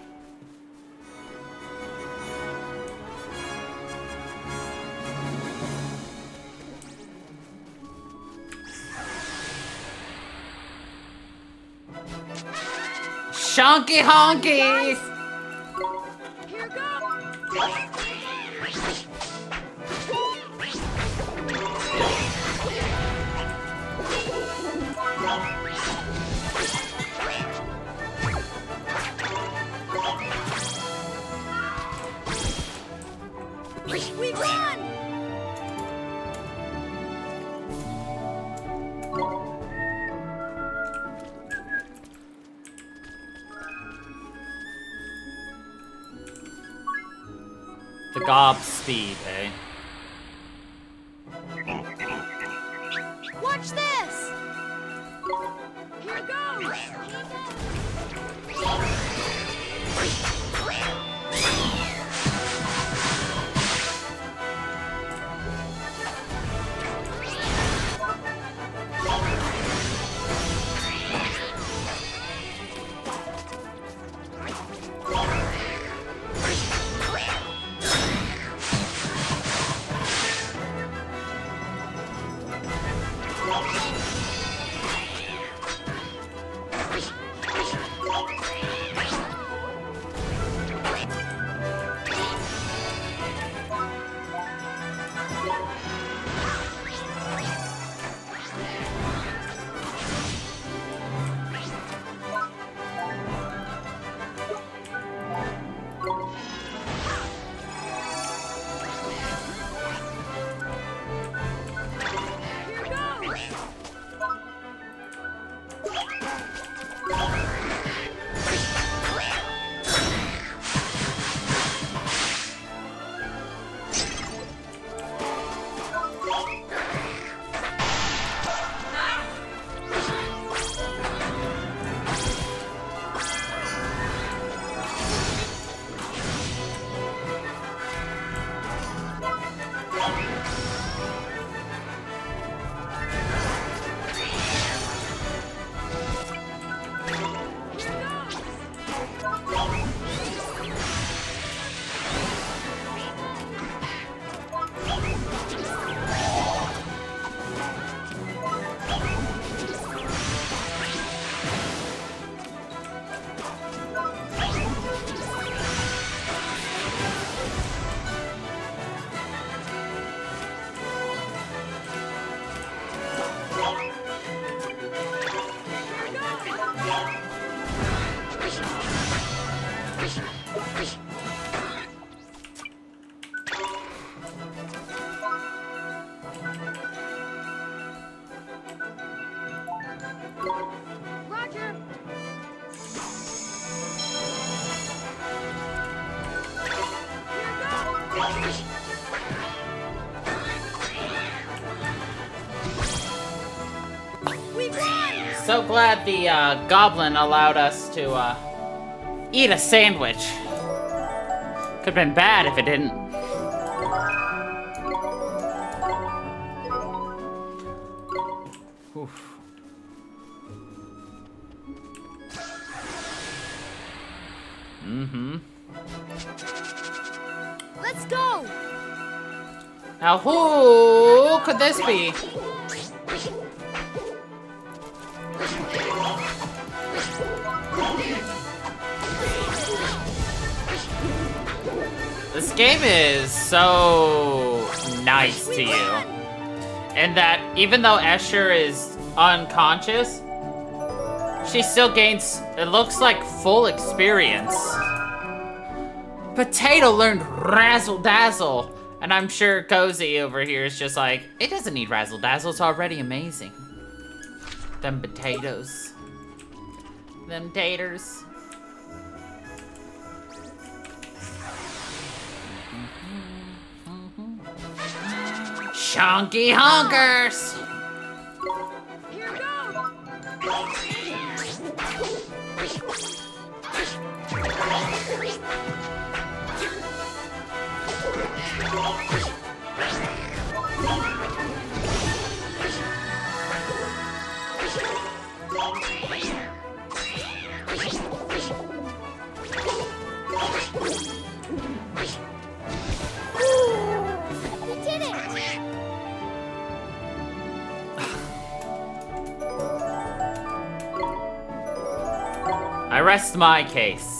Shonky honkies! Here goes! The gob speed, eh? Watch this! Here goes! So glad the uh, goblin allowed us to uh, eat a sandwich. Could've been bad if it didn't. Oof. Mm-hmm. Let's go. Now who could this be? This game is so nice to you. And that even though Escher is unconscious, she still gains, it looks like, full experience. Potato learned Razzle Dazzle. And I'm sure Cozy over here is just like, it doesn't need Razzle Dazzle, it's already amazing. Them potatoes. Them taters. Shonky honkers! Here goes! We did it! I rest my case.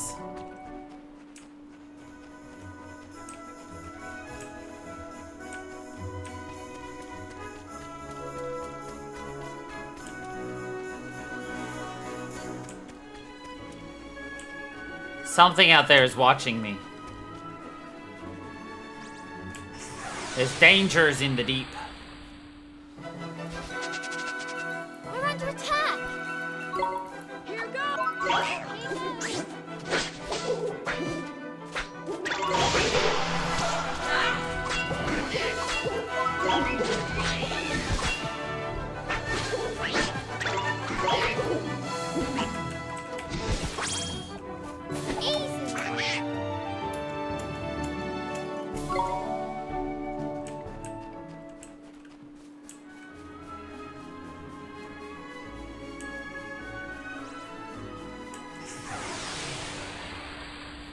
Something out there is watching me. There's dangers in the deep.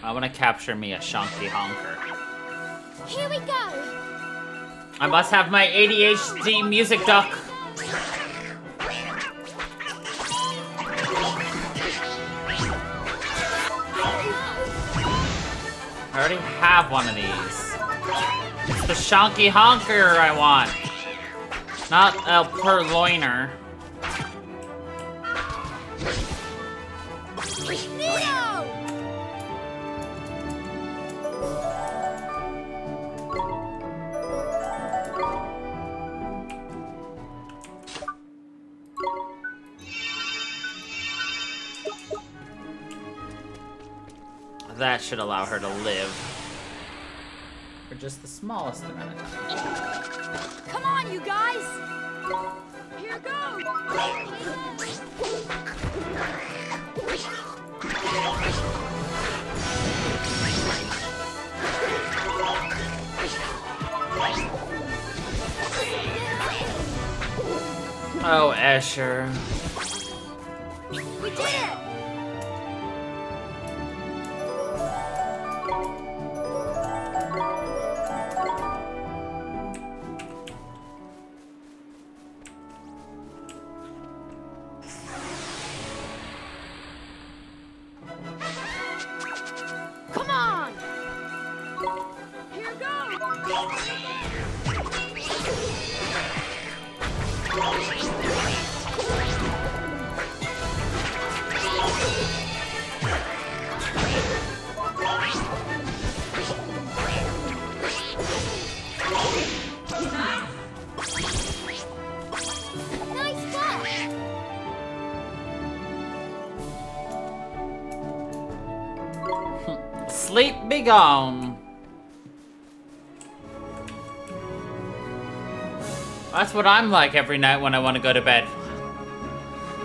I want to capture me a shonky honker. Here we go. I must have my A D H D music duck. I already have one of these. It's the shonky honker I want. Not a purloiner. That should allow her to live for just the smallest amount of time. Come on, you guys! Here goes! Oh, Escher. We did it! Gone. That's what I'm like every night when I want to go to bed.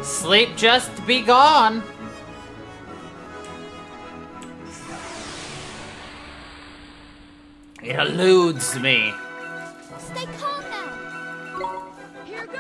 Sleep, just be gone. It eludes me. Stay calm now. Here goes.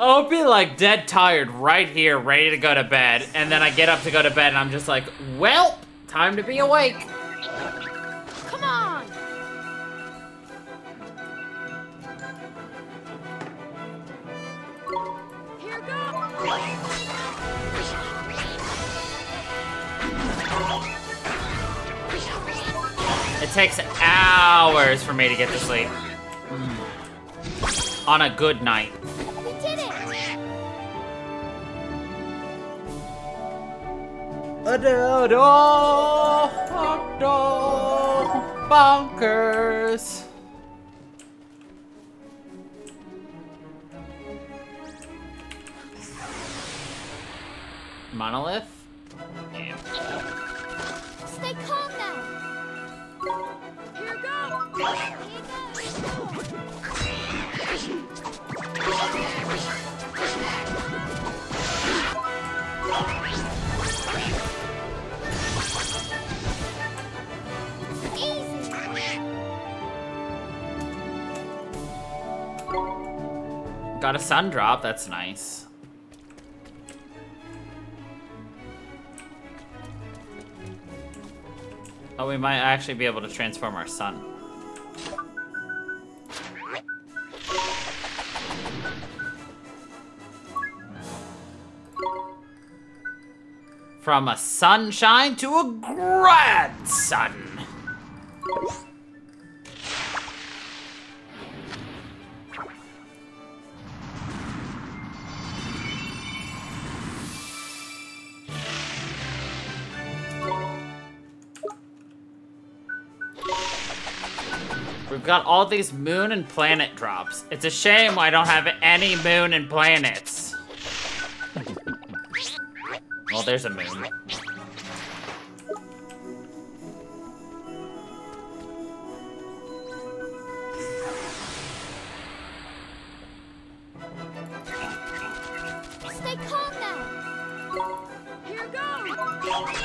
I'll be like dead tired right here, ready to go to bed, and then I get up to go to bed and I'm just like, well, time to be awake. Come on. Here goes. It takes hours for me to get to sleep. Mm. On a good night. Bonkers. Monolith? Yeah. Stay calm now. Here goes. Here goes. Got a sun drop, that's nice. Oh, we might actually be able to transform our sun. From a sunshine to a grad sun. We've got all these moon and planet drops. It's a shame I don't have any moon and planets. Well, there's a moon. Stay calm now. Here goes.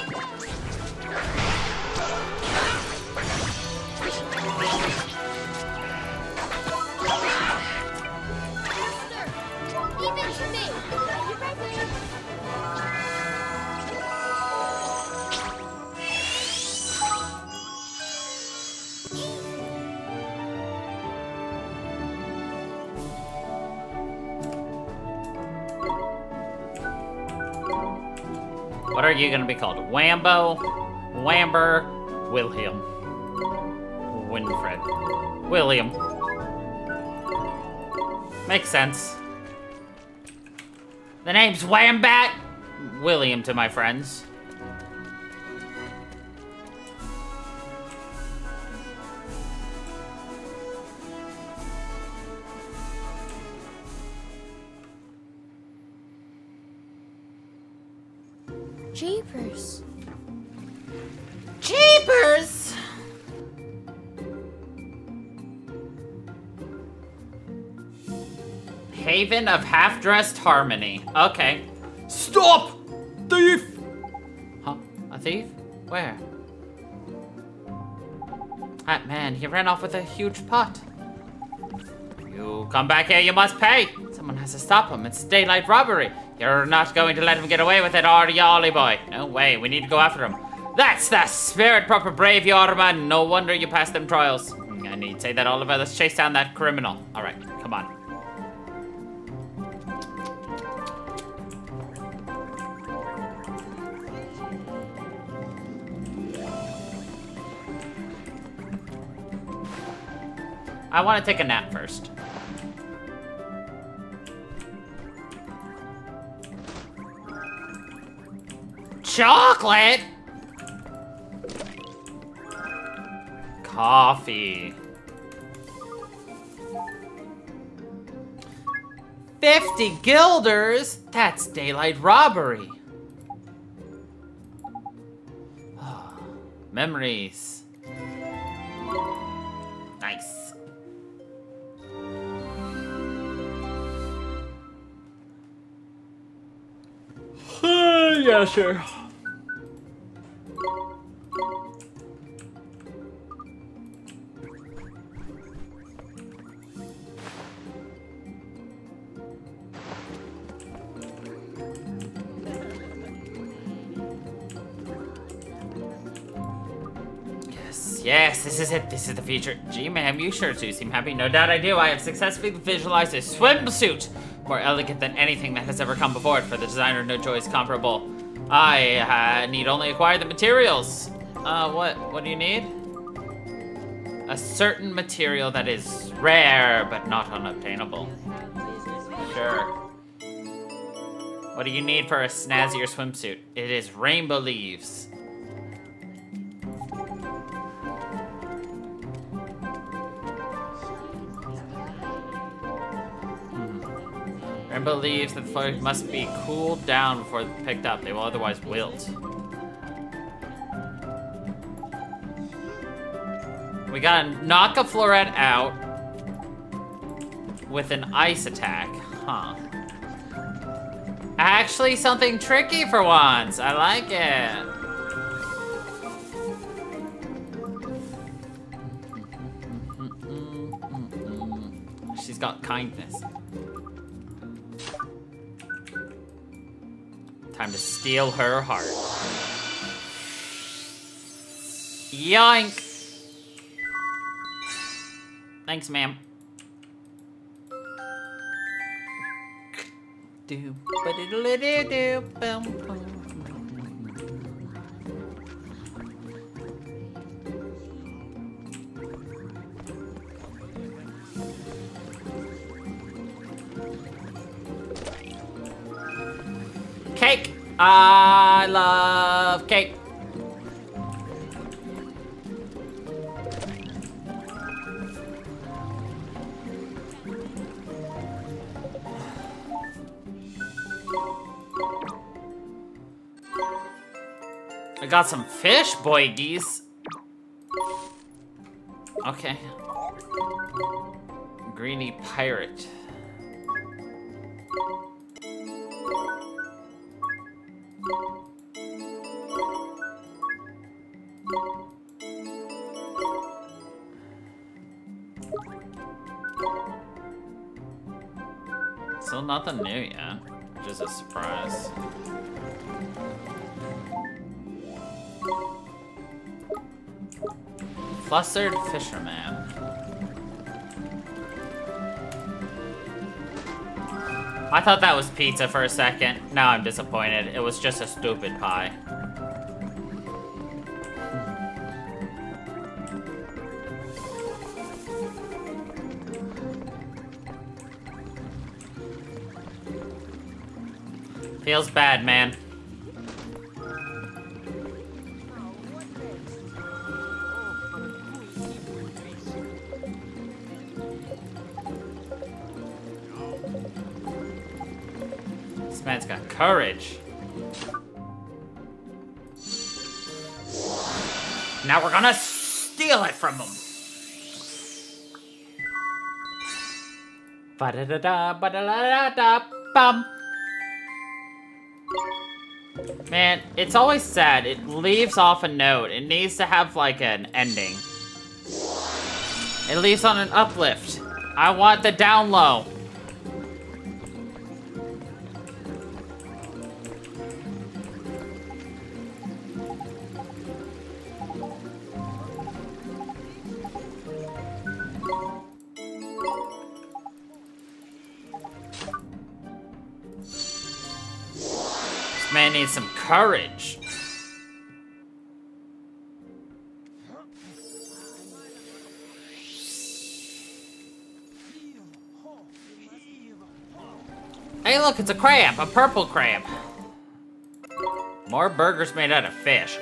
What are you gonna be called? Wambo, Wamber, William, Winfred, William. Makes sense. The name's Wambat, William to my friends. Jeepers. Jeepers! Haven of half-dressed harmony. Okay. Stop! Thief! Huh? A thief? Where? That man, he ran off with a huge pot. You come back here, you must pay! Someone has to stop him. It's daylight robbery. You're not going to let him get away with it, are you, Ollie boy? No way, we need to go after him. That's the spirit, proper brave you are, man. No wonder you passed them trials. I need to say that, Oliver. Let's chase down that criminal. All right, come on. I want to take a nap first. Chocolate? Coffee. Fifty guilders? That's daylight robbery. Oh, memories. Nice. Yeah, sure. Yes, this is it. This is the future. Gee, ma'am, you sure do seem happy. No doubt I do. I have successfully visualized a swimsuit more elegant than anything that has ever come before it. For the designer, no joy is comparable. I uh, need only acquire the materials. Uh, what? What do you need? A certain material that is rare, but not unobtainable. Sure. What do you need for a snazzier swimsuit? It is rainbow leaves. Rainbow leaves that the flowers must be cooled down before picked up. They will otherwise wilt. We gotta knock a floret out with an ice attack, huh? Actually, something tricky for once. I like it. She's got kindness. Time to steal her heart. Yoink! Thanks, ma'am. Do ba do do do do boom boom. Cake! I love cake. I got some fish, boy geese. Okay. Greeny pirate. Still nothing new yet, which is a surprise. Flustered fisherman. I thought that was pizza for a second. Now I'm disappointed. It was just a stupid pie. Feels bad, man. This man's got courage. Now we're gonna steal it from him. Ba-da-da-da, ba-da-da-da-da, bum. Man, it's always sad. It leaves off a note. It needs to have, like, an ending. It leaves on an uplift. I want the down low. Man needs some courage. Hey look, it's a crab, a purple crab. More burgers made out of fish.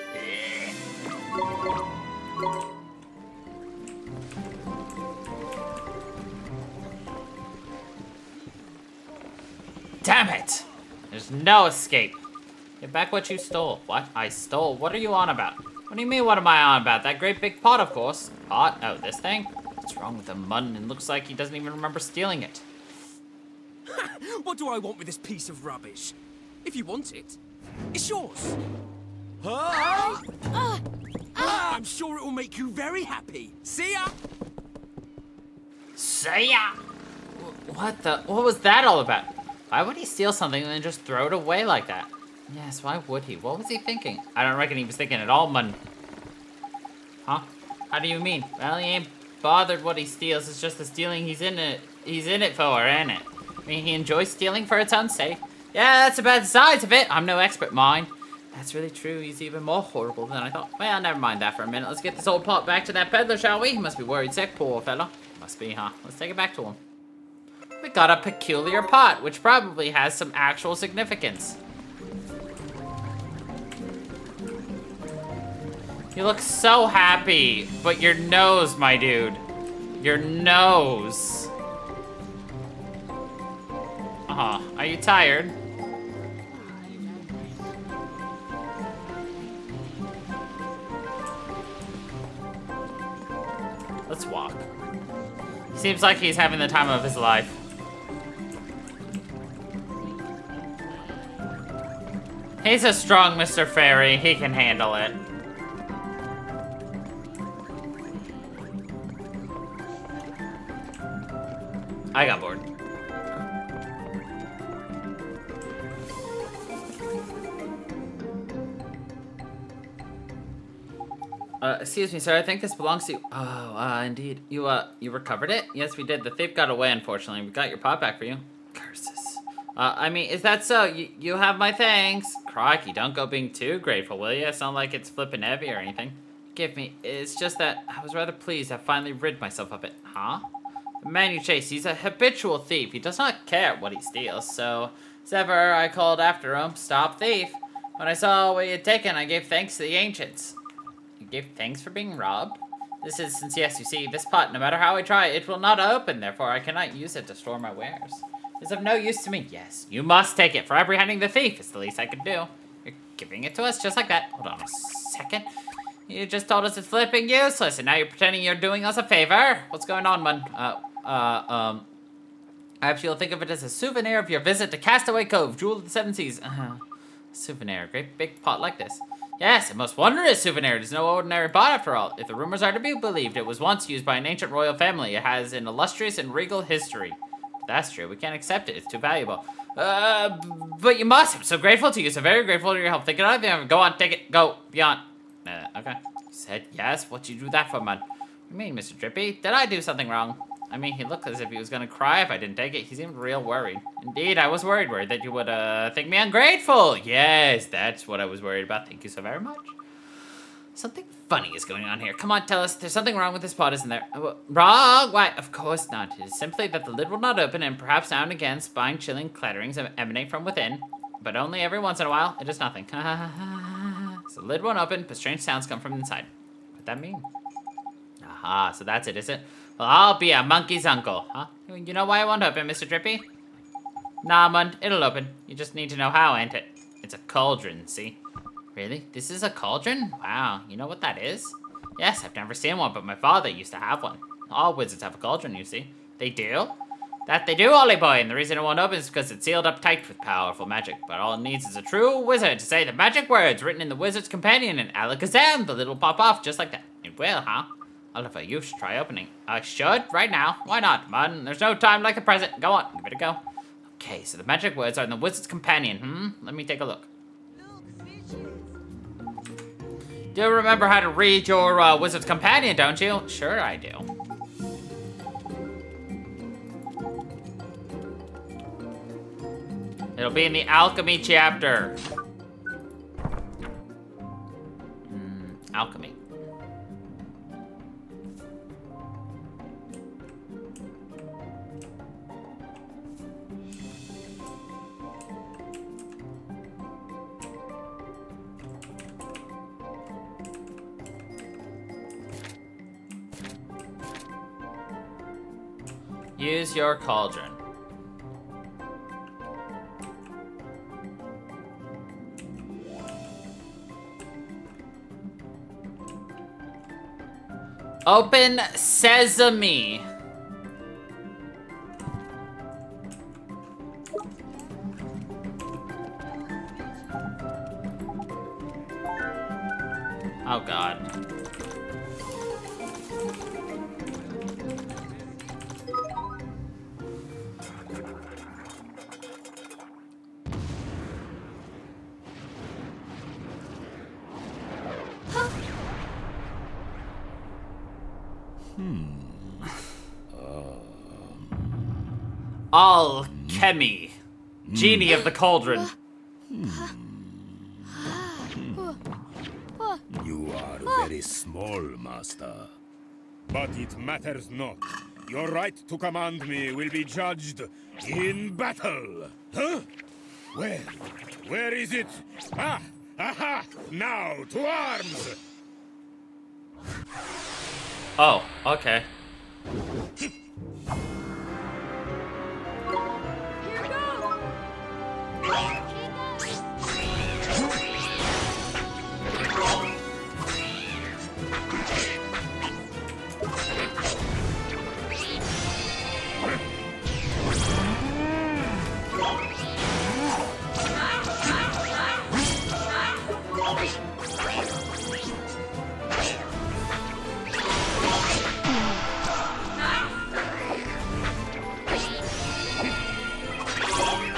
Damn it! There's no escape. Get back what you stole. What? I stole? What are you on about? What do you mean, what am I on about? That great big pot, of course. Pot? Oh, this thing? What's wrong with the mutton? It looks like he doesn't even remember stealing it. What do I want with this piece of rubbish? If you want it, it's yours. Huh? Uh, uh, I'm sure it will make you very happy. See ya! See ya! What the? What was that all about? Why would he steal something and then just throw it away like that? Yes, why would he? What was he thinking? I don't reckon he was thinking at all, man. Huh? How do you mean? Well, he ain't bothered what he steals. It's just the stealing he's in it. He's in it for, ain't it? I mean, he enjoys stealing for its own sake. Yeah, that's about the size of it. I'm no expert, mind. That's really true. He's even more horrible than I thought. Well, never mind that for a minute. Let's get this old pot back to that peddler, shall we? He must be worried sick, poor fella. Must be, huh? Let's take it back to him. We got a peculiar pot, which probably has some actual significance. You look so happy, but your nose, my dude. Your nose. Uh-huh. Are you tired? Let's walk. Seems like he's having the time of his life. He's a strong Mister Fairy. He can handle it. I got bored. Uh, excuse me, sir. I think this belongs to you. Oh, uh, indeed. You, uh, you recovered it? Yes, we did. The thief got away, unfortunately. We got your pot back for you. Curses. Uh, I mean, is that so? You, you have my thanks. Crikey, don't go being too grateful, will you? It's not like it's flipping heavy or anything. Give me. It's just that I was rather pleased I finally rid myself of it. Huh? The man you chase, he's a habitual thief. He does not care what he steals, so as ever, I called after him, stop thief. When I saw what he had taken, I gave thanks to the ancients. You gave thanks for being robbed? This is since, yes, you see, this pot, no matter how I try, it will not open, therefore I cannot use it to store my wares. It's of no use to me. Yes, you must take it for apprehending the thief. It's the least I could do. You're giving it to us just like that. Hold on a second. You just told us it's flipping useless, and now you're pretending you're doing us a favor. What's going on, man? Uh, uh, um. Perhaps you'll think of it as a souvenir of your visit to Castaway Cove, Jewel of the Seven Seas. Uh-huh. Souvenir, great big pot like this. Yes, a most wondrous souvenir. It is no ordinary pot after all. If the rumors are to be believed, it was once used by an ancient royal family. It has an illustrious and regal history. That's true. We can't accept it. It's too valuable. Uh, but you must. I'm so grateful to you. So very grateful to your help. Think it over. Go on, take it. Go. Beyond. Uh, okay. You said yes. What'd you do that for, man? What do you mean, Mister Drippy? Did I do something wrong? I mean, he looked as if he was gonna cry if I didn't take it. He seemed real worried. Indeed, I was worried, worried that you would, uh, think me ungrateful. Yes, that's what I was worried about. Thank you so very much. Something funny is going on here. Come on, tell us. There's something wrong with this pot, isn't there? Uh, wrong? Why, of course not. It is simply that the lid will not open, and perhaps now and again, spine chilling clatterings emanate from within. But only every once in a while, it is nothing. So the lid won't open, but strange sounds come from inside. What'd that mean? Aha, so that's it, is it? Well, I'll be a monkey's uncle, huh? You know why it won't open, Mister Drippy? Nah, man, it'll open. You just need to know how, ain't it? It's a cauldron, see? Really? This is a cauldron? Wow, you know what that is? Yes, I've never seen one, but my father used to have one. All wizards have a cauldron, you see. They do? That they do, Ollie boy, and the reason it won't open is because it's sealed up tight with powerful magic. But all it needs is a true wizard to say the magic words written in the wizard's companion, and alakazam, the lid will pop off just like that. It will, huh? Oliver, you should try opening. I should? Right now? Why not, man? There's no time like the present. Go on, give it a go. Okay, so the magic words are in the wizard's companion, hmm? Let me take a look. Do you remember how to read your uh, wizard's companion, don't you? Sure I do. It'll be in the alchemy chapter. Mm, alchemy. Use your cauldron. Open sesame. Oh God. Al-Khemi, genie of the cauldron. You are very small, master. But it matters not. Your right to command me will be judged in battle. Huh? Where? Where is it? Ah! Aha! Now, to arms! Oh, okay.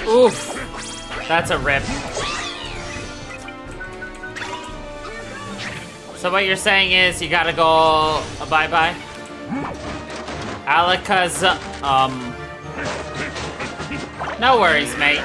Oof, that's a rip. So what you're saying is you gotta go a bye-bye? Alakaz, um... No worries, mate.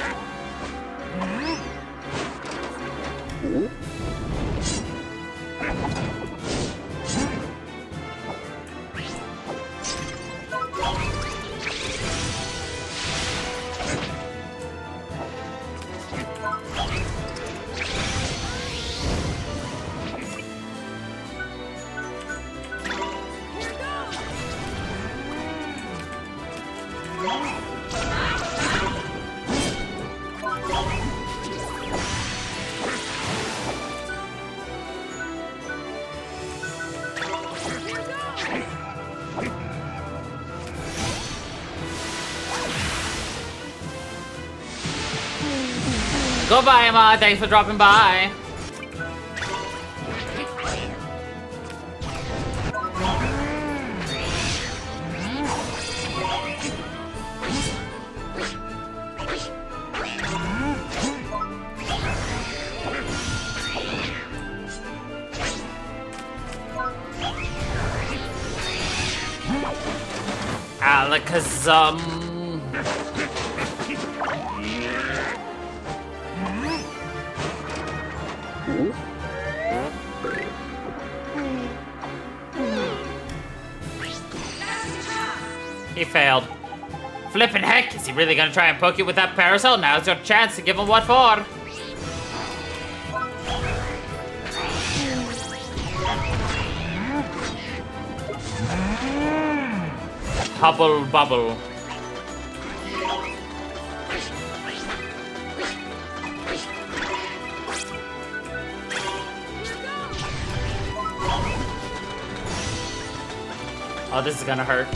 Goodbye, Emma. Thanks for dropping by. Alakazam. He failed. Flippin' heck, is he really gonna try and poke you with that parasol? Now's your chance to give him what for. Hubble bubble. Oh, this is gonna hurt.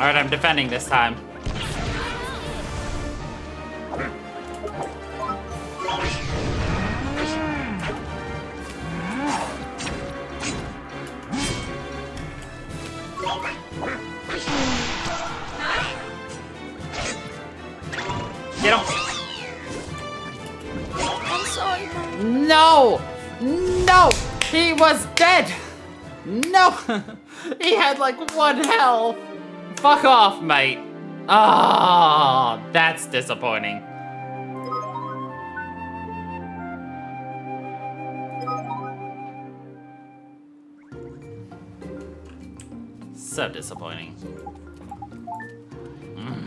Alright, I'm defending this time. Get him! I'm sorry, Mom. No! No! He was dead! No! He had like one health! Fuck off, mate. Ah, oh, that's disappointing. So disappointing. Mm.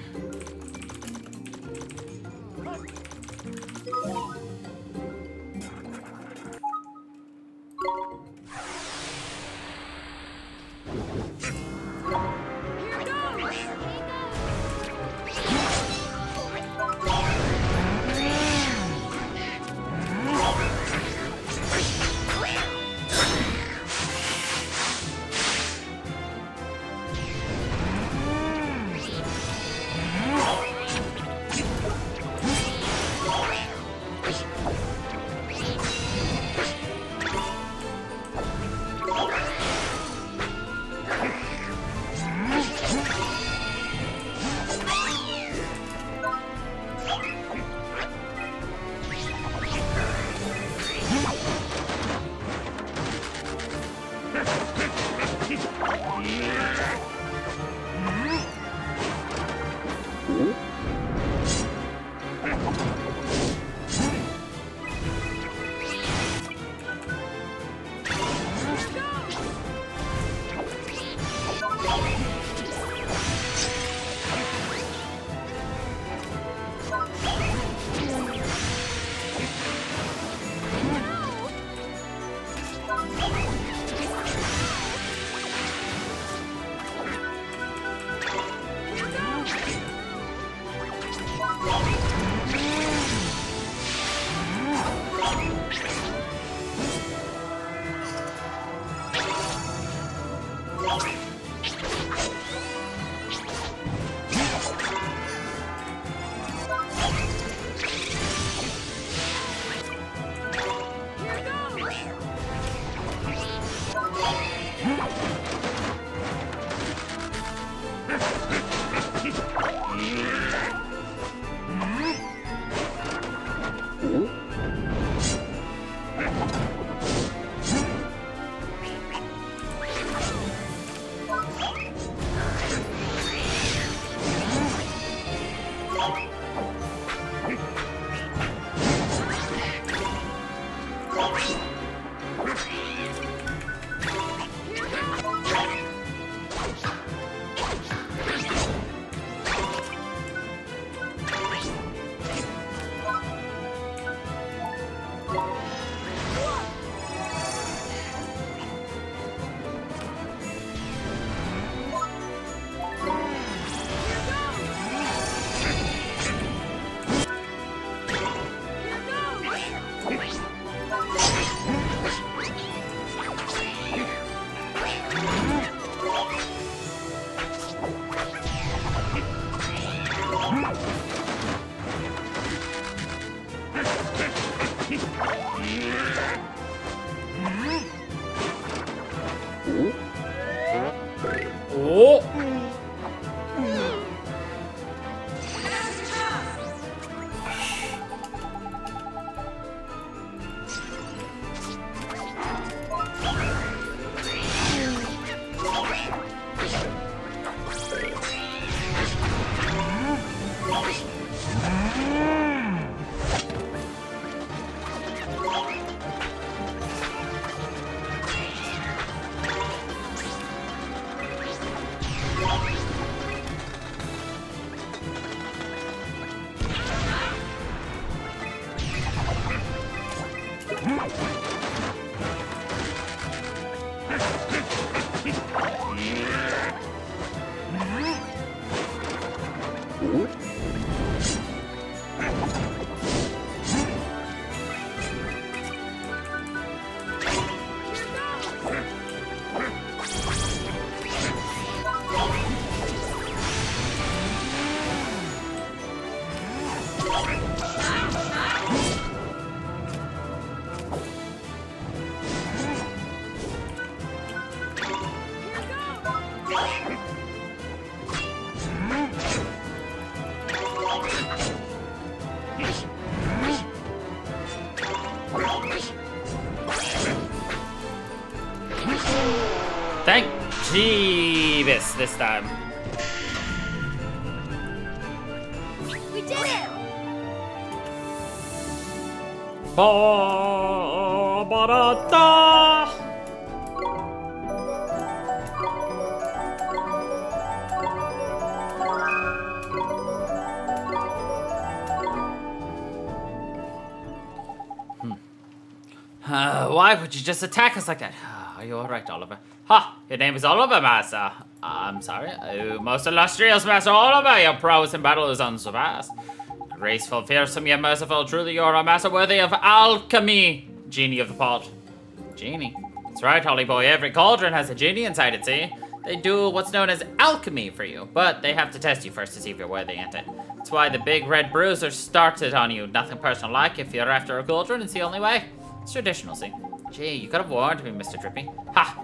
Jeebus this time. We did it! Ba ba da da. Hmm. Uh, why would you just attack us like that? Are you alright, Oliver? Ha! Your name is Oliver, Master. I'm sorry. Oh, most illustrious Master Oliver, your prowess in battle is unsurpassed. Graceful, fearsome, yet merciful. Truly, you are a master worthy of Al-Khemi, genie of the pot. Genie? That's right, Holly boy. Every cauldron has a genie inside it, see? They do what's known as alchemy for you, but they have to test you first to see if you're worthy at it. That's why the big red bruiser started on you. Nothing personal like. If you're after a cauldron, it's the only way. It's traditional, see? Gee, you could have warned me, Mister Drippy. Ha!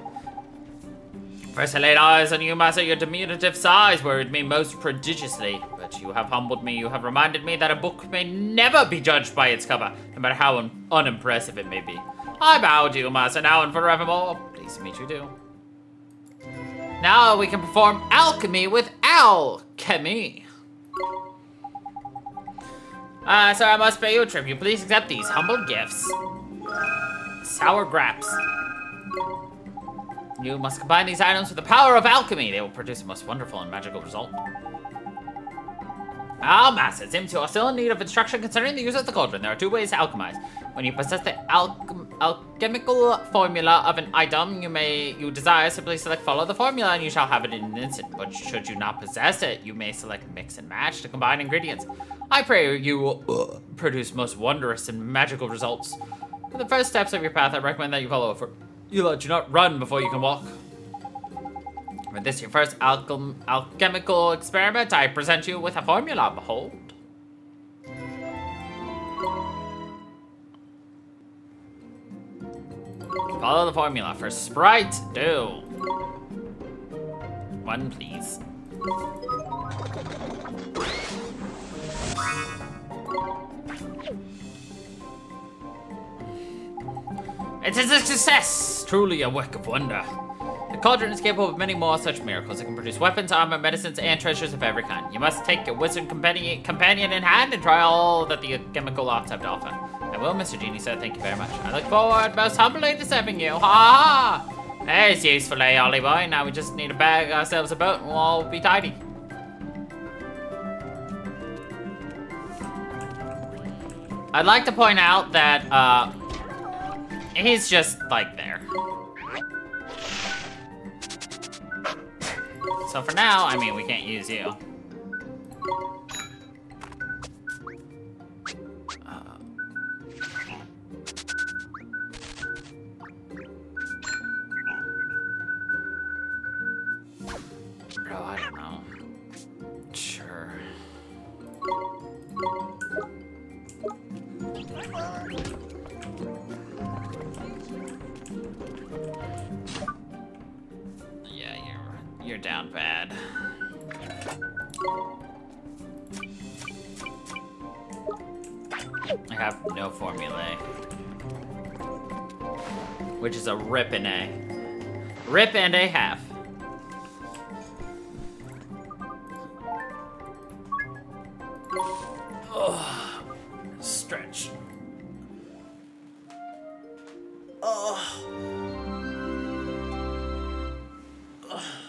First I laid eyes on you, Master, your diminutive size worried me most prodigiously. But you have humbled me, you have reminded me that a book may never be judged by its cover, no matter how un unimpressive it may be. I bow to you, Master, now and forevermore. Pleased to meet you, too. Now we can perform alchemy with Al-Khemi. Ah, uh, sir, I must pay you a tribute. Please accept these humble gifts. Sour grapes. You must combine these items with the power of alchemy. They will produce the most wonderful and magical result. Ah, Master, it seems you are still in need of instruction concerning the use of the cauldron. There are two ways to alchemize. When you possess the alchem alchemical formula of an item you may you desire, simply select follow the formula and you shall have it in an instant. But should you not possess it, you may select mix and match to combine ingredients. I pray you will uh, produce most wondrous and magical results. For the first steps of your path, I recommend that you follow for you lot do not run before you can walk. For this your first alchem alchemical experiment, I present you with a formula. Behold. Follow the formula for Sprite Dew. One, please. It is a success! Truly a work of wonder. The cauldron is capable of many more such miracles. It can produce weapons, armor, medicines, and treasures of every kind. You must take your wizard companion companion in hand and try all that the chemical arts have to offer. I will, Mister Genie, sir. Thank you very much. I look forward most humbly to serving you. Ha ha! There's useful, eh, Ollie boy? Now we just need to bag ourselves a boat and we'll all be tidy. I'd like to point out that uh, he's just like there. So for now, I mean, we can't use you. Uh, bro, I don't know. Sure. Yeah, you're you're down bad. I have no formulae, which is a rip and a rip and a half. Oh, stretch. Oh. Oh.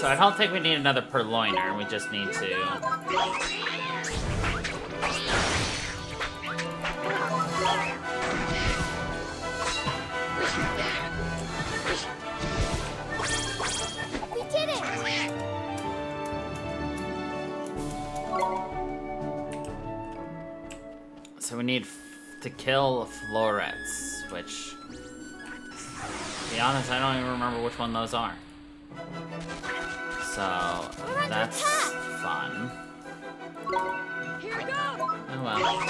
So I don't think we need another purloiner, we just need to... We did it! So we need to kill Florets, which... To be honest, I don't even remember which one those are. So that's fun. Here we go. Oh well.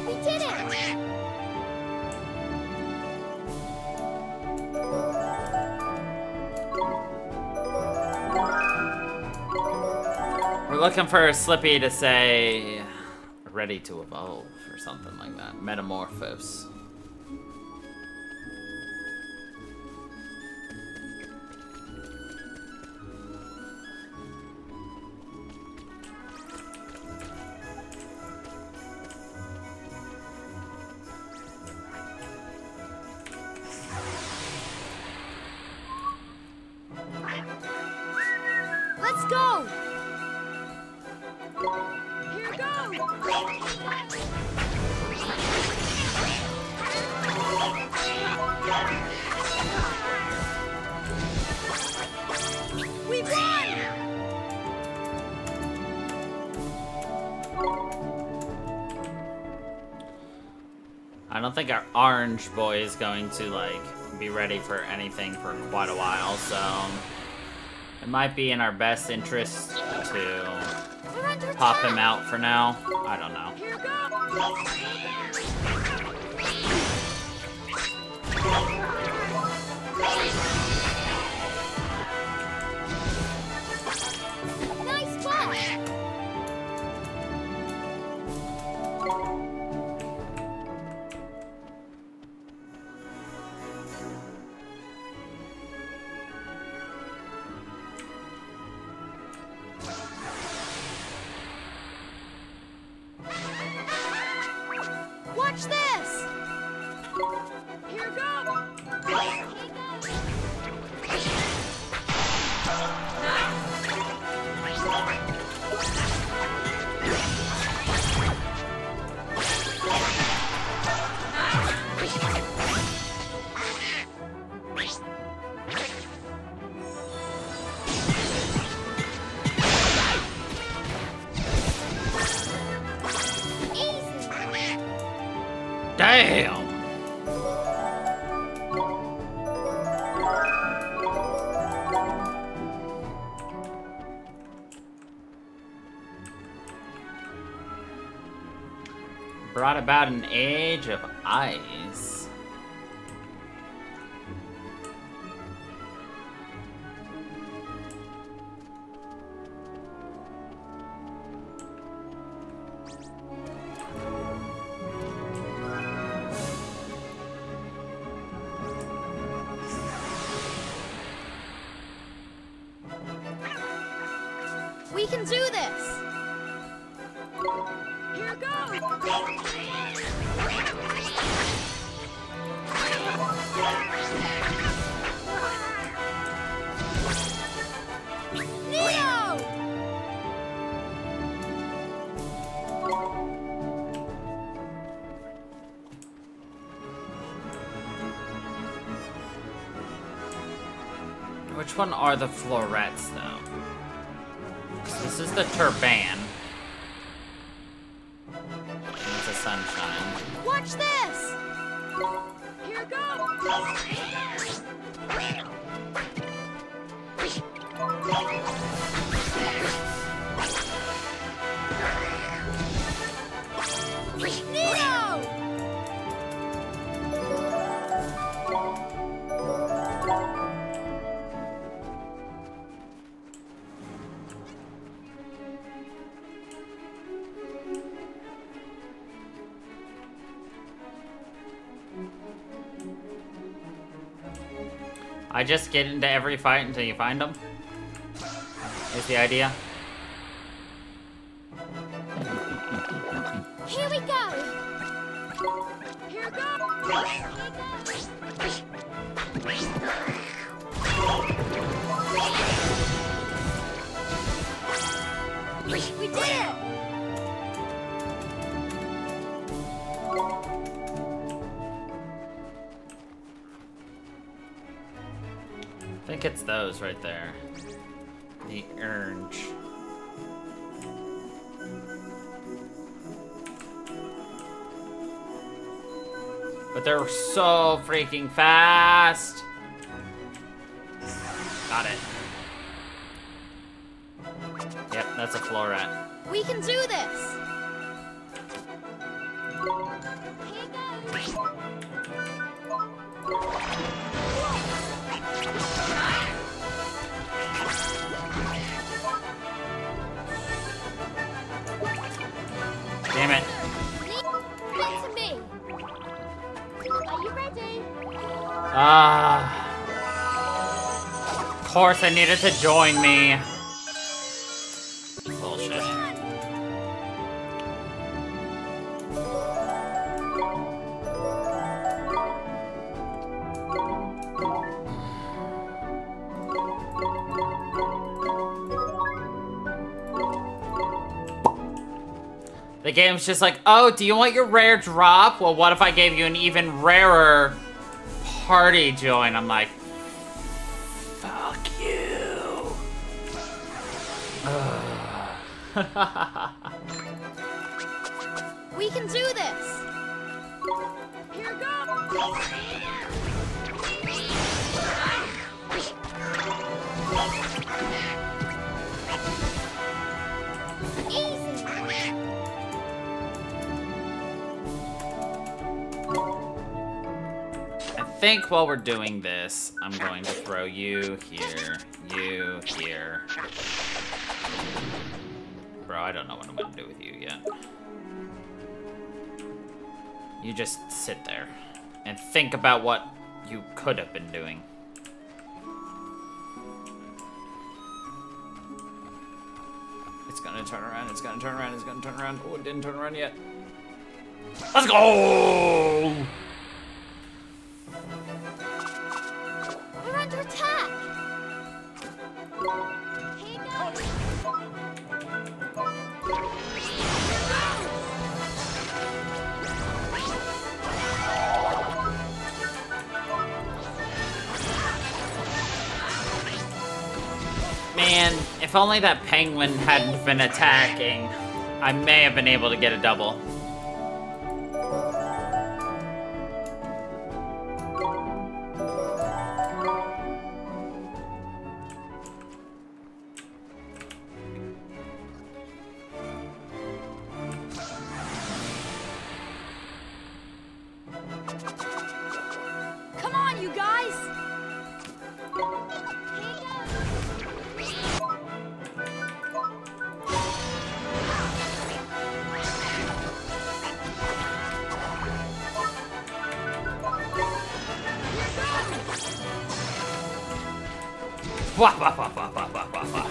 We did it. We're looking for Slippy to say, ready to evolve, or something like that. Metamorphose. Let's go! Here we go! We won! I don't think our orange boy is going to, like, be ready for anything for quite a while, so... It might be in our best interest to... Pop him out for now. I don't know. Here go. Nice one. Watch this! Here goes! Damn! right about an age of ice. We can do this! Here goes! Neo! Which one are the florets, though? This is the turban. It's a sunshine. Watch this! Here goes! I just get into every fight until you find them, is the idea. Here we go! Here goes! We did it! I think it's those right there. The orange. But they're so freaking fast! Got it. Yep, that's a floret. We can do this! Damn it. Listen to me. Are you ready? Ah. Of course I needed to join me. Bullshit. The game's just like, oh, do you want your rare drop? Well, what if I gave you an even rarer party join? I'm like, fuck you. We can do this. Here goes. Easy. I think while we're doing this, I'm going to throw you here, you here. Bro, I don't know what I'm gonna do with you yet. You just sit there and think about what you could have been doing. It's gonna turn around, it's gonna turn around, it's gonna turn around. Oh, it didn't turn around yet. Let's go! We're under attack! Hey, no. Man, if only that penguin hadn't been attacking, I may have been able to get a double. Wah, wah, wah, wah, wah, wah, wah, wah.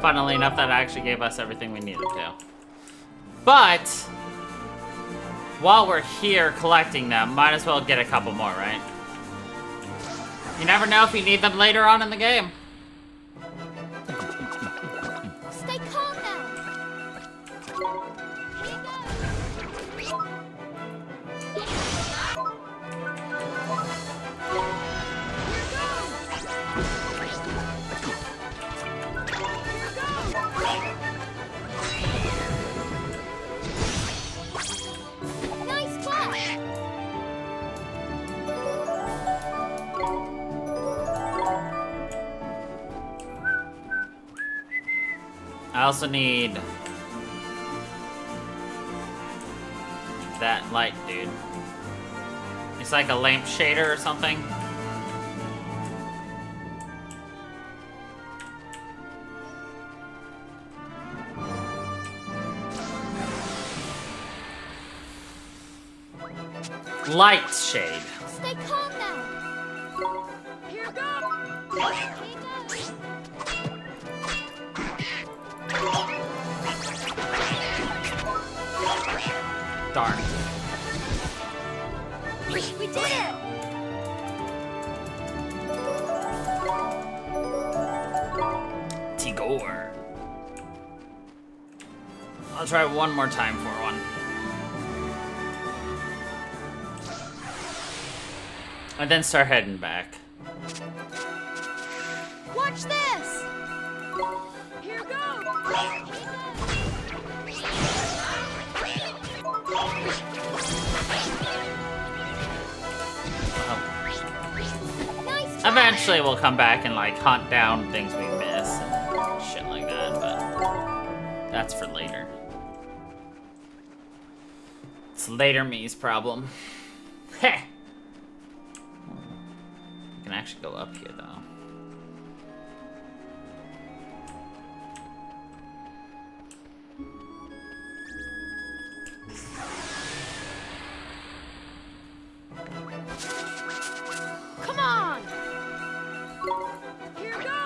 Funnily enough, that actually gave us everything we needed to. But while we're here collecting them, might as well get a couple more, right? You never know if you need them later on in the game. Stay calm now. Here you go. I also need that light, dude. It's like a lamp shader or something. Light shade. Stay calm now. Here goes. Darn. We did it! Tigor. I'll try one more time for one. And then start heading back. Watch this! Here goes! Here goes! Eventually we'll come back and like hunt down things we miss and shit like that, but that's for later. It's later me's problem. Heh! We can actually go up here though. Come on! Here we go!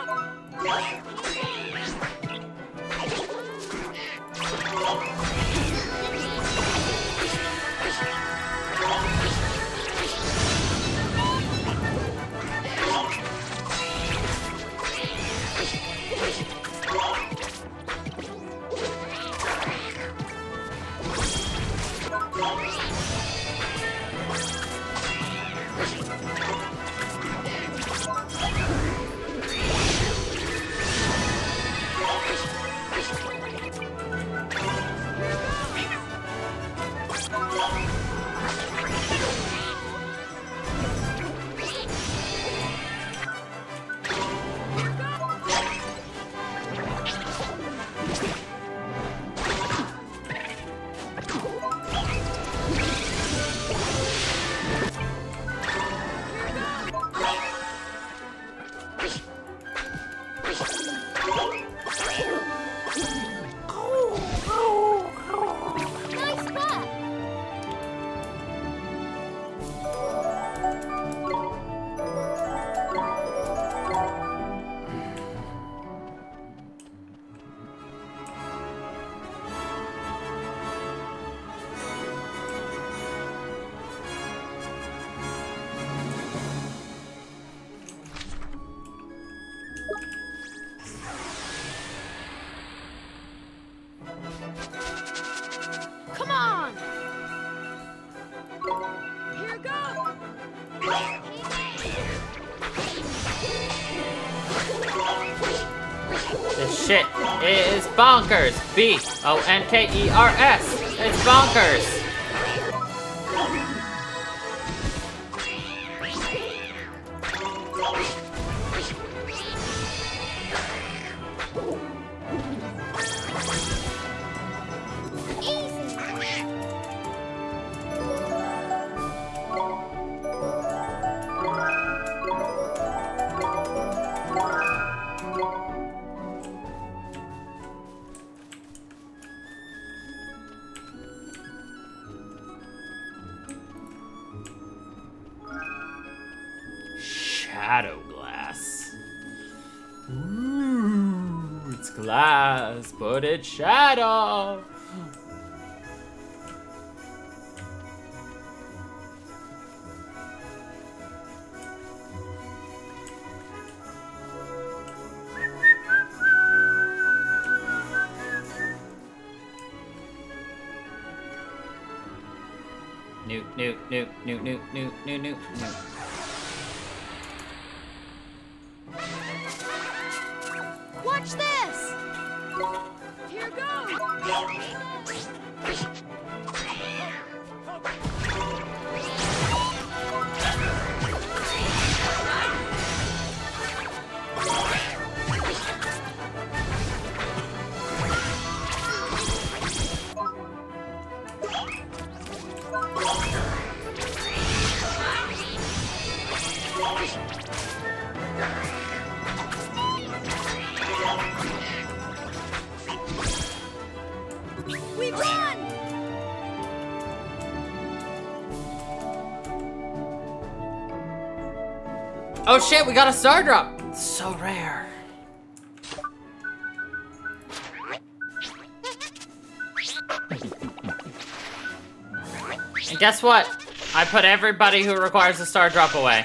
Bonkers, B O N K E R S, it's bonkers. has put its shadow. Noop, noop, noop, noop, noop, noop, noop, noop, noop. Watch this! Here goes! Oh shit, we got a star drop! It's so rare. And guess what? I put everybody who requires a star drop away.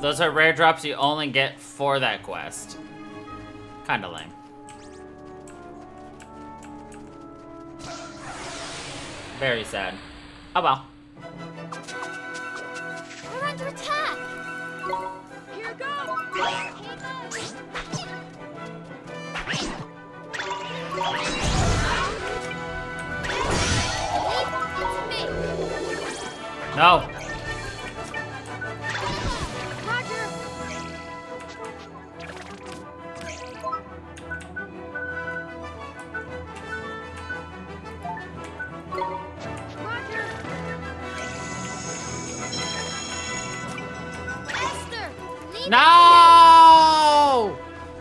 Those are rare drops you only get for that quest. Kinda lame. Very sad. Oh well. We're under attack! Here goes! Here goes! No! No!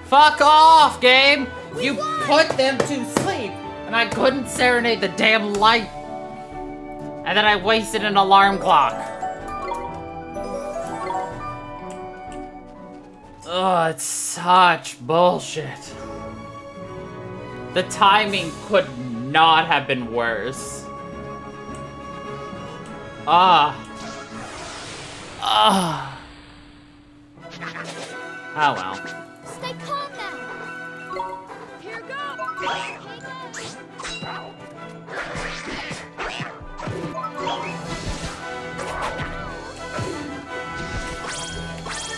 Fuck off, game! We you won. Put them to sleep, and I couldn't serenade the damn light. And then I wasted an alarm clock. Oh, it's such bullshit. The timing could not have been worse. Ah. Ah. Oh well. Stay calm now. Here goes. Here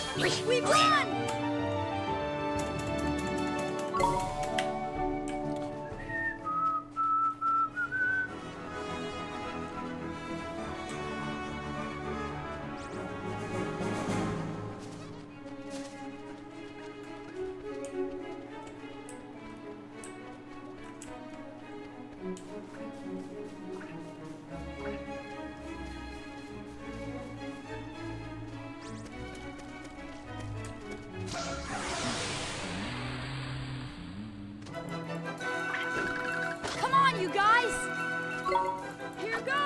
goes. We won. Here goes!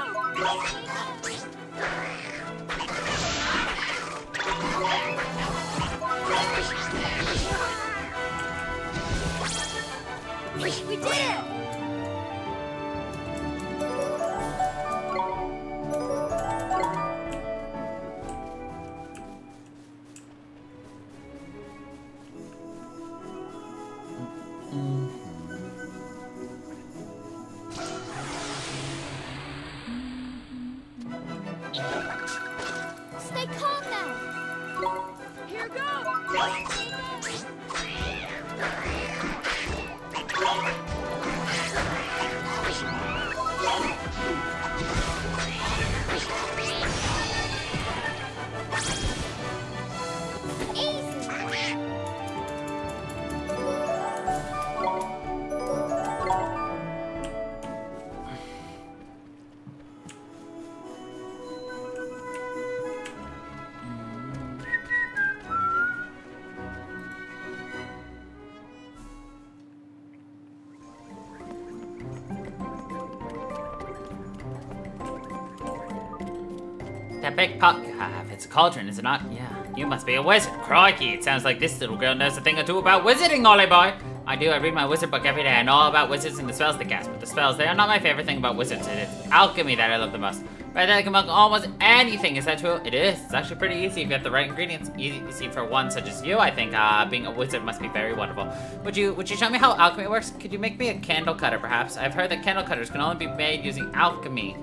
That big pot you have, it's a cauldron, is it not? Yeah. You must be a wizard. Crikey, it sounds like this little girl knows a thing or two about wizarding, Ollie boy. I do, I read my wizard book every day. I know all about wizards and the spells they cast, but the spells, they are not my favorite thing about wizards. It is alchemy that I love the most. But I can make almost anything, is that true? It is. It's actually pretty easy if you have the right ingredients. Easy for one such as you, I think. Uh, being a wizard must be very wonderful. Would you would you show me how alchemy works? Could you make me a candle cutter, perhaps? I've heard that candle cutters can only be made using alchemy.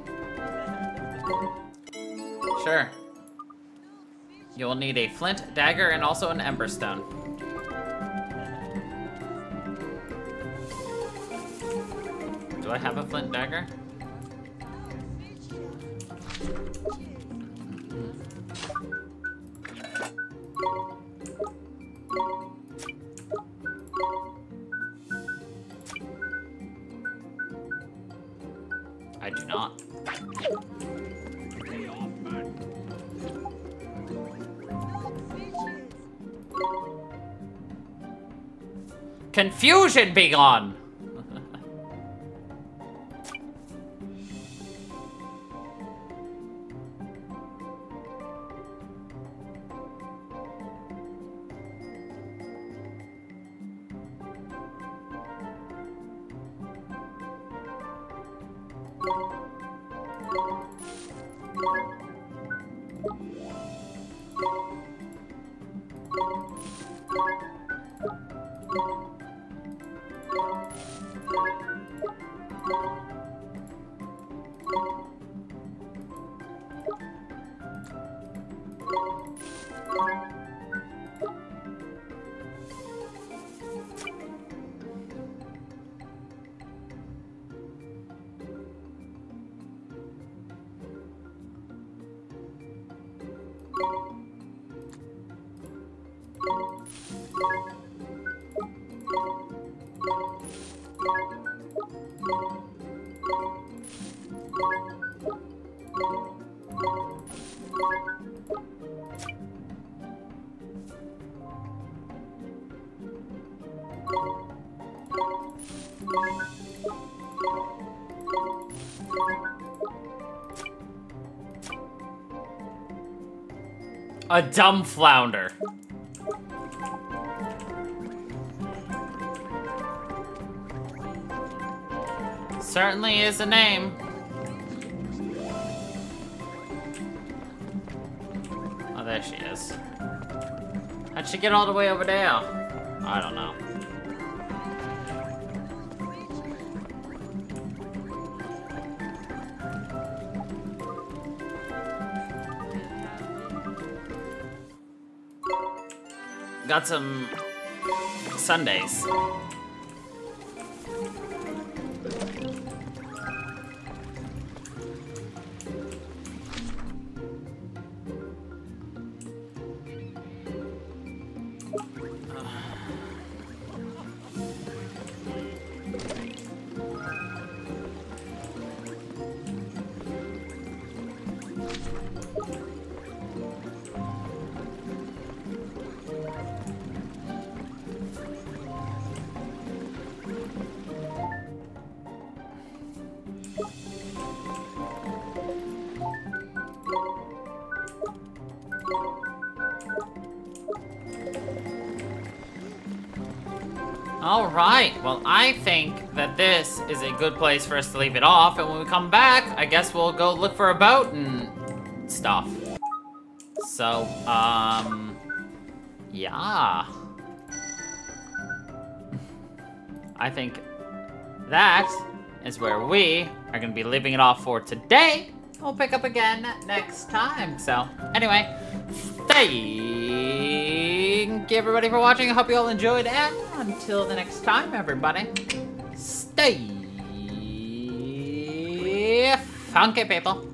Sure. You'll need a flint, dagger, and also an ember stone. Do I have a flint dagger? I do not. Confusion be gone! A dumb flounder. Certainly is a name. Oh, there she is. How'd she get all the way over there? I don't know. Got some sundaes. Alright, well I think that this is a good place for us to leave it off, and when we come back, I guess we'll go look for a boat and stuff. So, um, yeah. I think that is where we are going to be leaving it off for today. We'll pick up again next time. So, anyway, thank you everybody for watching. I hope you all enjoyed it. Until the next time, everybody, stay funky, people.